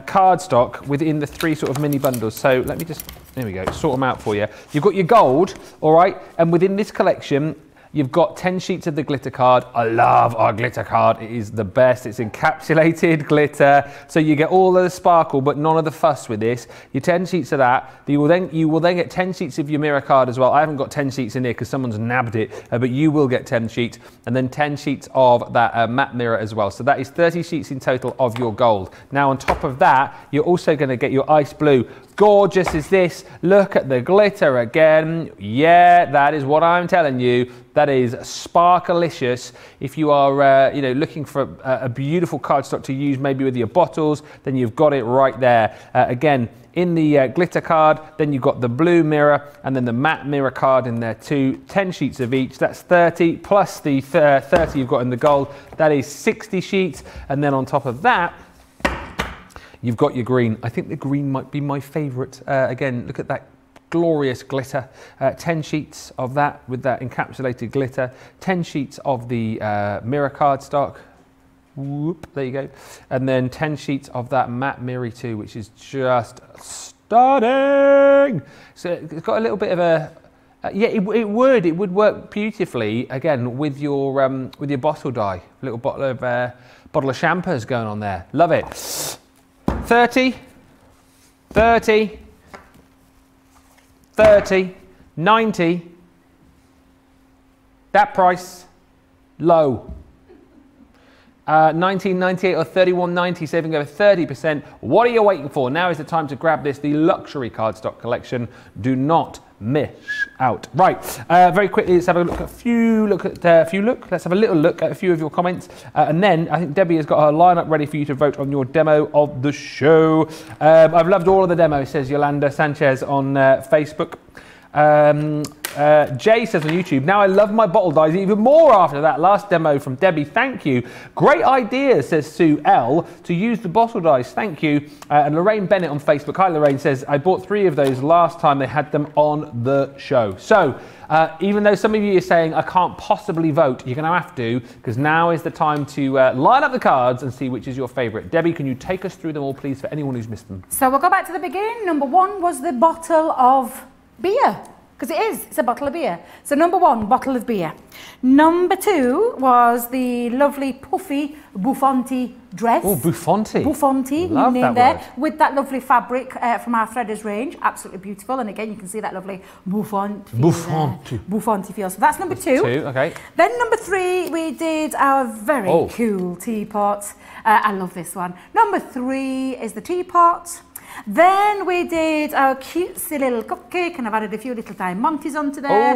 cardstock within the three sort of mini bundles. So let me just, there we go, sort them out for you. You've got your gold, all right, and within this collection, you've got 10 sheets of the glitter card. I love our glitter card. It is the best. It's encapsulated glitter. So you get all of the sparkle, but none of the fuss with this. Your 10 sheets of that. You will then get 10 sheets of your mirror card as well. I haven't got 10 sheets in here because someone's nabbed it, but you will get 10 sheets. And then 10 sheets of that matte mirror as well. So that is 30 sheets in total of your gold. Now, on top of that, you're also going to get your ice blue. Gorgeous is this. Look at the glitter again. Yeah, that is what I'm telling you. That is sparkalicious. If you are you know, looking for a beautiful cardstock to use maybe with your bottles, then you've got it right there. Again, in the glitter card, then you've got the blue mirror and then the matte mirror card in there too. 10 sheets of each, that's 30, plus the 30 you've got in the gold, that is 60 sheets. And then on top of that, you've got your green. I think the green might be my favorite. Again, look at that. Glorious glitter, 10 sheets of that with that encapsulated glitter, 10 sheets of the mirror cardstock, whoop, there you go, and then 10 sheets of that matte mirror too, which is just stunning. So it's got a little bit of a, yeah, it would work beautifully again with your bottle dye, a little bottle of champers going on there. Love it. 30, 90, that price, low. 19.98 or 31.90, saving over 30%. What are you waiting for? Now is the time to grab this, the luxury cardstock collection. Do not miss out. Right, very quickly, let's have a look at Let's have a little look at a few of your comments, and then I think Debbie has got her lineup ready for you to vote on your demo of the show. I've loved all of the demos, says Yolanda Sanchez on Facebook. Jay says on YouTube, now I love my bottle dyes even more after that last demo from Debbie. Thank you. Great idea, says Sue L, to use the bottle dyes. Thank you. And Lorraine Bennett on Facebook. Hi, Lorraine, says, I bought 3 of those last time they had them on the show. So even though some of you are saying, I can't possibly vote, you're going to have to, because now is the time to line up the cards and see which is your favourite. Debbie, can you take us through them all, please, for anyone who's missed them? So we'll go back to the beginning. Number 1 was the bottle of beer. Because it is, it's a bottle of beer. So number 1, bottle of beer. Number 2 was the lovely puffy buffonti dress. Oh, buffonti. Buffonti, you named there, with that lovely fabric from our Threaders range. Absolutely beautiful. And again, you can see that lovely buffonti. Buffonti. Buffonti feel. So that's number 2. Okay. Then number 3, we did our very cool teapot. I love this one. Number 3 is the teapot. Then we did our cutesy little cupcake, and I've added a few little diamantes onto there.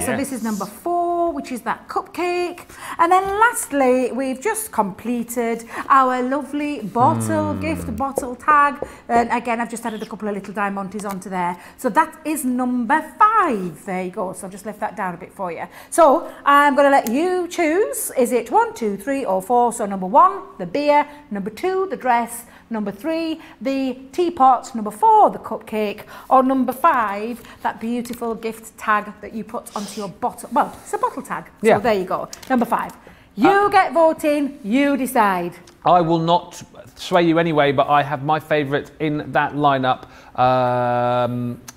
So this is number 4, which is that cupcake. And then lastly, we've just completed our lovely bottle gift, bottle tag. And again, I've just added a couple of little diamantes onto there. So that is number 5. There you go. So I've just left that down a bit for you. So I'm going to let you choose. Is it 1, 2, 3 or 4? So number 1, the beer. Number 2, the dress. Number 3, the teapot. Number 4, the cupcake. Or number 5, that beautiful gift tag that you put onto your bottle. Well, it's a bottle tag. So there you go. Number 5. You get voting, you decide. I will not sway you anyway, but I have my favourite in that lineup.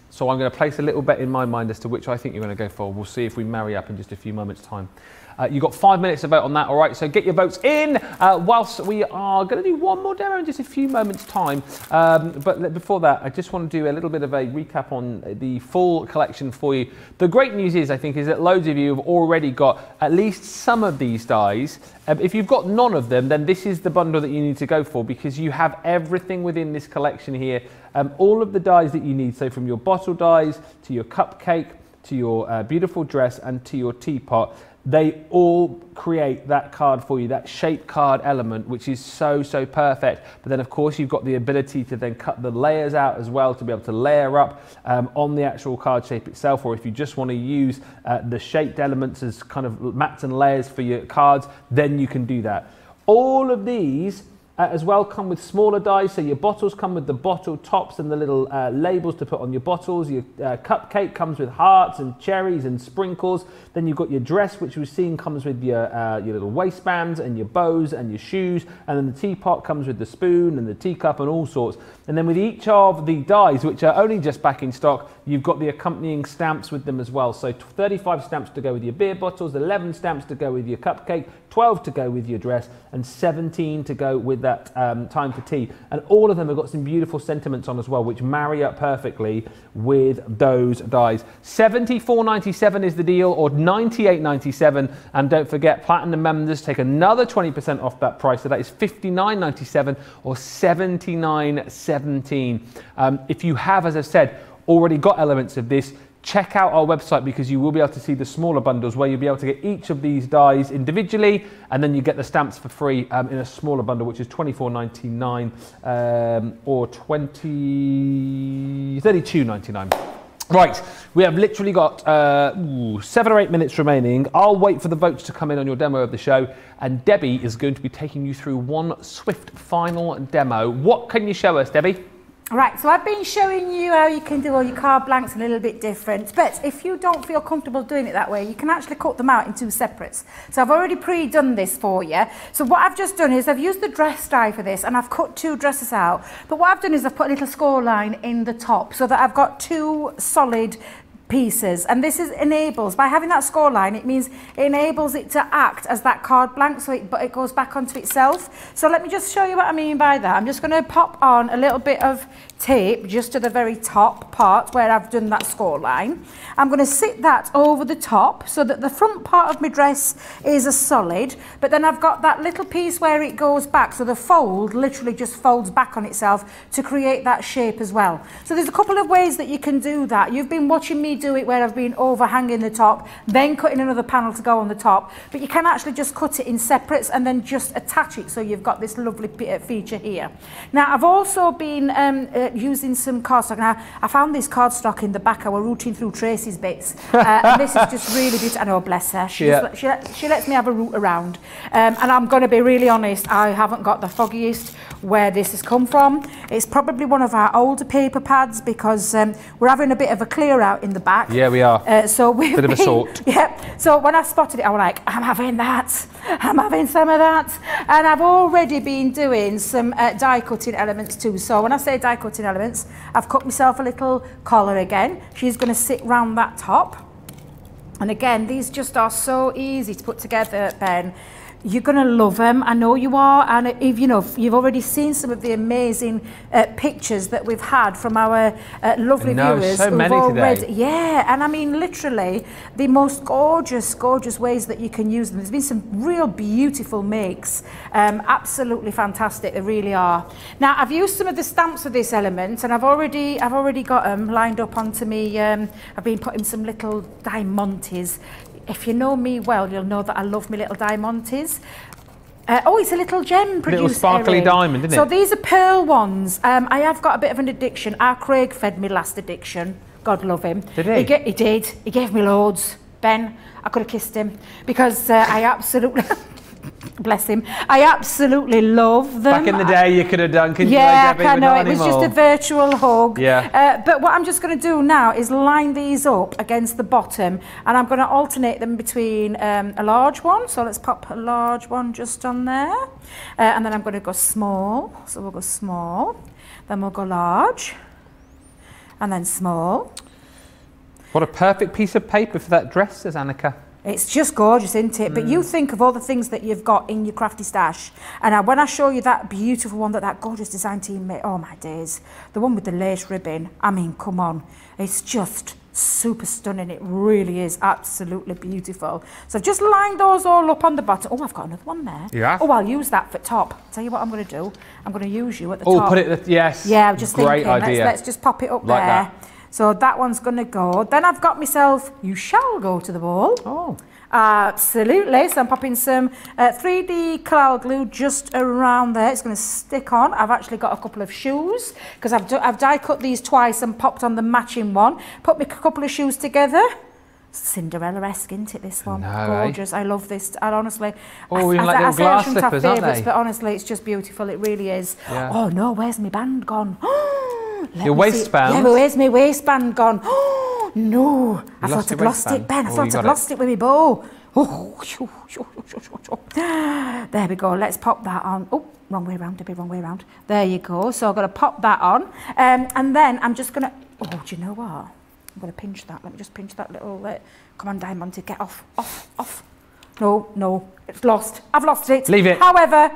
So I'm going to place a little bet in my mind as to which I think you're going to go for. We'll see if we marry up in just a few moments' time. You've got 5 minutes to vote on that, all right? So get your votes in whilst we are going to do one more demo in just a few moments' time. But before that, I just want to do a little bit of a recap on the full collection for you. The great news is, I think, is that loads of you have already got at least some of these dies. If you've got none of them, then this is the bundle that you need to go for, because you have everything within this collection here. All of the dies that you need, so from your bottle dies to your cupcake, to your beautiful dress and to your teapot, they all create that card for you, that shape card element, which is so, so perfect. But then, of course, you've got the ability to then cut the layers out as well, to be able to layer up on the actual card shape itself. Or if you just want to use the shaped elements as kind of mats and layers for your cards, then you can do that. All of these as well come with smaller dies, so your bottles come with the bottle tops and the little labels to put on your bottles. Your cupcake comes with hearts and cherries and sprinkles. Then you've got your dress, which we've seen comes with your little waistbands and your bows and your shoes. And then the teapot comes with the spoon and the teacup and all sorts. And then with each of the dies, which are only just back in stock, you've got the accompanying stamps with them as well. So 35 stamps to go with your beer bottles, 11 stamps to go with your cupcake, 12 to go with your dress, and 17 to go with that time for tea. And all of them have got some beautiful sentiments on as well, which marry up perfectly with those dies. $74.97 is the deal, or $98.97. And don't forget, platinum members take another 20% off that price, so that is $59.97 or $79.17. If you have, as I've said, already got elements of this, check out our website, because you will be able to see the smaller bundles where you'll be able to get each of these dies individually, and then you get the stamps for free in a smaller bundle, which is $24.99 or $32.99. Right, we have literally got 7 or 8 minutes remaining. I'll wait for the votes to come in on your demo of the show, and Debbie is going to be taking you through one swift final demo. What can you show us, Debbie? Right, so I've been showing you how you can do all your card blanks a little bit different, but if you don't feel comfortable doing it that way, you can actually cut them out in 2 separates. So I've already pre-done this for you. So what I've just done is I've used the dress die for this, and I've cut 2 dresses out. But what I've done is I've put a little score line in the top, so that I've got 2 solid pieces, and this is enables, by having that score line, it means it enables it to act as that card blank, so it goes back onto itself. So let me just show you what I mean by that. I'm just going to pop on a little bit of tape just to the very top part where I've done that score line. I'm going to sit that over the top so that the front part of my dress is a solid, but then I've got that little piece where it goes back, so the fold literally just folds back on itself to create that shape as well. So there's a couple of ways that you can do that. You've been watching me do it where I've been overhanging the top, then cutting another panel to go on the top, but you can actually just cut it in separates and then just attach it, so you've got this lovely feature here. Now I've also been using some cardstock. Now I found this cardstock in the back. I were rooting through Tracy's bits, and this is just really beautiful. I know, bless her. She lets me have a root around, and I'm going to be really honest, I haven't got the foggiest where this has come from. It's probably one of our older paper pads, because we're having a bit of a clear out in the back. Yeah, we are. So we've been, of a sort. Yeah. So when I spotted it, I was like, I'm having that. I'm having some of that. And I've already been doing some die cutting elements too. So when I say die cutting elements, I've cut myself a little collar again. She's going to sit round that top. And again, these just are so easy to put together, Ben. You're going to love them. I know you are. And if you know, you've already seen some of the amazing pictures that we've had from our lovely viewers. So many already today. Yeah, and I mean literally the most gorgeous ways that you can use them. There's been some real beautiful makes, absolutely fantastic. They really are. Now I've used some of the stamps of this element, and I've already got them lined up onto me. I've been putting some little diamantes. If you know me well, you'll know that I love my little diamantes. Oh, it's a little gem producer. Little sparkly earring. Diamond, isn't it? So these are pearl ones. I have got a bit of an addiction. Our Craig fed me last addiction. God love him. Did he? He did. He gave me loads. Ben, I could have kissed him, because I absolutely... Bless him. I absolutely love them. Back in the day, you could have done, couldn't you? Yeah, I know. It was just a virtual hug. Yeah. But what I'm just going to do now is line these up against the bottom, and I'm going to alternate them between a large one. So let's pop a large one just on there. And then I'm going to go small. So we'll go small. Then we'll go large. And then small. What a perfect piece of paper for that dress, says Annika. It's just gorgeous, isn't it? Mm. But you think of all the things that you've got in your crafty stash. And when I show you that beautiful one that that gorgeous design team made, oh my days, the one with the lace ribbon, I mean, come on, it's just super stunning. It really is absolutely beautiful. So I've just lined those all up on the bottom. Oh, I've got another one there. Yeah. Oh, I'll use that for top. Tell you what I'm going to do. I'm going to use you at the top. Oh, put it, yes. Yeah, I'm just great thinking, idea. Let's just pop it up like there. That. So that one's going to go. Then I've got myself, you shall go to the ball. Oh. Absolutely. So I'm popping some 3D cloud glue just around there. It's going to stick on. I've actually got a couple of shoes, because I've die cut these twice and popped on the matching one. Put me a couple of shoes together. Cinderella-esque, isn't it, this one? No, gorgeous. I love this. I honestly... Oh, even like the glass slippers, aren't they? But honestly, it's just beautiful. It really is. Yeah. Oh, no, where's my band gone? Your waistband? Yeah, where's my waistband gone? Oh, no. I thought I'd lost it, Ben. I thought I'd lost it with my bow. Oh. There we go. Let's pop that on. Oh, wrong way around, Debbie, wrong way around. There you go. So I've got to pop that on. And then I'm just going to... Oh, do you know what? I'm going to pinch that. Let me just pinch that little... Come on, Diamante, get off. Off, off. No, no. It's lost. I've lost it. Leave it. However...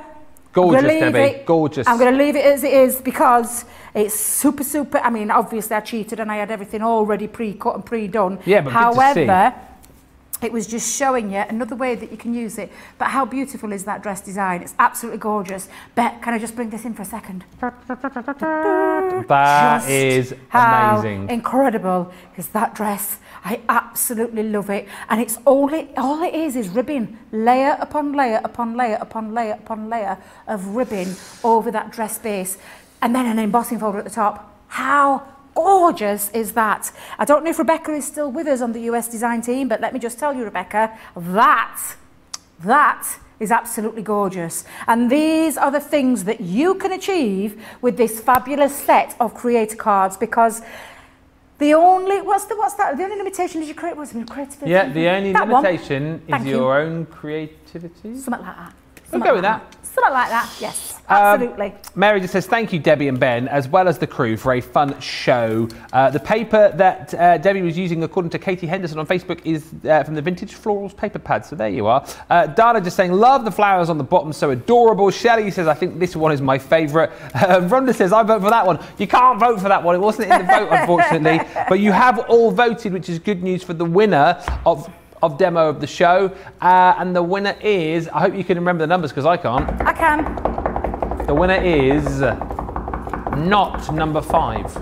Gorgeous, Debbie. It. Gorgeous. I'm going to leave it as it is, because it's super, super... I mean, obviously I cheated and I had everything already pre-cut and pre-done. Yeah, but however, it was just showing you another way that you can use it. But how beautiful is that dress design? It's absolutely gorgeous. Bet, can I just bring this in for a second? That just is amazing. Incredible. Because that dress, I absolutely love it. And it's all it is ribbon, layer upon layer upon layer upon layer upon layer of ribbon over that dress base. And then an embossing folder at the top. How gorgeous is that? I don't know if Rebecca is still with us on the US design team, but let me just tell you, Rebecca, that is absolutely gorgeous. And these are the things that you can achieve with this fabulous set of Create Cards, because the only the only limitation is your creativity. Yeah, the only limitation is your own creativity. Something like that. We'll go with that. Something like that, yes. Absolutely. Mary just says, thank you, Debbie and Ben, as well as the crew, for a fun show. The paper that Debbie was using, according to Katie Henderson on Facebook, is from the Vintage Florals paper pad. So there you are. Dana just saying, love the flowers on the bottom, so adorable. Shelley says, I think this one is my favourite. Rhonda says, I vote for that one. You can't vote for that one. It wasn't in the vote, unfortunately. But you have all voted, which is good news for the winner of demo of the show. And the winner is, I hope you can remember the numbers, because I can't. I can. The winner is not number 5.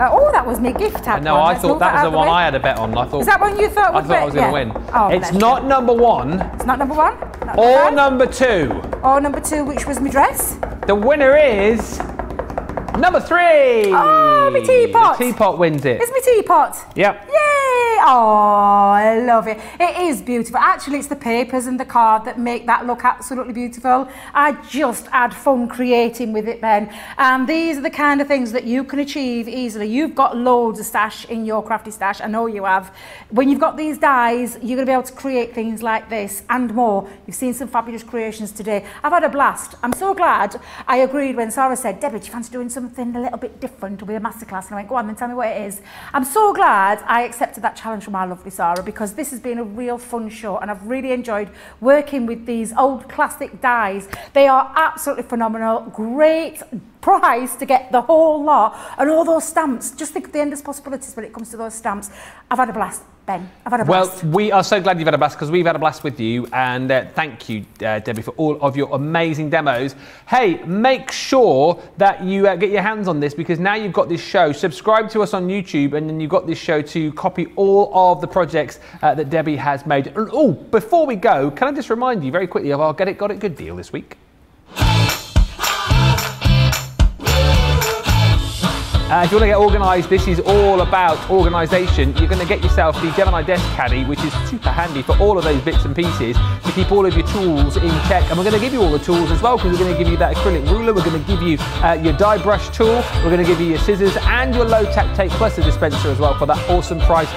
Oh, that was my gift tag. No, I thought that was the one I had a bet on. I thought. Is that one you thought? I thought I was going to win. Oh, it's not number 1. It's not number 1. Or number 2. Or number 2, which was my dress. The winner is number 3. Oh, my teapot. The teapot wins it. It's my teapot. Yep. Yay. Oh, I love it. It is beautiful. Actually, it's the papers and the card that make that look absolutely beautiful. I just had fun creating with it, Ben. And these are the kind of things that you can achieve easily. You've got loads of stash in your crafty stash. I know you have. When you've got these dies, you're going to be able to create things like this and more. You've seen some fabulous creations today. I've had a blast. I'm so glad I agreed when Sarah said, Debbie, do you fancy doing something a little bit different with a masterclass? And I went, go on then, tell me what it is. I'm so glad I accepted that challenge from our lovely Sarah, because this has been a real fun show and I've really enjoyed working with these old classic dies. They are absolutely phenomenal. Great prize to get the whole lot, and all those stamps. Just think of the endless possibilities when it comes to those stamps. I've had a blast, Ben. I've had a blast. Well, we are so glad you've had a blast, because we've had a blast with you, and thank you, Debbie, for all of your amazing demos. Hey, make sure that you get your hands on this, because now you've got this show. Subscribe to us on YouTube, and then you've got this show to copy all of the projects that Debbie has made. And oh, before we go, can I just remind you very quickly of our Get It Got It Good deal this week? If you want to get organised, this is all about organisation. You're going to get yourself the Gemini Desk Caddy, which is super handy for all of those bits and pieces to keep all of your tools in check. And we're going to give you all the tools as well, because we're going to give you that acrylic ruler, we're going to give you your dye brush tool, we're going to give you your scissors and your low-tack tape, plus a dispenser as well, for that awesome price.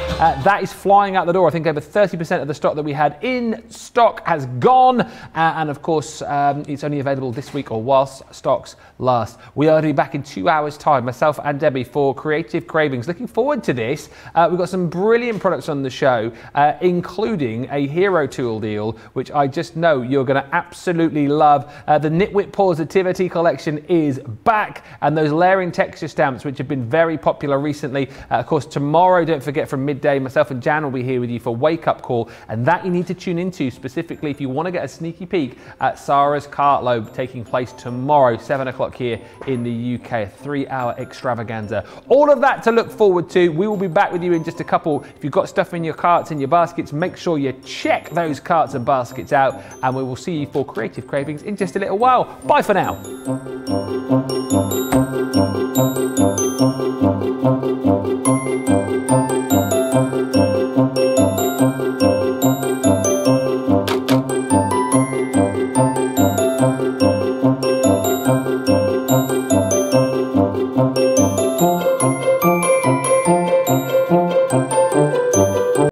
That is flying out the door. I think over 30% of the stock that we had in stock has gone. And of course, it's only available this week or whilst stocks last. We are going to be back in 2 hours' time, myself and Debbie for Creative Cravings. Looking forward to this. We've got some brilliant products on the show, including a hero tool deal, which I just know you're going to absolutely love. The Knitwit Positivity collection is back, and those layering texture stamps, which have been very popular recently. Of course, tomorrow, don't forget, from midday, myself and Jan will be here with you for Wake Up Call, and that you need to tune into specifically if you want to get a sneaky peek at Sarah's Cart Load, taking place tomorrow, 7 o'clock here in the UK, a 3-hour extravaganza. All of that to look forward to. We will be back with you in just a couple. If you've got stuff in your carts and your baskets, make sure you check those carts and baskets out, and we will see you for Creative Cravings in just a little while. Bye for now.